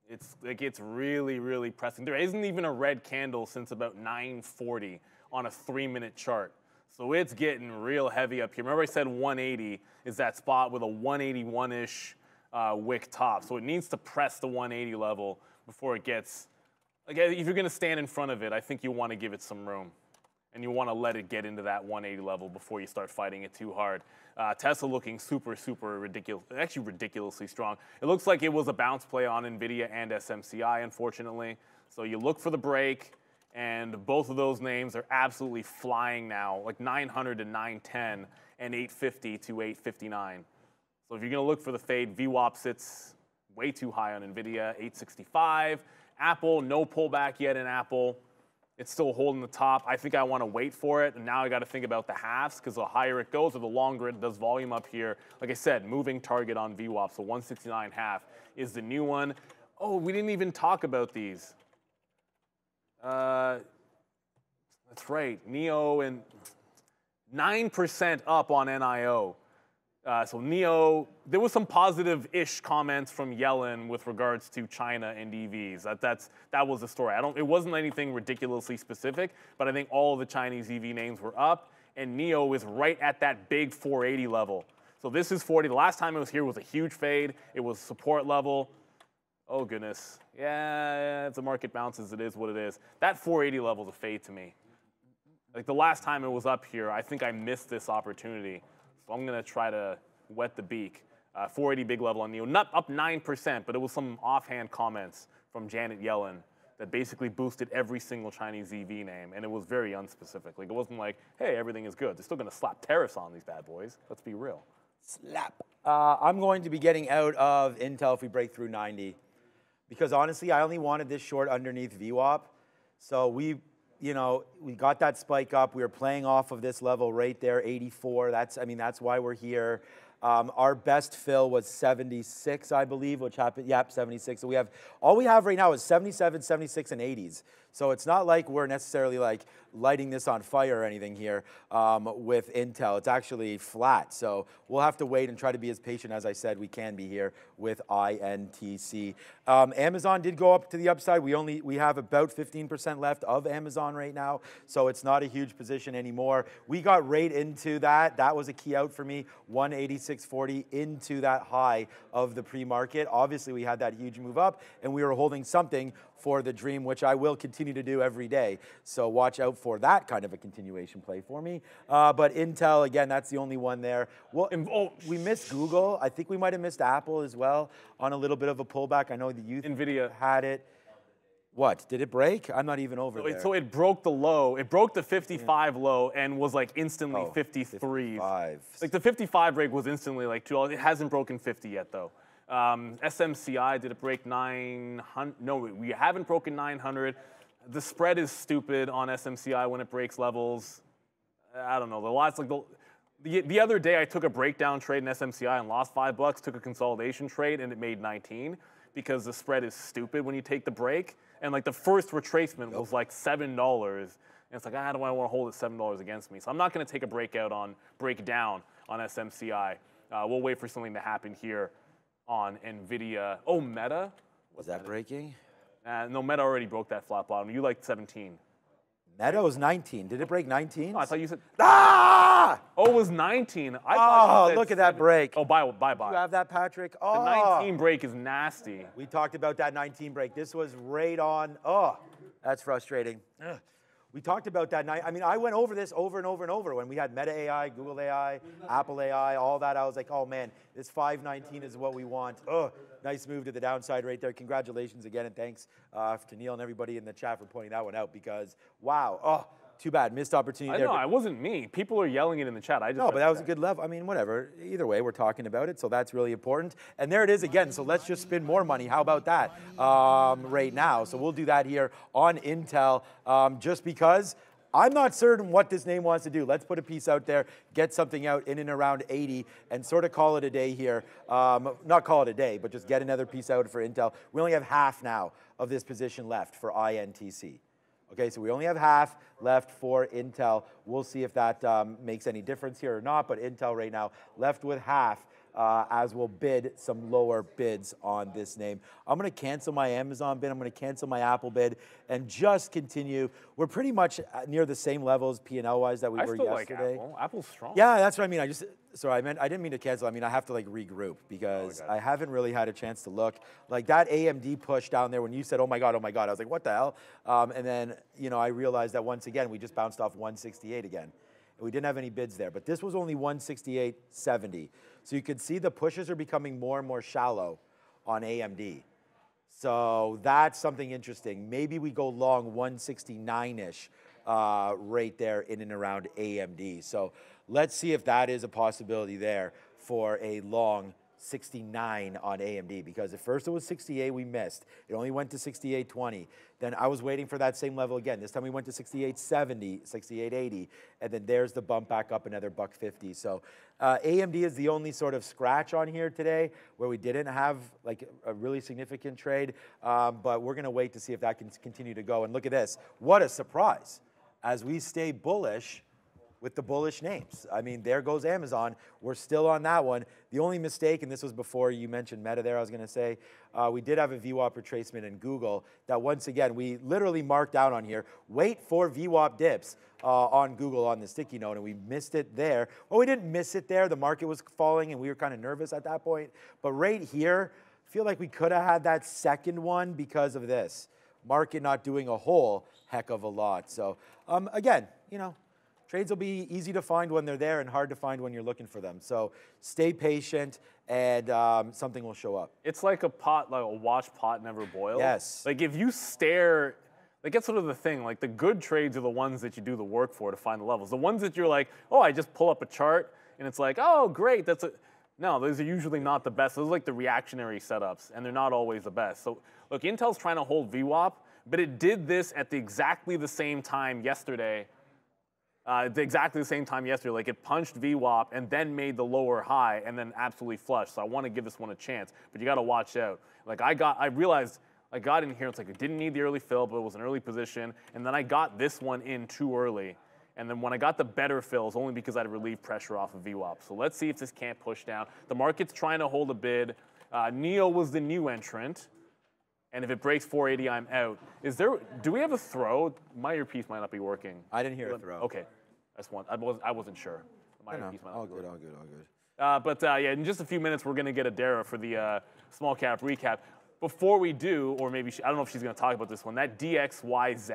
It's, it gets really, really pressing. There isn't even a red candle since about nine forty on a three-minute chart. So it's getting real heavy up here. Remember I said one eighty is that spot with a one eighty-one-ish uh, wick top. So it needs to press the one eighty level before it gets, again, if you're going to stand in front of it, I think you want to give it some room. And you want to let it get into that one eighty level before you start fighting it too hard. Uh, Tesla looking super, super ridiculous, actually ridiculously strong. It looks like it was a bounce play on NVIDIA and S M C I, unfortunately. So you look for the break. And both of those names are absolutely flying now, like nine hundred to nine ten and eight fifty to eight fifty-nine. So if you're going to look for the fade, V WAP sits way too high on NVIDIA, eight sixty-five. Apple, no pullback yet in Apple. It's still holding the top. I think I want to wait for it. And now I got to think about the halves, because the higher it goes or the longer it does volume up here. Like I said, moving target on V WAP, so one sixty-nine half is the new one. Oh, we didn't even talk about these. Uh, that's right, N I O and nine percent up on N I O. Uh, so N I O, there was some positive-ish comments from Yellen with regards to China and E Vs. That, that's, that was the story. I don't, it wasn't anything ridiculously specific, but I think all of the Chinese E V names were up, and N I O is right at that big four eighty level. So this is forty. The last time it was here was a huge fade. It was support level. Oh, goodness. Yeah, it's a market bounces. It is what it is. That four eighty level is a fade to me. Like the last time it was up here, I think I missed this opportunity. So I'm going to try to wet the beak. Uh, four eighty big level on N I O. Not up nine percent, but it was some offhand comments from Janet Yellen that basically boosted every single Chinese E V name, and it was very unspecific. Like, it wasn't like, hey, everything is good. They're still going to slap tariffs on these bad boys. Let's be real. Slap. Uh, I'm going to be getting out of Intel if we break through ninety, because honestly, I only wanted this short underneath V WAP. So we, you know, we got that spike up. We were playing off of this level right there, eighty-four. That's, I mean, that's why we're here. Um, our best fill was seventy-six, I believe, which happened, yep, seventy-six. So we have, all we have right now is seventy-seven, seventy-six, and eighties. So it's not like we're necessarily like lighting this on fire or anything here um, with Intel. It's actually flat. So we'll have to wait and try to be as patient as I said we can be here with I N T C. Um, Amazon did go up to the upside. We only, we have about fifteen percent left of Amazon right now. So it's not a huge position anymore. We got right into that. That was a key out for me, one eighty-six forty into that high of the pre-market. Obviously we had that huge move up and we were holding something for the dream, which I will continue to do every day. So watch out for that kind of a continuation play for me. Uh, but Intel, again, that's the only one there. Well, oh, we missed Google. I think we might have missed Apple as well on a little bit of a pullback. I know the youth NVIDIA had it. What, did it break? I'm not even over so there. It, so it broke the low. It broke the fifty-five yeah. low and was like instantly oh, fifty-three. Like the fifty-five break was instantly like two dollars. It hasn't broken fifty yet though. Um, S M C I, did it break nine hundred? No, we haven't broken nine hundred. The spread is stupid on S M C I when it breaks levels. I don't know. The lots like the, the the other day I took a breakdown trade in S M C I and lost five bucks. Took a consolidation trade and it made nineteen because the spread is stupid when you take the break. And like the first retracement was like seven dollars, and it's like, ah, do I want to hold it seven dollars against me? So I'm not going to take a breakout on breakdown on S M C I. Uh, we'll wait for something to happen here on NVIDIA. Oh, Meta? Was that breaking? Uh, no, Meta already broke that flat bottom. You liked seventeen. Meta was nineteen. Did it break nineteen? Oh, I thought you said... Ah! Oh, it was nineteen. I thought oh, look at that break. Oh, bye, bye, bye. You have that, Patrick? Oh. The nineteen break is nasty. We talked about that nineteen break. This was right on... Oh, that's frustrating. Ugh. We talked about that night. I mean, I went over this over and over and over when we had Meta A I, Google A I, Apple A I, all that. I was like, oh man, this five nineteen is what we want. Oh, nice move to the downside right there. Congratulations again, and thanks uh, to Neil and everybody in the chat for pointing that one out because, wow, oh, too bad. Missed opportunity I there. No, it wasn't me. People are yelling it in the chat. I just No, but that was a good level. I mean, whatever. Either way, we're talking about it, so that's really important. And there it is again. So let's just spend more money. How about that um, right now? So we'll do that here on Intel um, just because I'm not certain what this name wants to do. Let's put a piece out there, get something out in and around eighty, and sort of call it a day here. Um, not call it a day, but just get another piece out for Intel. We only have half now of this position left for I N T C. Okay, so we only have half left for Intel. We'll see if that um, makes any difference here or not, but Intel right now left with half uh, as we'll bid some lower bids on this name. I'm gonna cancel my Amazon bid, I'm gonna cancel my Apple bid, and just continue. We're pretty much near the same levels P and L-wise that we I were still yesterday. Like Apple. Apple's strong. Yeah, that's what I mean. I just, sorry, I meant, I didn't mean to cancel. I mean, I have to like regroup because oh I haven't really had a chance to look. Like that A M D push down there when you said, oh my God, oh my God, I was like, what the hell? Um, and then, you know, I realized that once again, we just bounced off one sixty-eight again. We didn't have any bids there, but this was only one sixty-eight seventy. So you could see the pushes are becoming more and more shallow on A M D. So that's something interesting. Maybe we go long one sixty-nine-ish uh, right there in and around A M D. So let's see if that is a possibility there for a long sixty-nine on A M D, because at first it was sixty-eight, we missed. It only went to sixty-eight twenty. Then I was waiting for that same level again. This time we went to sixty-eight seventy, sixty-eight eighty, and then there's the bump back up another buck fifty. So uh, A M D is the only sort of scratch on here today where we didn't have like a really significant trade, um, but we're gonna wait to see if that can continue to go. And look at this, what a surprise. As we stay bullish, with the bullish names. I mean, there goes Amazon. We're still on that one. The only mistake, and this was before you mentioned Meta there, I was gonna say, uh, we did have a V WAP retracement in Google that once again, we literally marked down on here, wait for V WAP dips uh, on Google on the sticky note, and we missed it there. Well, we didn't miss it there. The market was falling and we were kind of nervous at that point. But right here, I feel like we could have had that second one because of this. Market not doing a whole heck of a lot. So um, again, you know, trades will be easy to find when they're there and hard to find when you're looking for them. So stay patient and um, something will show up. It's like a pot, like a watch pot never boils. Yes. Like if you stare, like that's sort of the thing, like the good trades are the ones that you do the work for to find the levels. The ones that you're like, oh, I just pull up a chart and it's like, oh, great, that's a, no, those are usually not the best. Those are like the reactionary setups and they're not always the best. So look, Intel's trying to hold V WAP, but it did this at the exactly the same time yesterday. Uh, exactly the same time yesterday. Like it punched V WAP and then made the lower high and then absolutely flushed. So I want to give this one a chance, but you got to watch out. Like I got, I realized I got in here. It's like I didn't need the early fill, but it was an early position. And then I got this one in too early. And then when I got the better fills, only because I had relieved pressure off of V WAP. So let's see if this can't push down. The market's trying to hold a bid. Uh, N I O was the new entrant. And if it breaks four eighty, I'm out. Is there? Do we have a throw? My earpiece might not be working. I didn't hear a throw. Okay. That's one. I wasn't, I wasn't sure. My no, no. All good, all good, all good. Uh, but uh, yeah, in just a few minutes, we're going to get Adara for the uh, small cap recap. Before we do, or maybe, she, I don't know if she's going to talk about this one, that D X Y Z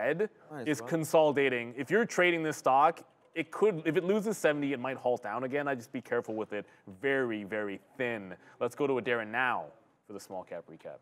is well. consolidating. If you're trading this stock, it could, if it loses seventy, it might halt down again. I'd just be careful with it. Very, very thin. Let's go to Adara now for the small cap recap.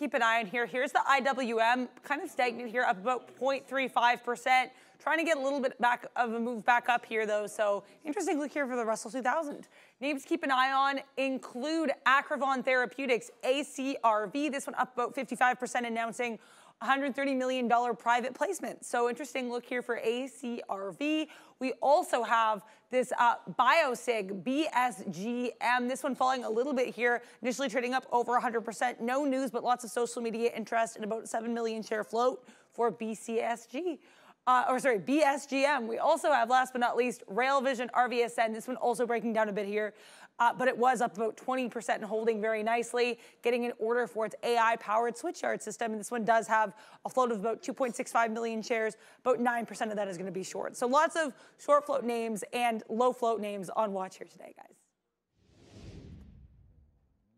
Keep an eye on here. Here's the I W M, kind of stagnant here, up about zero point three five percent. Trying to get a little bit back of a move back up here, though. So interesting look here for the Russell two thousand. Names to keep an eye on include Acrivon Therapeutics, A C R V. This one up about fifty-five percent, announcing one hundred thirty million dollars private placement. So interesting look here for A C R V. We also have this uh, Biosig, B S G M. This one falling a little bit here, initially trading up over one hundred percent. No news, but lots of social media interest and about seven million share float for B C S G. Uh, or sorry, B S G M. We also have, last but not least, Railvision, R V S N. This one also breaking down a bit here, uh, but it was up about twenty percent and holding very nicely, getting an order for its A I-powered switchyard system. And this one does have a float of about two point six five million shares. About nine percent of that is going to be short. So lots of short float names and low float names on watch here today, guys.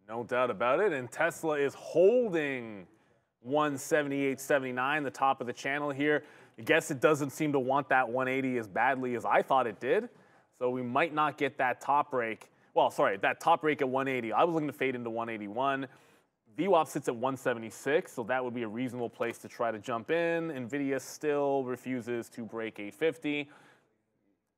No doubt about it. And Tesla is holding one seventy-eight seventy-nine, the top of the channel here. I guess it doesn't seem to want that one eighty as badly as I thought it did. So we might not get that top break. Well, sorry, that top break at one eighty. I was looking to fade into one eighty-one. V WAP sits at one seventy-six, so that would be a reasonable place to try to jump in. NVIDIA still refuses to break eight fifty.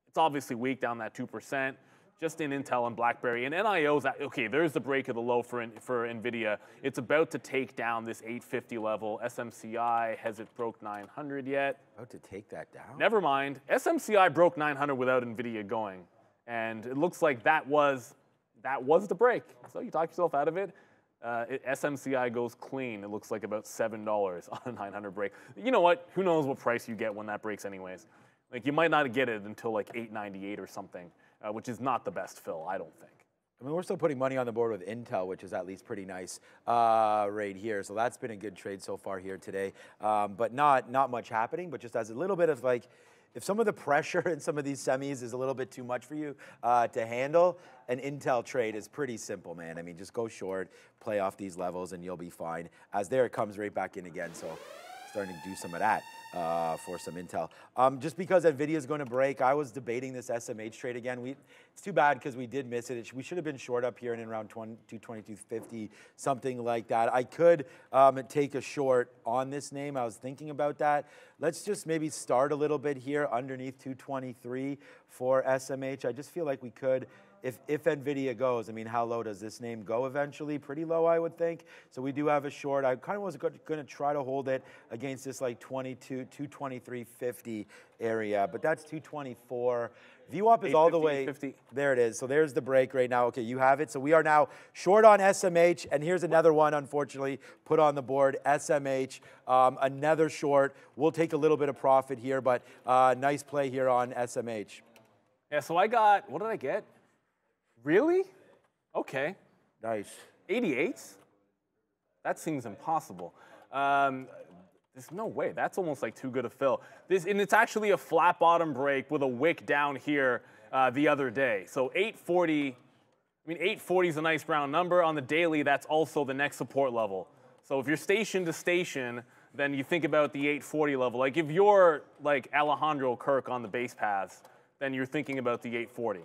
It's obviously weak down that two percent. Just in Intel and BlackBerry. And N I O's, okay, there's the break of the low for, for NVIDIA. It's about to take down this eight fifty level. S M C I, has it broke nine hundred yet? About to take that down? Never mind. S M C I broke nine hundred without NVIDIA going. And it looks like that was, that was the break. So you talk yourself out of it. Uh, it S M C I goes clean. It looks like about seven dollars on a nine hundred break. You know what? Who knows what price you get when that breaks anyways. Like, you might not get it until like eight ninety-eight or something. Uh, which is not the best fill, I don't think. I mean, we're still putting money on the board with Intel, which is at least pretty nice uh, right here. So that's been a good trade so far here today. Um, but not not much happening, but just as a little bit of like, if some of the pressure in some of these semis is a little bit too much for you uh, to handle, an Intel trade is pretty simple, man. I mean, just go short, play off these levels, and you'll be fine. As there, it comes right back in again. So starting to do some of that. Uh, for some Intel. Um, just because NVIDIA is going to break, I was debating this S M H trade again. We, it's too bad because we did miss it. it sh we should have been short up here and in around two twenty, two fifty, something like that. I could um, take a short on this name. I was thinking about that. Let's just maybe start a little bit here underneath two twenty-three for S M H. I just feel like we could. If, if NVIDIA goes, I mean, how low does this name go eventually? Pretty low, I would think. So we do have a short. I kind of was going to try to hold it against this like twenty-two, two twenty-three fifty area, but that's two twenty-four. V WAP is all the way, there it is. So there's the break right now. Okay, you have it. So we are now short on S M H, and here's another one, unfortunately, put on the board, S M H, um, another short. We'll take a little bit of profit here, but uh, nice play here on S M H. Yeah, so I got, what did I get? Really? Okay. Nice. eighty-eight? That seems impossible. Um, there's no way. That's almost like too good a fill. This, and it's actually a flat bottom break with a wick down here uh, the other day. So eight forty, I mean, eight forty is a nice round number. On the daily, that's also the next support level. So if you're station to station, then you think about the eight forty level. Like if you're like Alejandro Kirk on the base paths, then you're thinking about the eight forty.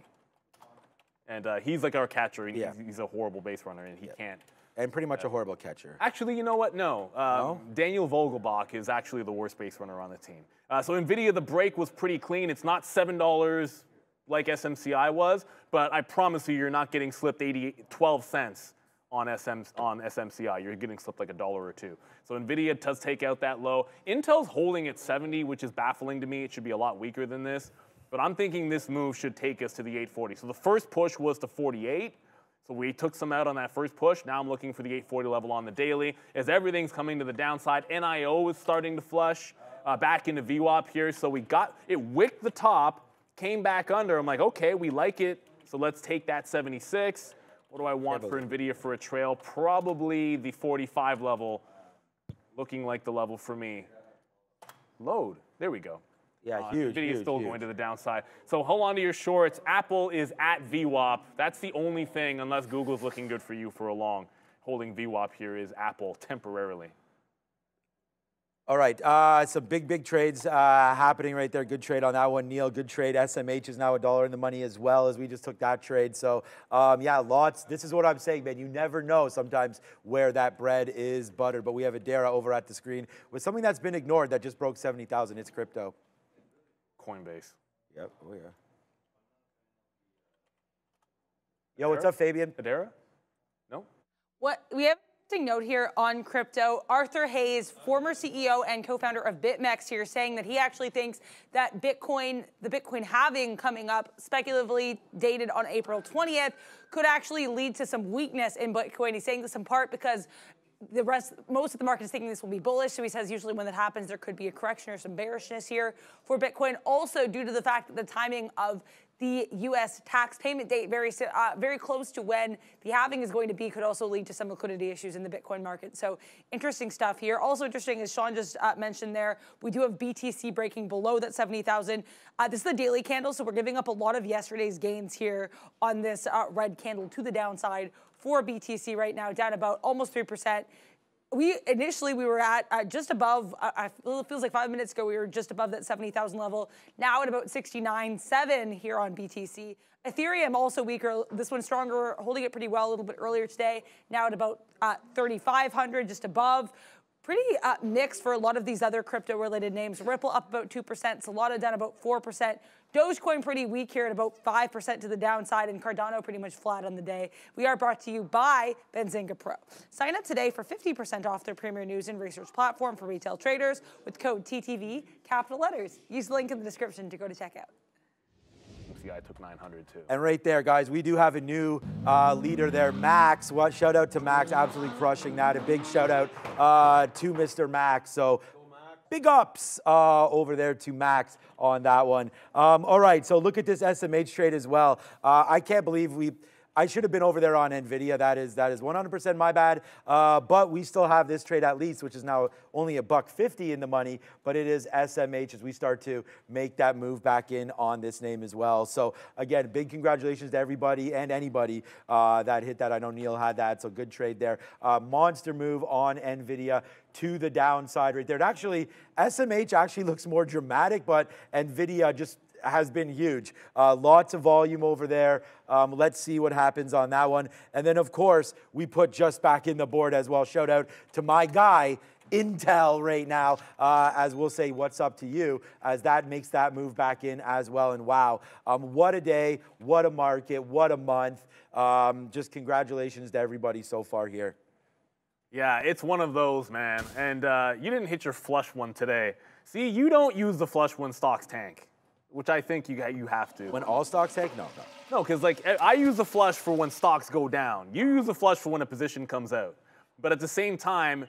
And uh, he's like our catcher. He, yeah. He's a horrible base runner, and he yeah. can't. And pretty much uh, a horrible catcher. Actually, you know what? No. Um, no. Daniel Vogelbach is actually the worst base runner on the team. Uh, so NVIDIA, the break was pretty clean. It's not seven dollars like S M C I was, but I promise you, you're not getting slipped eighty, twelve cents on S M on S M C I. You're getting slipped like a dollar or two. So NVIDIA does take out that low. Intel's holding at seventy, which is baffling to me. It should be a lot weaker than this. But I'm thinking this move should take us to the eight forty. So the first push was to forty-eight. So we took some out on that first push. Now I'm looking for the eight forty level on the daily. As everything's coming to the downside, N I O is starting to flush uh, back into V WAP here. So we got, it wicked the top, came back under. I'm like, okay, we like it. So let's take that seventy-six. What do I want for NVIDIA for a trail? Probably the forty-five level, looking like the level for me. Load, there we go. Yeah, uh, huge, NVIDIA's huge, still huge. Going to the downside. So hold on to your shorts. Apple is at V WAP. That's the only thing, unless Google's looking good for you for a long. Holding V WAP here is Apple temporarily. All right, uh, some big, big trades uh, happening right there. Good trade on that one, Neil. Good trade. S M H is now a dollar in the money as well, as we just took that trade. So, um, yeah, lots. This is what I'm saying, man. You never know sometimes where that bread is buttered. But we have Adara over at the screen with something that's been ignored that just broke seventy thousand. It's crypto. Coinbase. Yep. Oh, yeah. Yo, Adara? What's up, Fabian? Adara? No? What? We have a note here on crypto. Arthur Hayes, former C E O and co-founder of BitMEX here, saying that he actually thinks that Bitcoin, the Bitcoin halving coming up, speculatively dated on April twentieth, could actually lead to some weakness in Bitcoin. He's saying this in part because the rest, most of the market is thinking this will be bullish, so he says usually when that happens, there could be a correction or some bearishness here for Bitcoin. Also, due to the fact that the timing of the U S tax payment date very, uh, very close to when the halving is going to be could also lead to some liquidity issues in the Bitcoin market. So interesting stuff here. Also interesting, as Sean just uh, mentioned there, we do have B T C breaking below that seventy thousand. Uh, this is the daily candle, so we're giving up a lot of yesterday's gains here on this uh, red candle to the downside for B T C right now, down about almost three percent. We initially, we were at uh, just above, uh, I feel, it feels like five minutes ago, we were just above that seventy thousand level. Now at about sixty-nine seven here on B T C. Ethereum also weaker, this one stronger, holding it pretty well a little bit earlier today. Now at about uh, thirty-five hundred, just above. Pretty uh, mixed for a lot of these other crypto-related names. Ripple up about two percent, Solana down about four percent. Dogecoin pretty weak here at about five percent to the downside, and Cardano pretty much flat on the day. We are brought to you by Benzinga Pro. Sign up today for fifty percent off their premier news and research platform for retail traders with code T T V, capital letters. Use the link in the description to go to checkout. I took nine hundred too. And right there, guys, we do have a new uh, leader there, Max. Well, shout out to Max, absolutely crushing that. A big shout out uh, to Mister Max. So big ups uh, over there to Max on that one. Um, all right, so look at this S M H trade as well. Uh, I can't believe we... I should have been over there on NVIDIA. That is that is one hundred percent my bad. Uh, but we still have this trade at least, which is now only a buck fifty in the money. But it is S M H as we start to make that move back in on this name as well. So again, big congratulations to everybody and anybody uh, that hit that. I know Neil had that, so good trade there. Uh, monster move on NVIDIA to the downside right there. And actually, S M H actually looks more dramatic, but NVIDIA just has been huge. Uh, lots of volume over there. Um, let's see what happens on that one. And then, of course, we put just back in the board as well. Shout out to my guy, Intel, right now, uh, as we'll say what's up to you, as that makes that move back in as well. And wow, um, what a day, what a market, what a month. Um, just congratulations to everybody so far here. Yeah, it's one of those, man. And uh, you didn't hit your flush one today. See, you don't use the flush when stocks tank. Which I think you you have to. When all stocks tank? No, no. No, because like I use the flush for when stocks go down. You use the flush for when a position comes out. But at the same time,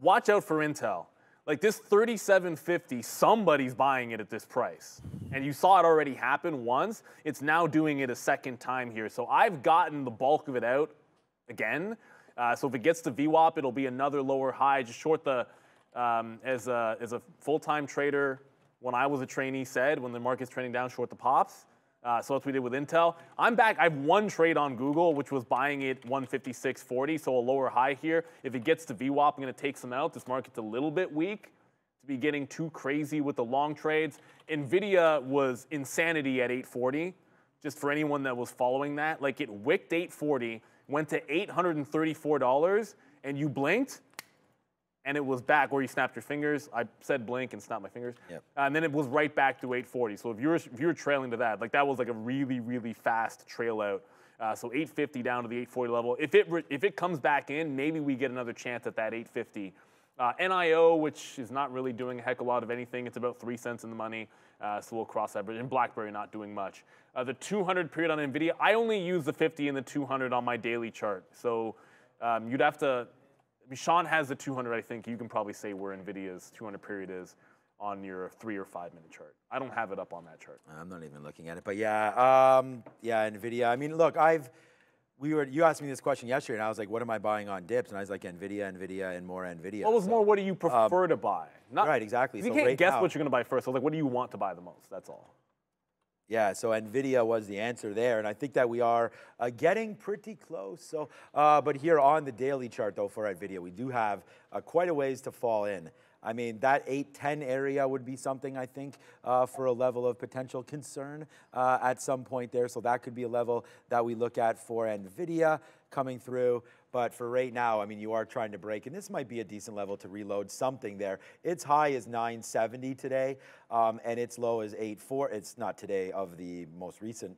watch out for Intel. Like this thirty-seven fifty, somebody's buying it at this price. And you saw it already happen once. It's now doing it a second time here. So I've gotten the bulk of it out again. Uh, so if it gets to V WAP, it'll be another lower high. Just short the, um, as a, as a full-time trader, when I was a trainee said, when the market's trending down, short the pops. Uh, so that's what we did with Intel. I'm back, I have one trade on Google, which was buying it one fifty-six forty, so a lower high here. If it gets to V WAP, I'm gonna take some out. This market's a little bit weak to be getting too crazy with the long trades. NVIDIA was insanity at eight forty. just for anyone that was following that, like it wicked eight forty, went to eight hundred thirty-four dollars, and you blinked, and it was back, or you snapped your fingers. I said blink and snapped my fingers. Yep. Uh, and then it was right back to eight forty. So if you were, if you were trailing to that, like that was like a really, really fast trail out. Uh, so eight fifty down to the eight forty level. If it, re if it comes back in, maybe we get another chance at that eight fifty. Uh, N I O, which is not really doing a heck of a lot of anything. It's about three cents in the money. Uh, so we'll cross that bridge. And BlackBerry not doing much. Uh, the two hundred period on NVIDIA, I only use the fifty and the two hundred on my daily chart. So um, you'd have to... Sean has the two hundred, I think. You can probably say where NVIDIA's two hundred period is on your three or five minute chart. I don't have it up on that chart. I'm not even looking at it, but yeah, um, yeah, NVIDIA. I mean, look, I've, we were, you asked me this question yesterday, and I was like, what am I buying on dips? And I was like, NVIDIA, NVIDIA, and more NVIDIA. Well, it was so, more, what do you prefer um, to buy? Not, right, exactly. You so can't right guess now, what you're gonna buy first. I was like, what do you want to buy the most? That's all. Yeah, so NVIDIA was the answer there, and I think that we are uh, getting pretty close. So, uh, but here on the daily chart, though, for NVIDIA, we do have uh, quite a ways to fall in. I mean, that eight ten area would be something, I think, uh, for a level of potential concern uh, at some point there. So that could be a level that we look at for NVIDIA coming through. But for right now, I mean, you are trying to break, and this might be a decent level to reload something there. Its high is nine seventy today, um, and its low is eight four. It's not today, of the most recent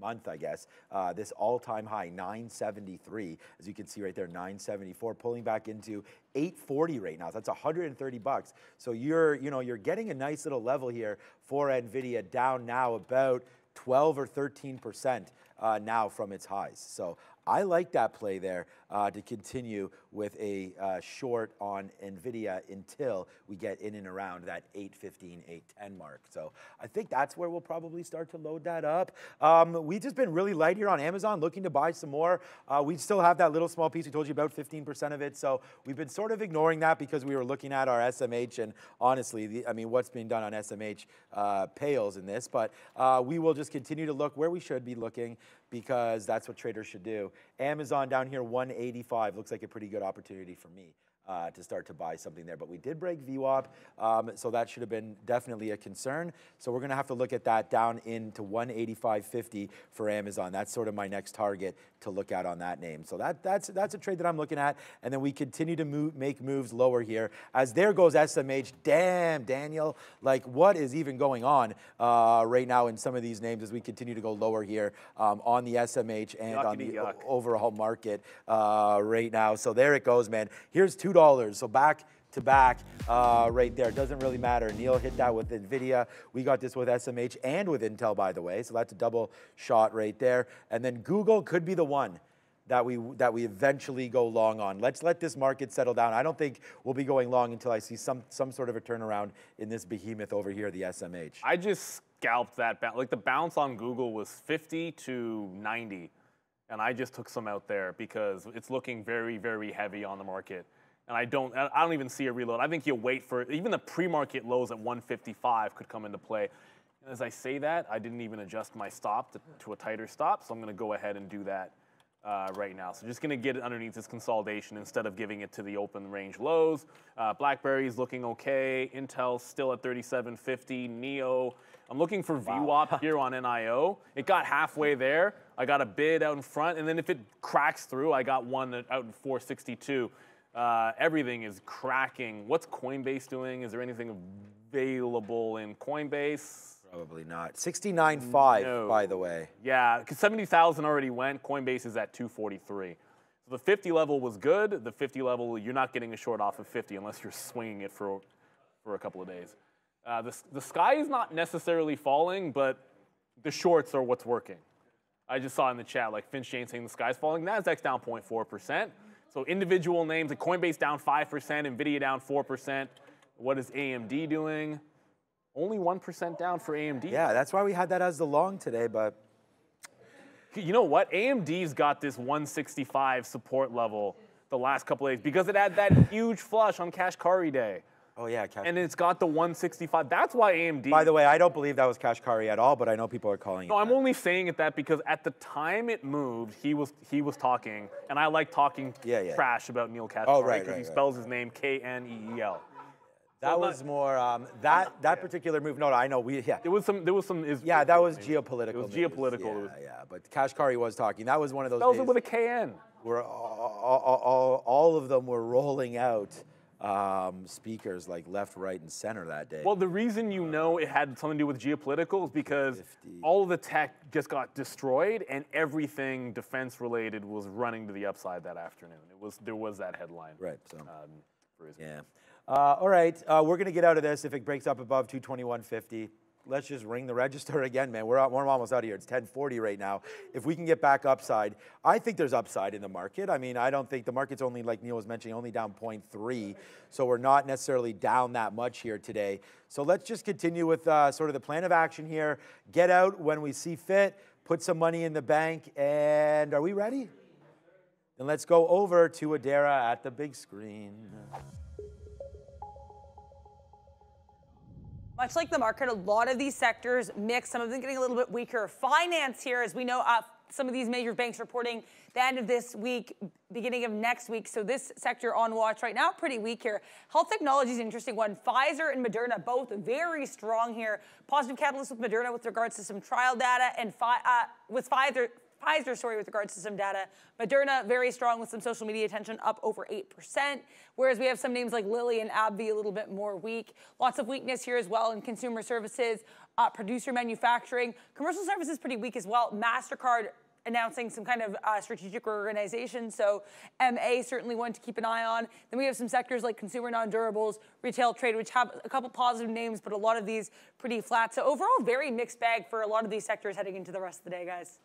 month, I guess. Uh, this all-time high, nine seventy-three, as you can see right there, nine seventy-four, pulling back into eight forty right now. That's one hundred thirty bucks. So you're, you know, you're getting a nice little level here for NVIDIA, down now about twelve or thirteen percent uh, now from its highs. So I like that play there uh, to continue with a uh, short on NVIDIA until we get in and around that eight fifteen, eight ten mark. So I think that's where we'll probably start to load that up. Um, we've just been really light here on Amazon, looking to buy some more. Uh, we still have that little small piece. We told you about fifteen percent of it. So we've been sort of ignoring that because we were looking at our S M H. And honestly, the, I mean, what's being done on S M H uh, pales in this. But uh, we will just continue to look where we should be looking, because that's what traders should do. Amazon down here, one eighty-five, looks like a pretty good opportunity for me uh, to start to buy something there. But we did break V WAP, um, so that should have been definitely a concern. So we're gonna have to look at that down into one eighty-five fifty for Amazon. That's sort of my next target to look at on that name. So that, that's, that's a trade that I'm looking at. And then we continue to move, make moves lower here. As there goes S M H, damn, Daniel, like what is even going on uh, right now in some of these names as we continue to go lower here um, on the S M H and yuck on the yuck. overall market uh, right now. So there it goes, man. Here's two dollars. So back to back uh, right there. Doesn't really matter. Neil hit that with NVIDIA. We got this with S M H and with Intel, by the way. So that's a double shot right there. And then Google could be the one that we that we eventually go long on. Let's let this market settle down. I don't think we'll be going long until I see some, some sort of a turnaround in this behemoth over here, the S M H. I just scalped that. Like the bounce on Google was fifty to ninety. And I just took some out there because it's looking very, very heavy on the market. And I don't, I don't even see a reload. I think you wait for, even the pre-market lows at one fifty-five could come into play. And as I say that, I didn't even adjust my stop to, to a tighter stop, so I'm gonna go ahead and do that uh, right now. So just gonna get it underneath this consolidation instead of giving it to the open range lows. Uh, BlackBerry's looking okay. Intel's still at thirty-seven fifty. NIO, I'm looking for V WAP wow. here on N I O. It got halfway there. I got a bid out in front, and then if it cracks through, I got one out in four sixty-two. Uh, everything is cracking. What's Coinbase doing? Is there anything available in Coinbase? Probably not. sixty-nine five, no. By the way. Yeah, because seventy thousand already went. Coinbase is at two forty-three. So the fifty level was good. The fifty level, you're not getting a short off of fifty unless you're swinging it for, for a couple of days. Uh, the, the sky is not necessarily falling, but the shorts are what's working. I just saw in the chat, like Finch Jane saying the sky's falling. NASDAQ's down zero point four percent. So individual names, like Coinbase down five percent, NVIDIA down four percent. What is A M D doing? Only one percent down for A M D. Yeah, that's why we had that as the long today, but... You know what? A M D's got this one sixty-five support level the last couple of days because it had that huge flush on Kashkari Day. Oh, yeah. Cash and it's got the one sixty-five. That's why A M D... By the way, I don't believe that was Kashkari at all, but I know people are calling no, it No, I'm that. only saying it that because at the time it moved, he was he was talking, and I like talking yeah, yeah. trash about Neil Kashkari because oh, right, right, he right, spells right. his name K N E E L. That so was not, more um, that not, that yeah. particular move. No, no, I know we yeah. There was some. There was some. Is, yeah, that was maybe. geopolitical. It was news. geopolitical. Yeah, was, yeah. But Kashkari was talking. That was one of those. That was days with a K N. Where all, all, all, all of them were rolling out um, speakers like left, right, and center that day. Well, the reason you know it had something to do with geopolitical is because fifty all of the tech just got destroyed, and everything defense related was running to the upside that afternoon. It was there was that headline. Right. So. Um, yeah. Uh, all right, uh, we're going to get out of this. If it breaks up above two twenty-one fifty, let's just ring the register again, man. We're, out, we're almost out of here. It's ten forty right now. If we can get back upside, I think there's upside in the market. I mean, I don't think the market's only, like Neil was mentioning, only down zero point three. So we're not necessarily down that much here today. So let's just continue with uh, sort of the plan of action here. Get out when we see fit, put some money in the bank, and are we ready? And let's go over to Adara at the big screen. Much like the market, a lot of these sectors mixed, some of them getting a little bit weaker. Finance here, as we know, uh, some of these major banks reporting the end of this week, beginning of next week. So this sector on watch right now, pretty weak here. Health technology is an interesting one. Pfizer and Moderna, both very strong here. Positive catalyst with Moderna with regards to some trial data, and fi uh, with Pfizer, Pfizer, sorry, with regards to some data. Moderna, very strong with some social media attention, up over eight percent. Whereas we have some names like Lilly and AbbVie a little bit more weak. Lots of weakness here as well in consumer services, uh, producer manufacturing. Commercial services pretty weak as well. MasterCard announcing some kind of uh, strategic organization, so M A certainly one to keep an eye on. Then we have some sectors like consumer non-durables, retail trade, which have a couple positive names, but a lot of these pretty flat. So overall, very mixed bag for a lot of these sectors heading into the rest of the day, guys.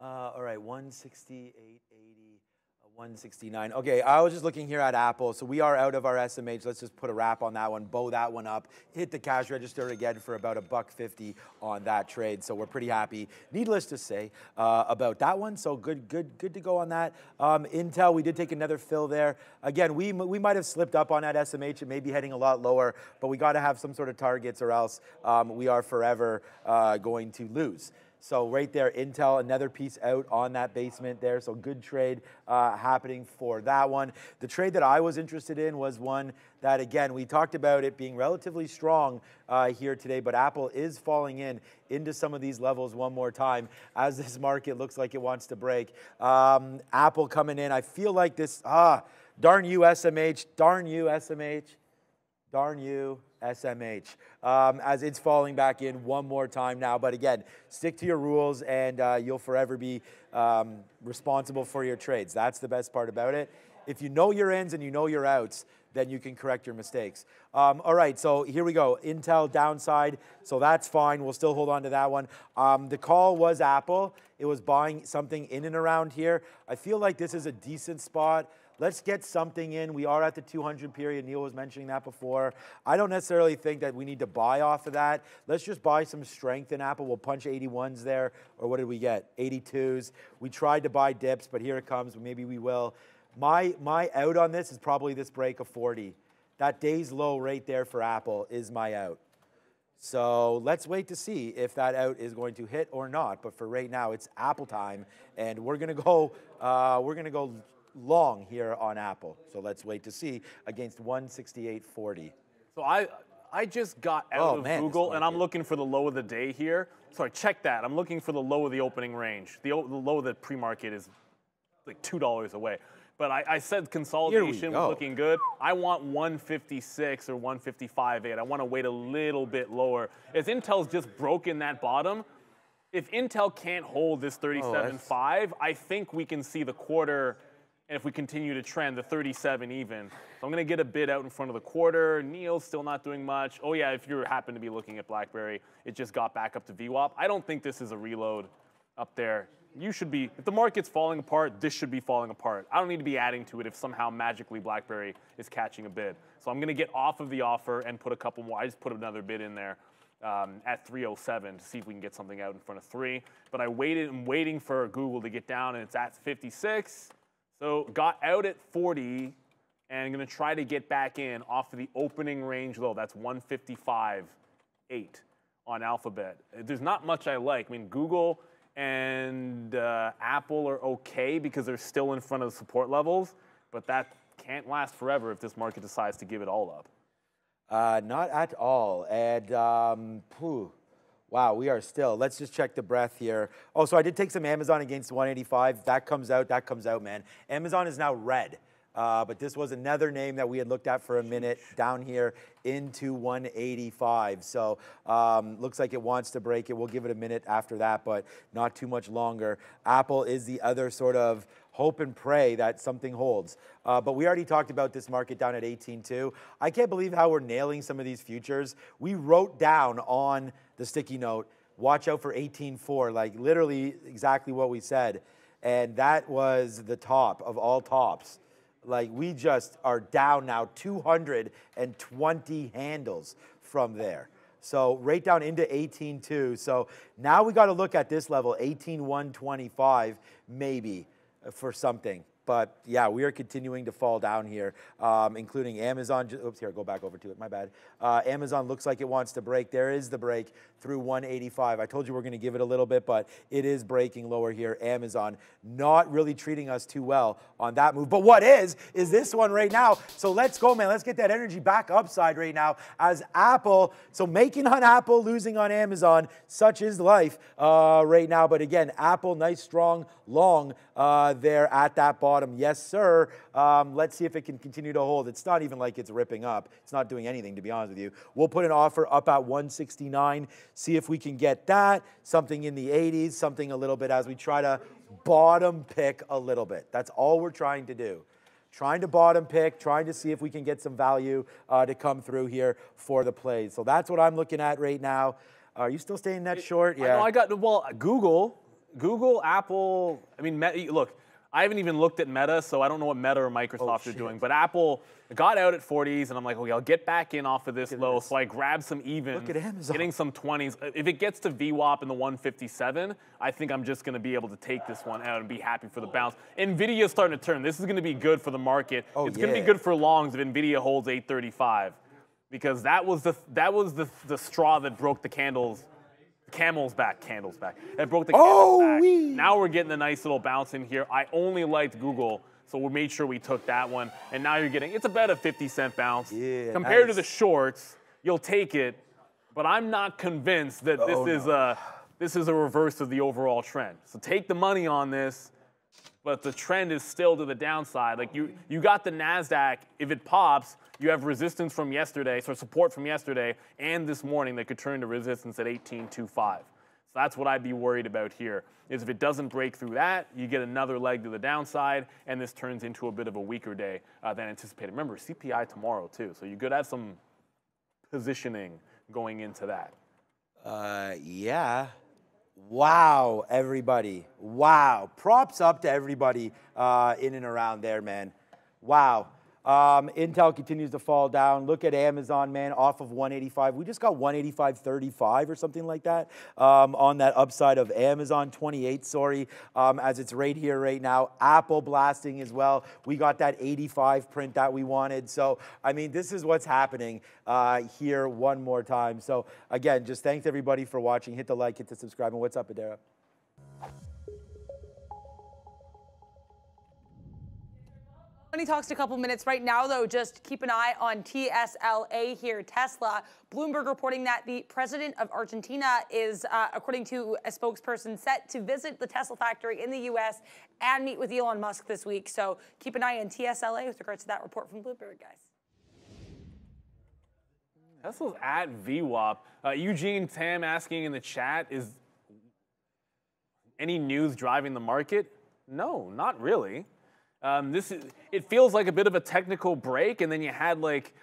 Uh, all right, one sixty-eight eighty, uh, one sixty-nine. Okay, I was just looking here at Apple. So we are out of our S M H. Let's just put a wrap on that one, bow that one up, hit the cash register again for about a buck fifty on that trade. So we're pretty happy, needless to say, uh, about that one. So good, good, good to go on that. Um, Intel, we did take another fill there. Again, we we might have slipped up on that S M H. It may be heading a lot lower, but we got to have some sort of targets, or else um, we are forever uh, going to lose. So right there, Intel, another piece out on that basement there. So good trade uh, happening for that one. The trade that I was interested in was one that, again, we talked about it being relatively strong uh, here today, but Apple is falling in into some of these levels one more time as this market looks like it wants to break. Um, Apple coming in. I feel like this, ah, darn you, S M H, darn you, S M H, darn you. S M H, um, as it's falling back in one more time now. But again, stick to your rules, and uh, you'll forever be um, responsible for your trades. That's the best part about it. If you know your ins and you know your outs, then you can correct your mistakes. Um, all right, so here we go. Intel downside, so that's fine. We'll still hold on to that one. Um, the call was Apple. It was buying something in and around here. I feel like this is a decent spot. Let's get something in. We are at the two hundred period. Neil was mentioning that before. I don't necessarily think that we need to buy off of that. Let's just buy some strength in Apple. We'll punch eighty-ones there, or what did we get? eighty-twos. We tried to buy dips, but here it comes. Maybe we will. My, my out on this is probably this break of forty. That day's low right there for Apple is my out. So let's wait to see if that out is going to hit or not. But for right now, it's Apple time, and we're gonna go. Uh, we're gonna go. long here on Apple. So let's wait to see against one sixty-eight forty. So I I just got out oh, of man, Google, and I'm good. looking for the low of the day here. Sorry, check that. I'm looking for the low of the opening range. The, the low of the pre-market is like two dollars away. But I, I said consolidation was looking good. I want one fifty-six or one fifty-five eight. I want to wait a little bit lower. As Intel's just broken that bottom, if Intel can't hold this thirty-seven five, oh, I think we can see the quarter. And if we continue to trend, the thirty-seven even. So I'm going to get a bid out in front of the quarter. Neil's still not doing much. Oh, yeah, if you happen to be looking at BlackBerry, it just got back up to V WAP. I don't think this is a reload up there. You should be, if the market's falling apart, this should be falling apart. I don't need to be adding to it if somehow magically BlackBerry is catching a bid. So I'm going to get off of the offer and put a couple more. I just put another bid in there um, at three oh seven to see if we can get something out in front of three. But I waited and waiting for Google to get down, and it's at fifty-six. So got out at forty, and I'm going to try to get back in off of the opening range low. That's one fifty-five eight on Alphabet. There's not much I like. I mean, Google and uh, Apple are okay because they're still in front of the support levels, but that can't last forever if this market decides to give it all up. Uh, not at all. And, um, phew, wow, we are still. Let's just check the breath here. Oh, so I did take some Amazon against one eighty-five. That comes out. That comes out, man. Amazon is now red. Uh, but this was another name that we had looked at for a minute down here into one eighty-five. So um, looks like it wants to break it. We'll give it a minute after that, but not too much longer. Apple is the other sort of hope and pray that something holds. Uh, but we already talked about this market down at eighteen two. I can't believe how we're nailing some of these futures. We wrote down on the sticky note, watch out for eighteen four, like literally exactly what we said. And that was the top of all tops. Like, we just are down now two hundred twenty handles from there. So right down into eighteen two. So now we got to look at this level, eighteen one twenty-five maybe for something. But yeah, we are continuing to fall down here, um, including Amazon. Oops, here, go back over to it, my bad. Uh, Amazon looks like it wants to break. There is the break through one eighty-five. I told you we're gonna give it a little bit, but it is breaking lower here. Amazon not really treating us too well on that move. But what is, is this one right now. So let's go, man. Let's get that energy back upside right now as Apple. So making on Apple, losing on Amazon, such is life uh, right now. But again, Apple, nice, strong, long uh, there at that bottom. Yes, sir. Um, let's see if it can continue to hold. It's not even like it's ripping up. It's not doing anything, to be honest with you. We'll put an offer up at one sixty-nine, see if we can get that, something in the eighties, something a little bit as we try to bottom pick a little bit. That's all we're trying to do. Trying to bottom pick, trying to see if we can get some value uh, to come through here for the plays. So that's what I'm looking at right now. Are you still staying that it, short? Yeah. I, know I got, well, Google, Google, Apple, I mean, look, I haven't even looked at Meta, so I don't know what Meta or Microsoft oh, are doing. But Apple got out at forties, and I'm like, okay, I'll get back in off of this low. This. So I grab some even. Look at Amazon. Getting some twenties. If it gets to V WAP in the one fifty-seven, I think I'm just going to be able to take this one out and be happy for the bounce. NVIDIA is starting to turn. This is going to be good for the market. Oh, it's yeah. going to be good for longs if NVIDIA holds eight thirty-five, because that was the that was the the straw that broke the candles. Camel's back, candles back. That broke the oh, candles back. Wee. Now we're getting a nice little bounce in here. I only liked Google, so we made sure we took that one. And now you're getting, it's about a fifty cent bounce. Yeah, compared nice. to the shorts, you'll take it. But I'm not convinced that this, oh, is no. a, this is a reverse of the overall trend. So take the money on this, but the trend is still to the downside. Like you, you got the NASDAQ, if it pops, you have resistance from yesterday, so support from yesterday and this morning that could turn to resistance at eighteen twenty-five. So that's what I'd be worried about here, is if it doesn't break through that, you get another leg to the downside, and this turns into a bit of a weaker day uh, than anticipated. Remember, C P I tomorrow too, so you could have some positioning going into that. Uh, yeah. Wow, everybody. Wow. Props up to everybody uh, in and around there, man. Wow. Um, Intel continues to fall down. Look at Amazon, man, off of one eighty-five. We just got one eighty-five thirty-five or something like that um, on that upside of Amazon, twenty-eight, sorry, um, as it's right here right now. Apple blasting as well. We got that eighty-five print that we wanted. So, I mean, this is what's happening uh, here one more time. So, again, just thanks everybody for watching. Hit the like, hit the subscribe. And what's up, Adara? Money Talks a couple minutes right now, though. Just keep an eye on T S L A here, Tesla. Bloomberg reporting that the president of Argentina is, uh, according to a spokesperson, set to visit the Tesla factory in the U S and meet with Elon Musk this week. So keep an eye on T S L A with regards to that report from Bloomberg, guys. Tesla's at V WAP. Uh, Eugene Tam asking in the chat, is any news driving the market? No, not really. Um, this is, it feels like a bit of a technical break, and then you had like,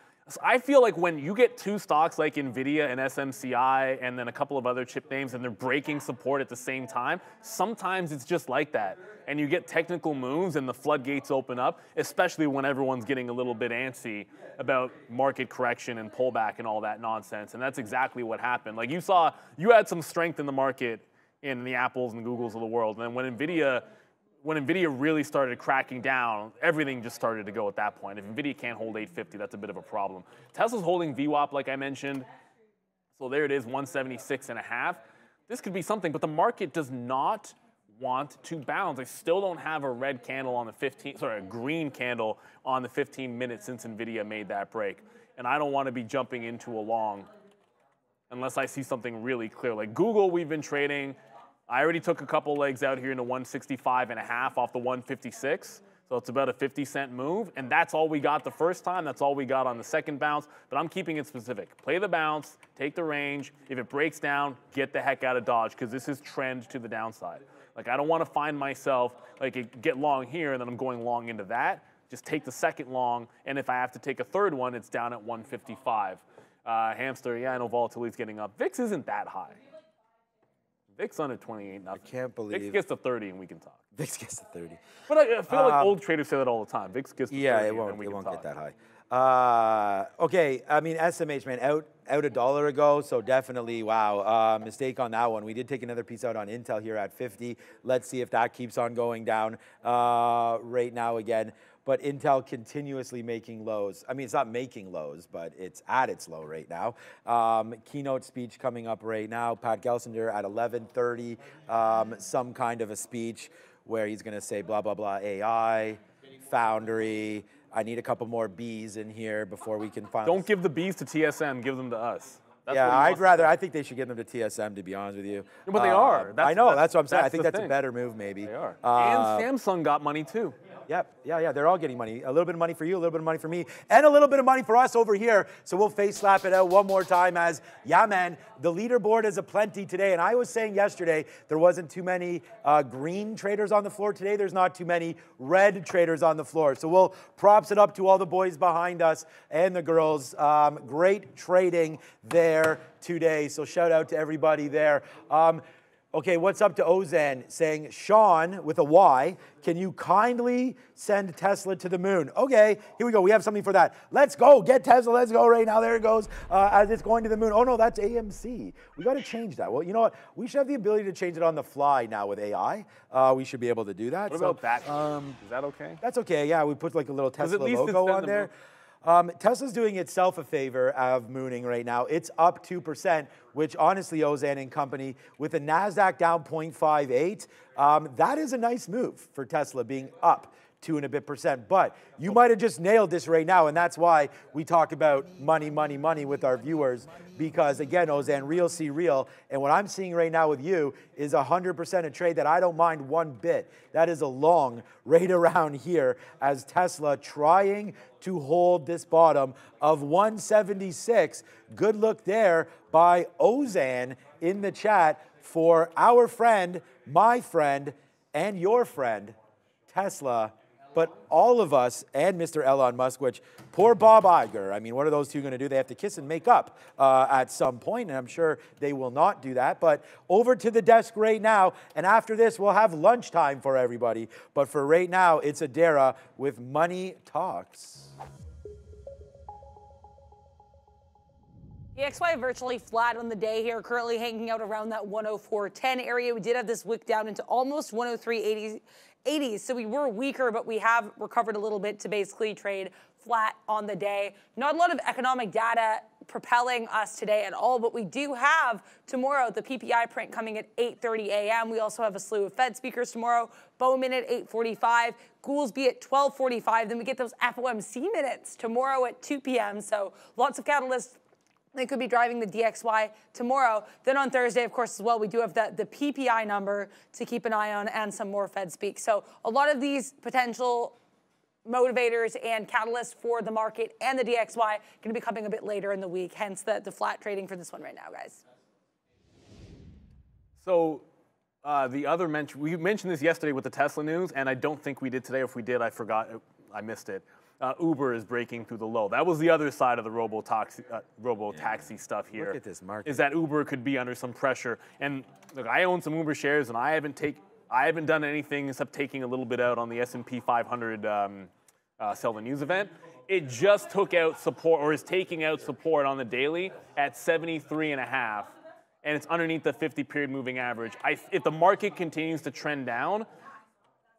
I feel like when you get two stocks like NVIDIA and S M C I and then a couple of other chip names and they're breaking support at the same time, sometimes it's just like that. And you get technical moves and the floodgates open up, especially when everyone's getting a little bit antsy about market correction and pullback and all that nonsense. And that's exactly what happened. Like you saw, you had some strength in the market in the Apples and the Googles of the world. And then when NVIDIA When NVIDIA really started cracking down, everything just started to go at that point. If NVIDIA can't hold eight fifty, that's a bit of a problem. Tesla's holding V WAP, like I mentioned. So there it is, one seventy-six and a half. This could be something, but the market does not want to bounce. They still don't have a red candle on the fifteen, sorry, a green candle on the fifteen minutes since NVIDIA made that break. And I don't want to be jumping into a long unless I see something really clear. Like Google, we've been trading. I already took a couple legs out here into one sixty-five and a half off the one fifty-six. So it's about a fifty cent move. And that's all we got the first time. That's all we got on the second bounce. But I'm keeping it specific. Play the bounce, take the range. If it breaks down, get the heck out of Dodge because this is trend to the downside. Like I don't want to find myself like get long here and then I'm going long into that. Just take the second long. And if I have to take a third one, it's down at one fifty-five. Uh, hamster, yeah, I know volatility's getting up. V I X isn't that high. V I X under twenty-eight, nothing. I can't believe V I X gets to thirty and we can talk. V I X gets to thirty. But I, I feel um, like old traders say that all the time. V I X gets to yeah, thirty it won't, and we it can won't talk. Get that high. Uh, okay, I mean, S M H, man, out out a dollar ago, so definitely, wow, uh, mistake on that one. We did take another piece out on Intel here at fifty. Let's see if that keeps on going down uh, right now again. But Intel continuously making lows. I mean, it's not making lows, but it's at its low right now. Um, keynote speech coming up right now. Pat Gelsinger at eleven thirty, um, some kind of a speech where he's gonna say blah, blah, blah, A I, Foundry. I need a couple more Bs in here before we can finally. Don't give the Bs to T S M, give them to us. That's yeah, I'd rather, I think they should give them to T S M, to be honest with you. No, but they uh, are. That's, I know, that's, that's what I'm saying. I think that's thing. a better move, maybe. They are. Uh, and Samsung got money too. Yep, yeah, yeah, they're all getting money. A little bit of money for you, a little bit of money for me, and a little bit of money for us over here. So we'll face slap it out one more time as, yeah, man, the leaderboard is a plenty today. And I was saying yesterday, there wasn't too many uh, green traders on the floor. Today, there's not too many red traders on the floor. So we'll props it up to all the boys behind us and the girls. Um, great trading there today. So shout out to everybody there. Um, Okay, what's up to Ozan saying, Sean, with a Y, can you kindly send Tesla to the moon? Okay, here we go. We have something for that. Let's go. Get Tesla. Let's go right now. There it goes uh, as it's going to the moon. Oh, no, that's A M C. We got to change that. Well, you know what? We should have the ability to change it on the fly now with A I. Uh, we should be able to do that. What so, about that? Um, Is that okay? That's okay. Yeah, we put like a little Tesla logo on there. Um, Tesla's doing itself a favor of mooning right now. It's up two percent, which honestly, Ozan and company, with the NASDAQ down zero point five eight, um, that is a nice move for Tesla being up two and a bit percent. But you might have just nailed this right now, and that's why we talk about money, money, money with our viewers. Because again, Ozan, real see real. And what I'm seeing right now with you is one hundred percent a trade that I don't mind one bit. That is a long right around here as Tesla trying to hold this bottom of one seventy-six. Good look there by Ozan in the chat for our friend, my friend, and your friend, Tesla. But all of us and Mister Elon Musk, which poor Bob Iger, I mean, what are those two going to do? They have to kiss and make up uh, at some point, and I'm sure they will not do that. But over to the desk right now, and after this, we'll have lunchtime for everybody. But for right now, it's Adara with Money Talks. The X Y virtually flat on the day here, currently hanging out around that one oh four ten area. We did have this wick down into almost one oh three eighty. eighties, so we were weaker, but we have recovered a little bit to basically trade flat on the day. Not a lot of economic data propelling us today at all, but we do have tomorrow the P P I print coming at eight thirty a m We also have a slew of Fed speakers tomorrow. Bowman at eight forty-five, Goolsby at twelve forty-five. Then we get those F O M C minutes tomorrow at two p m So lots of catalysts. They could be driving the D X Y tomorrow. Then on Thursday, of course, as well, we do have the, the P P I number to keep an eye on and some more Fed speak. So a lot of these potential motivators and catalysts for the market and the D X Y are going to be coming a bit later in the week, hence the, the flat trading for this one right now, guys. So uh, the other mention, we mentioned this yesterday with the Tesla news, and I don't think we did today. If we did, I forgot, I missed it. Uh, Uber is breaking through the low. That was the other side of the robo-taxi uh, robo yeah. stuff here. Look at this market. Is that Uber could be under some pressure. And look, I own some Uber shares, and I haven't take, I haven't done anything except taking a little bit out on the S and P five hundred um, uh, sell the news event. It just took out support, or is taking out support on the daily at seventy-three and a half, and it's underneath the fifty-period moving average. I, if the market continues to trend down,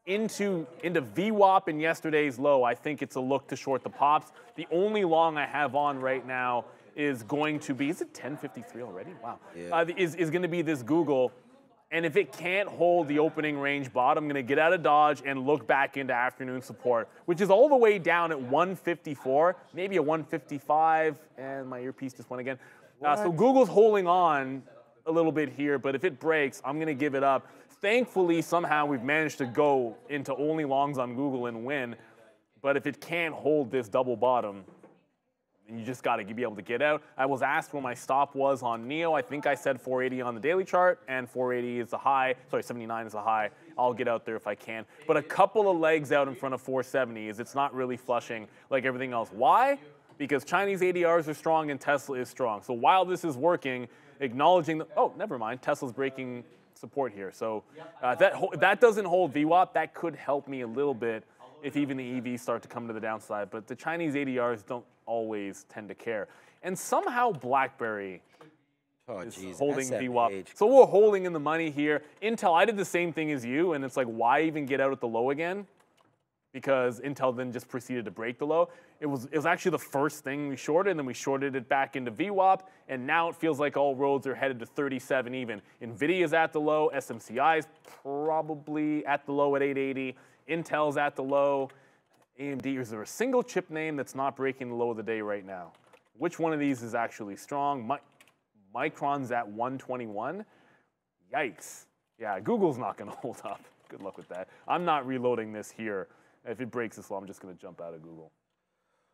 Into, into V WAP in yesterday's low, I think it's a look to short the pops. The only long I have on right now is going to be, is it ten fifty-three already? Wow. Yeah. Uh, is, is going to be this Google. And if it can't hold the opening range bottom, I'm going to get out of Dodge and look back into afternoon support, which is all the way down at one fifty-four, maybe a one fifty-five. And my earpiece just went again. Uh, so Google's holding on a little bit here, but if it breaks, I'm going to give it up. Thankfully, somehow we've managed to go into only longs on Google and win. But if it can't hold this double bottom, you just got to be able to get out. I was asked where my stop was on N I O. I think I said four eighty on the daily chart, and four eighty is the high. Sorry, seventy-nine is the high. I'll get out there if I can. But a couple of legs out in front of four seventy is it's not really flushing like everything else. Why? Because Chinese A D Rs are strong and Tesla is strong. So while this is working, acknowledging the, oh, never mind, Tesla's breaking support here. So uh, that that doesn't hold V WAP. That could help me a little bit if even the E Vs start to come to the downside. But the Chinese A D Rs don't always tend to care. And somehow BlackBerry oh, is geez. holding V WAP. So we're holding in the money here. Intel, I did the same thing as you, and it's like, why even get out at the low again? Because Intel then just proceeded to break the low. It was, it was actually the first thing we shorted, and then we shorted it back into V WAP, and now it feels like all roads are headed to thirty-seven even. NVIDIA's at the low, S M C I's probably at the low at eight eighty, Intel's at the low, A M D, is there a single chip name that's not breaking the low of the day right now? Which one of these is actually strong? Mi- Micron's at one twenty-one, yikes. Yeah, Google's not gonna hold up, good luck with that. I'm not reloading this here. If it breaks this low, I'm just going to jump out of Google.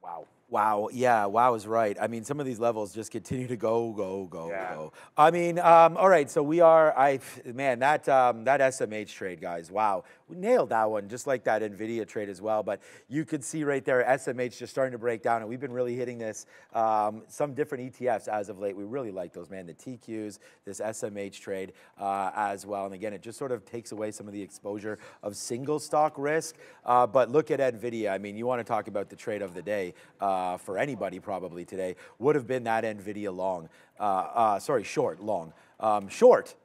Wow. Wow. Yeah, wow is right. I mean, some of these levels just continue to go, go, go, yeah. go. I mean, um, all right, so we are, I, man, that um, that S M H trade, guys, wow. We nailed that one, just like that NVIDIA trade as well. But you could see right there, S M H just starting to break down, and we've been really hitting this. Um, some different E T Fs as of late. We really like those, man, the T Qs, this S M H trade uh, as well. And again, it just sort of takes away some of the exposure of single stock risk. Uh, but look at NVIDIA. I mean, you want to talk about the trade of the day. Uh, Uh, for anybody probably today, would have been that NVIDIA long, uh, uh, sorry, short, long, um, short.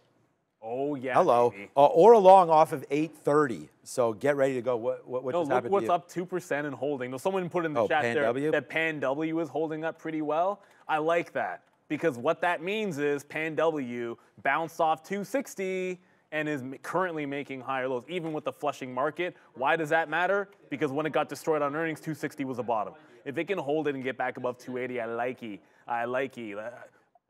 Oh, yeah. Hello. Uh, or a long off of eight thirty. So get ready to go. What, what, what no, just happened to you? What's up two percent and holding. No, someone put in the oh, chat Pan there W? That Pan W is holding up pretty well. I like that because what that means is Pan W bounced off two sixty and is currently making higher lows, even with the flushing market. Why does that matter? Because when it got destroyed on earnings, two sixty was a bottom. If it can hold it and get back above two eighty, I likey, I likey.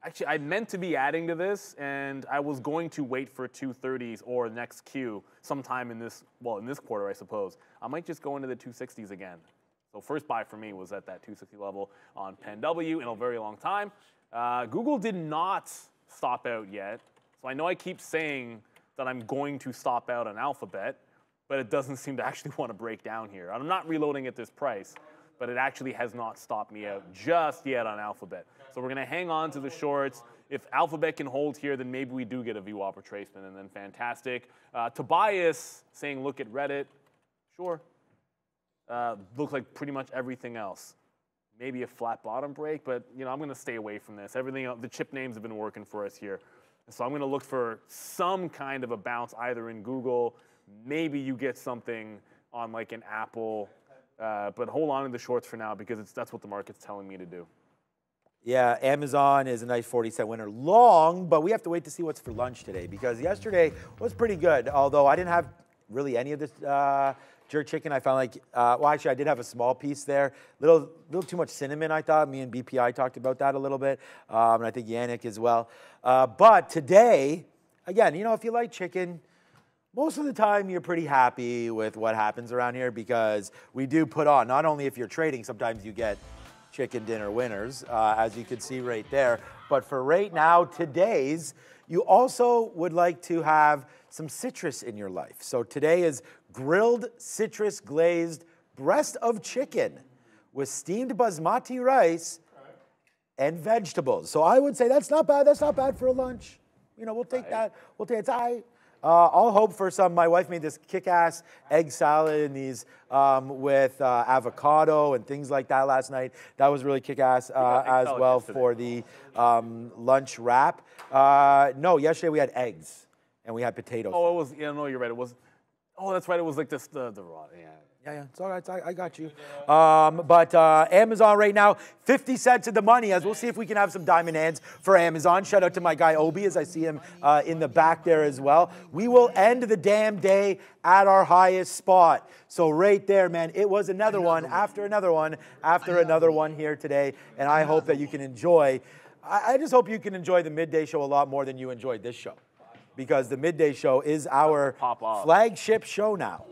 Actually, I meant to be adding to this, and I was going to wait for two thirties or next Q sometime in this, well, in this quarter, I suppose. I might just go into the two sixties again. So first buy for me was at that two sixty level on Pan W in a very long time. Uh, Google did not stop out yet, so I know I keep saying that I'm going to stop out on Alphabet, but it doesn't seem to actually want to break down here. I'm not reloading at this price, but it actually has not stopped me out just yet on Alphabet. So we're gonna hang on to the shorts. If Alphabet can hold here, then maybe we do get a V WAP retracement, and then fantastic. Uh, Tobias saying, look at Reddit. Sure. Uh, looks like pretty much everything else. Maybe a flat bottom break, but you know I'm gonna stay away from this. Everything else, the chip names have been working for us here. So I'm going to look for some kind of a bounce either in Google, maybe you get something on like an Apple, uh, but hold on to the shorts for now because it's, that's what the market's telling me to do. Yeah, Amazon is a nice forty cent winner. Long, but we have to wait to see what's for lunch today because yesterday was pretty good, although I didn't have really any of this uh, jerk chicken. I found like, uh, well actually I did have a small piece there, little, little too much cinnamon I thought. Me and B P I talked about that a little bit, um, and I think Yannick as well. Uh, but today, again, you know, if you like chicken, most of the time you're pretty happy with what happens around here because we do put on, not only if you're trading, sometimes you get chicken dinner winners, uh, as you can see right there. But for right now, today's, you also would like to have some citrus in your life. So today is grilled citrus glazed breast of chicken with steamed basmati rice and vegetables. So I would say that's not bad. That's not bad for a lunch. You know, we'll take that. We'll take it. I, uh, I'll hope for some. My wife made this kick-ass egg salad in these um, with uh, avocado and things like that last night. That was really kick-ass uh, as well for the um, lunch wrap. Uh, no, yesterday we had eggs and we had potatoes. Oh, it was. Yeah, no, you're right. It was. Oh, that's right. It was like this. The the raw. Yeah. Yeah, yeah, it's all right. I, I got you. Um, but uh, Amazon right now, fifty cents of the money, as we'll see if we can have some diamond hands for Amazon. Shout out to my guy, Obi, as I see him uh, in the back there as well. We will end the damn day at our highest spot. So right there, man, it was another, another one, one after another one after another, another one here today. And I hope that you can enjoy. I, I just hope you can enjoy the midday show a lot more than you enjoyed this show, because the midday show is our Pop up. flagship show now.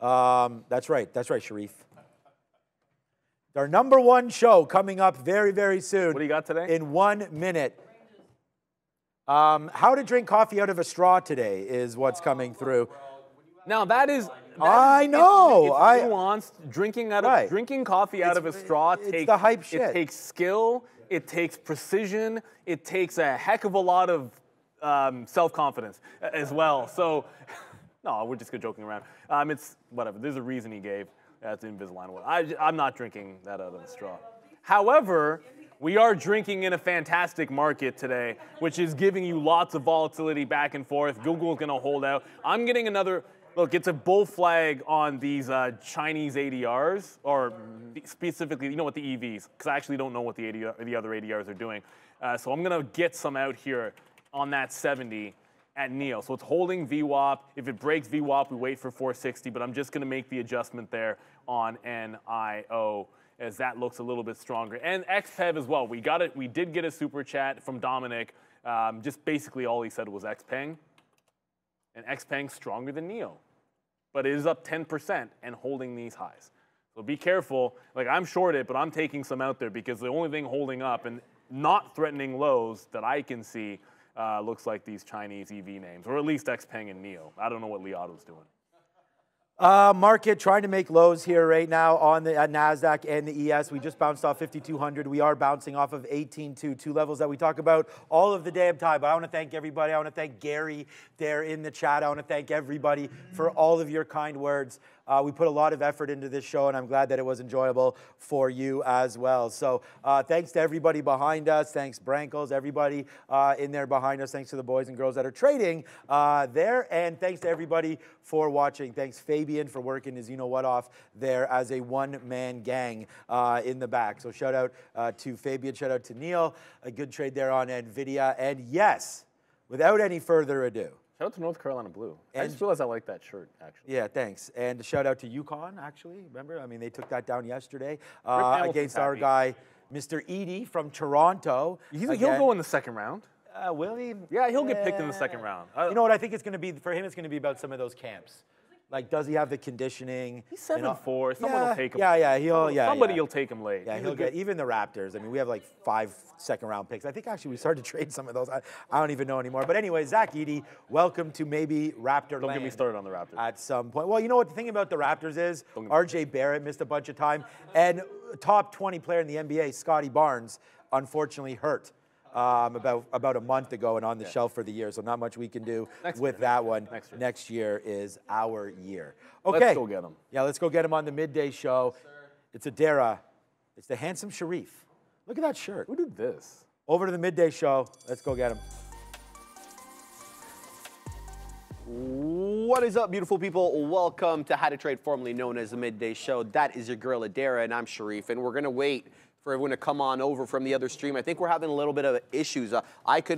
Um, that's right. That's right, Sharif. Our number one show coming up very, very soon. What do you got today? In one minute. Um, how to drink coffee out of a straw today is what's coming through. Now that is... That I is, know. It's, it's nuanced. I, drinking, out of, right. drinking coffee out it's, of a straw it's takes... the hype shit. It takes skill. It takes precision. It takes a heck of a lot of um, self-confidence as well. So... No, we're just joking around. Um, it's whatever. There's a reason he gave. That's Invisalign. I, I'm not drinking that out of the straw. However, we are drinking in a fantastic market today, which is giving you lots of volatility back and forth. Google's going to hold out. I'm getting another look. It's a bull flag on these uh, Chinese A D Rs, or specifically, you know what, the E Vs, because I actually don't know what the A D R, the other A D Rs are doing. Uh, so I'm going to get some out here on that seventy. At N I O. So it's holding V WAP. If it breaks V WAP, we wait for four sixty, but I'm just going to make the adjustment there on N I O as that looks a little bit stronger. And X P E V as well. We got it. We did get a super chat from Dominic. Um, just basically all he said was Xpeng. And Xpeng's stronger than N I O, but it is up ten percent and holding these highs. So be careful. Like, I'm short it, but I'm taking some out there because the only thing holding up and not threatening lows that I can see Uh, looks like these Chinese E V names, or at least Xpeng and N I O. I don't know what Li Auto's doing. Uh, market trying to make lows here right now on the uh, NASDAQ and the E S. We just bounced off fifty-two hundred. We are bouncing off of eighteen two, two levels that we talk about all of the damn time. But I want to thank everybody. I want to thank Gary there in the chat. I want to thank everybody for all of your kind words. Uh, we put a lot of effort into this show, and I'm glad that it was enjoyable for you as well. So uh, thanks to everybody behind us. Thanks, Brankles, everybody uh, in there behind us. Thanks to the boys and girls that are trading uh, there. And thanks to everybody for watching. Thanks, Fabian, for working his you-know-what off there as a one-man gang uh, in the back. So shout out uh, to Fabian. Shout out to Neil. A good trade there on NVIDIA. And yes, without any further ado, shout out to North Carolina Blue. And I just realized I like that shirt, actually. Yeah, thanks. And shout out to UConn, actually. Remember? I mean, they took that down yesterday uh, against our guy, Mister Edie from Toronto. He's, he'll go in the second round. Uh, will he? Yeah, he'll get picked in the second round. Uh, you know what I think it's going to be? For him, it's going to be about some of those camps. Like, does he have the conditioning? He's seven and four. Someone yeah, will take him. Yeah, yeah, he'll. Yeah, somebody yeah. will take him late. Yeah, he'll get even the Raptors. I mean, we have like five second-round picks. I think actually we started to trade some of those. I, I don't even know anymore. But anyway, Zach Edie, welcome to maybe Raptor. Don't land get me started on the Raptors. At some point. Well, you know what the thing about the Raptors is? R J Barrett missed a bunch of time, and top twenty player in the N B A, Scotty Barnes, unfortunately hurt. Um, about about a month ago and on the yeah. shelf for the year, so not much we can do next with year, that next one. Year, next, year. next year is our year. Okay. Let's go get them. Yeah, let's go get them on the midday show. Yes, it's Adara. It's the handsome Sharif. Look at that shirt. Who did this? Over to the midday show. Let's go get them. What is up, beautiful people? Welcome to How to Trade, formerly known as the Midday Show. That is your girl Adara, and I'm Sharif, and we're gonna wait for everyone to come on over from the other stream. I think we're having a little bit of issues. Uh, I could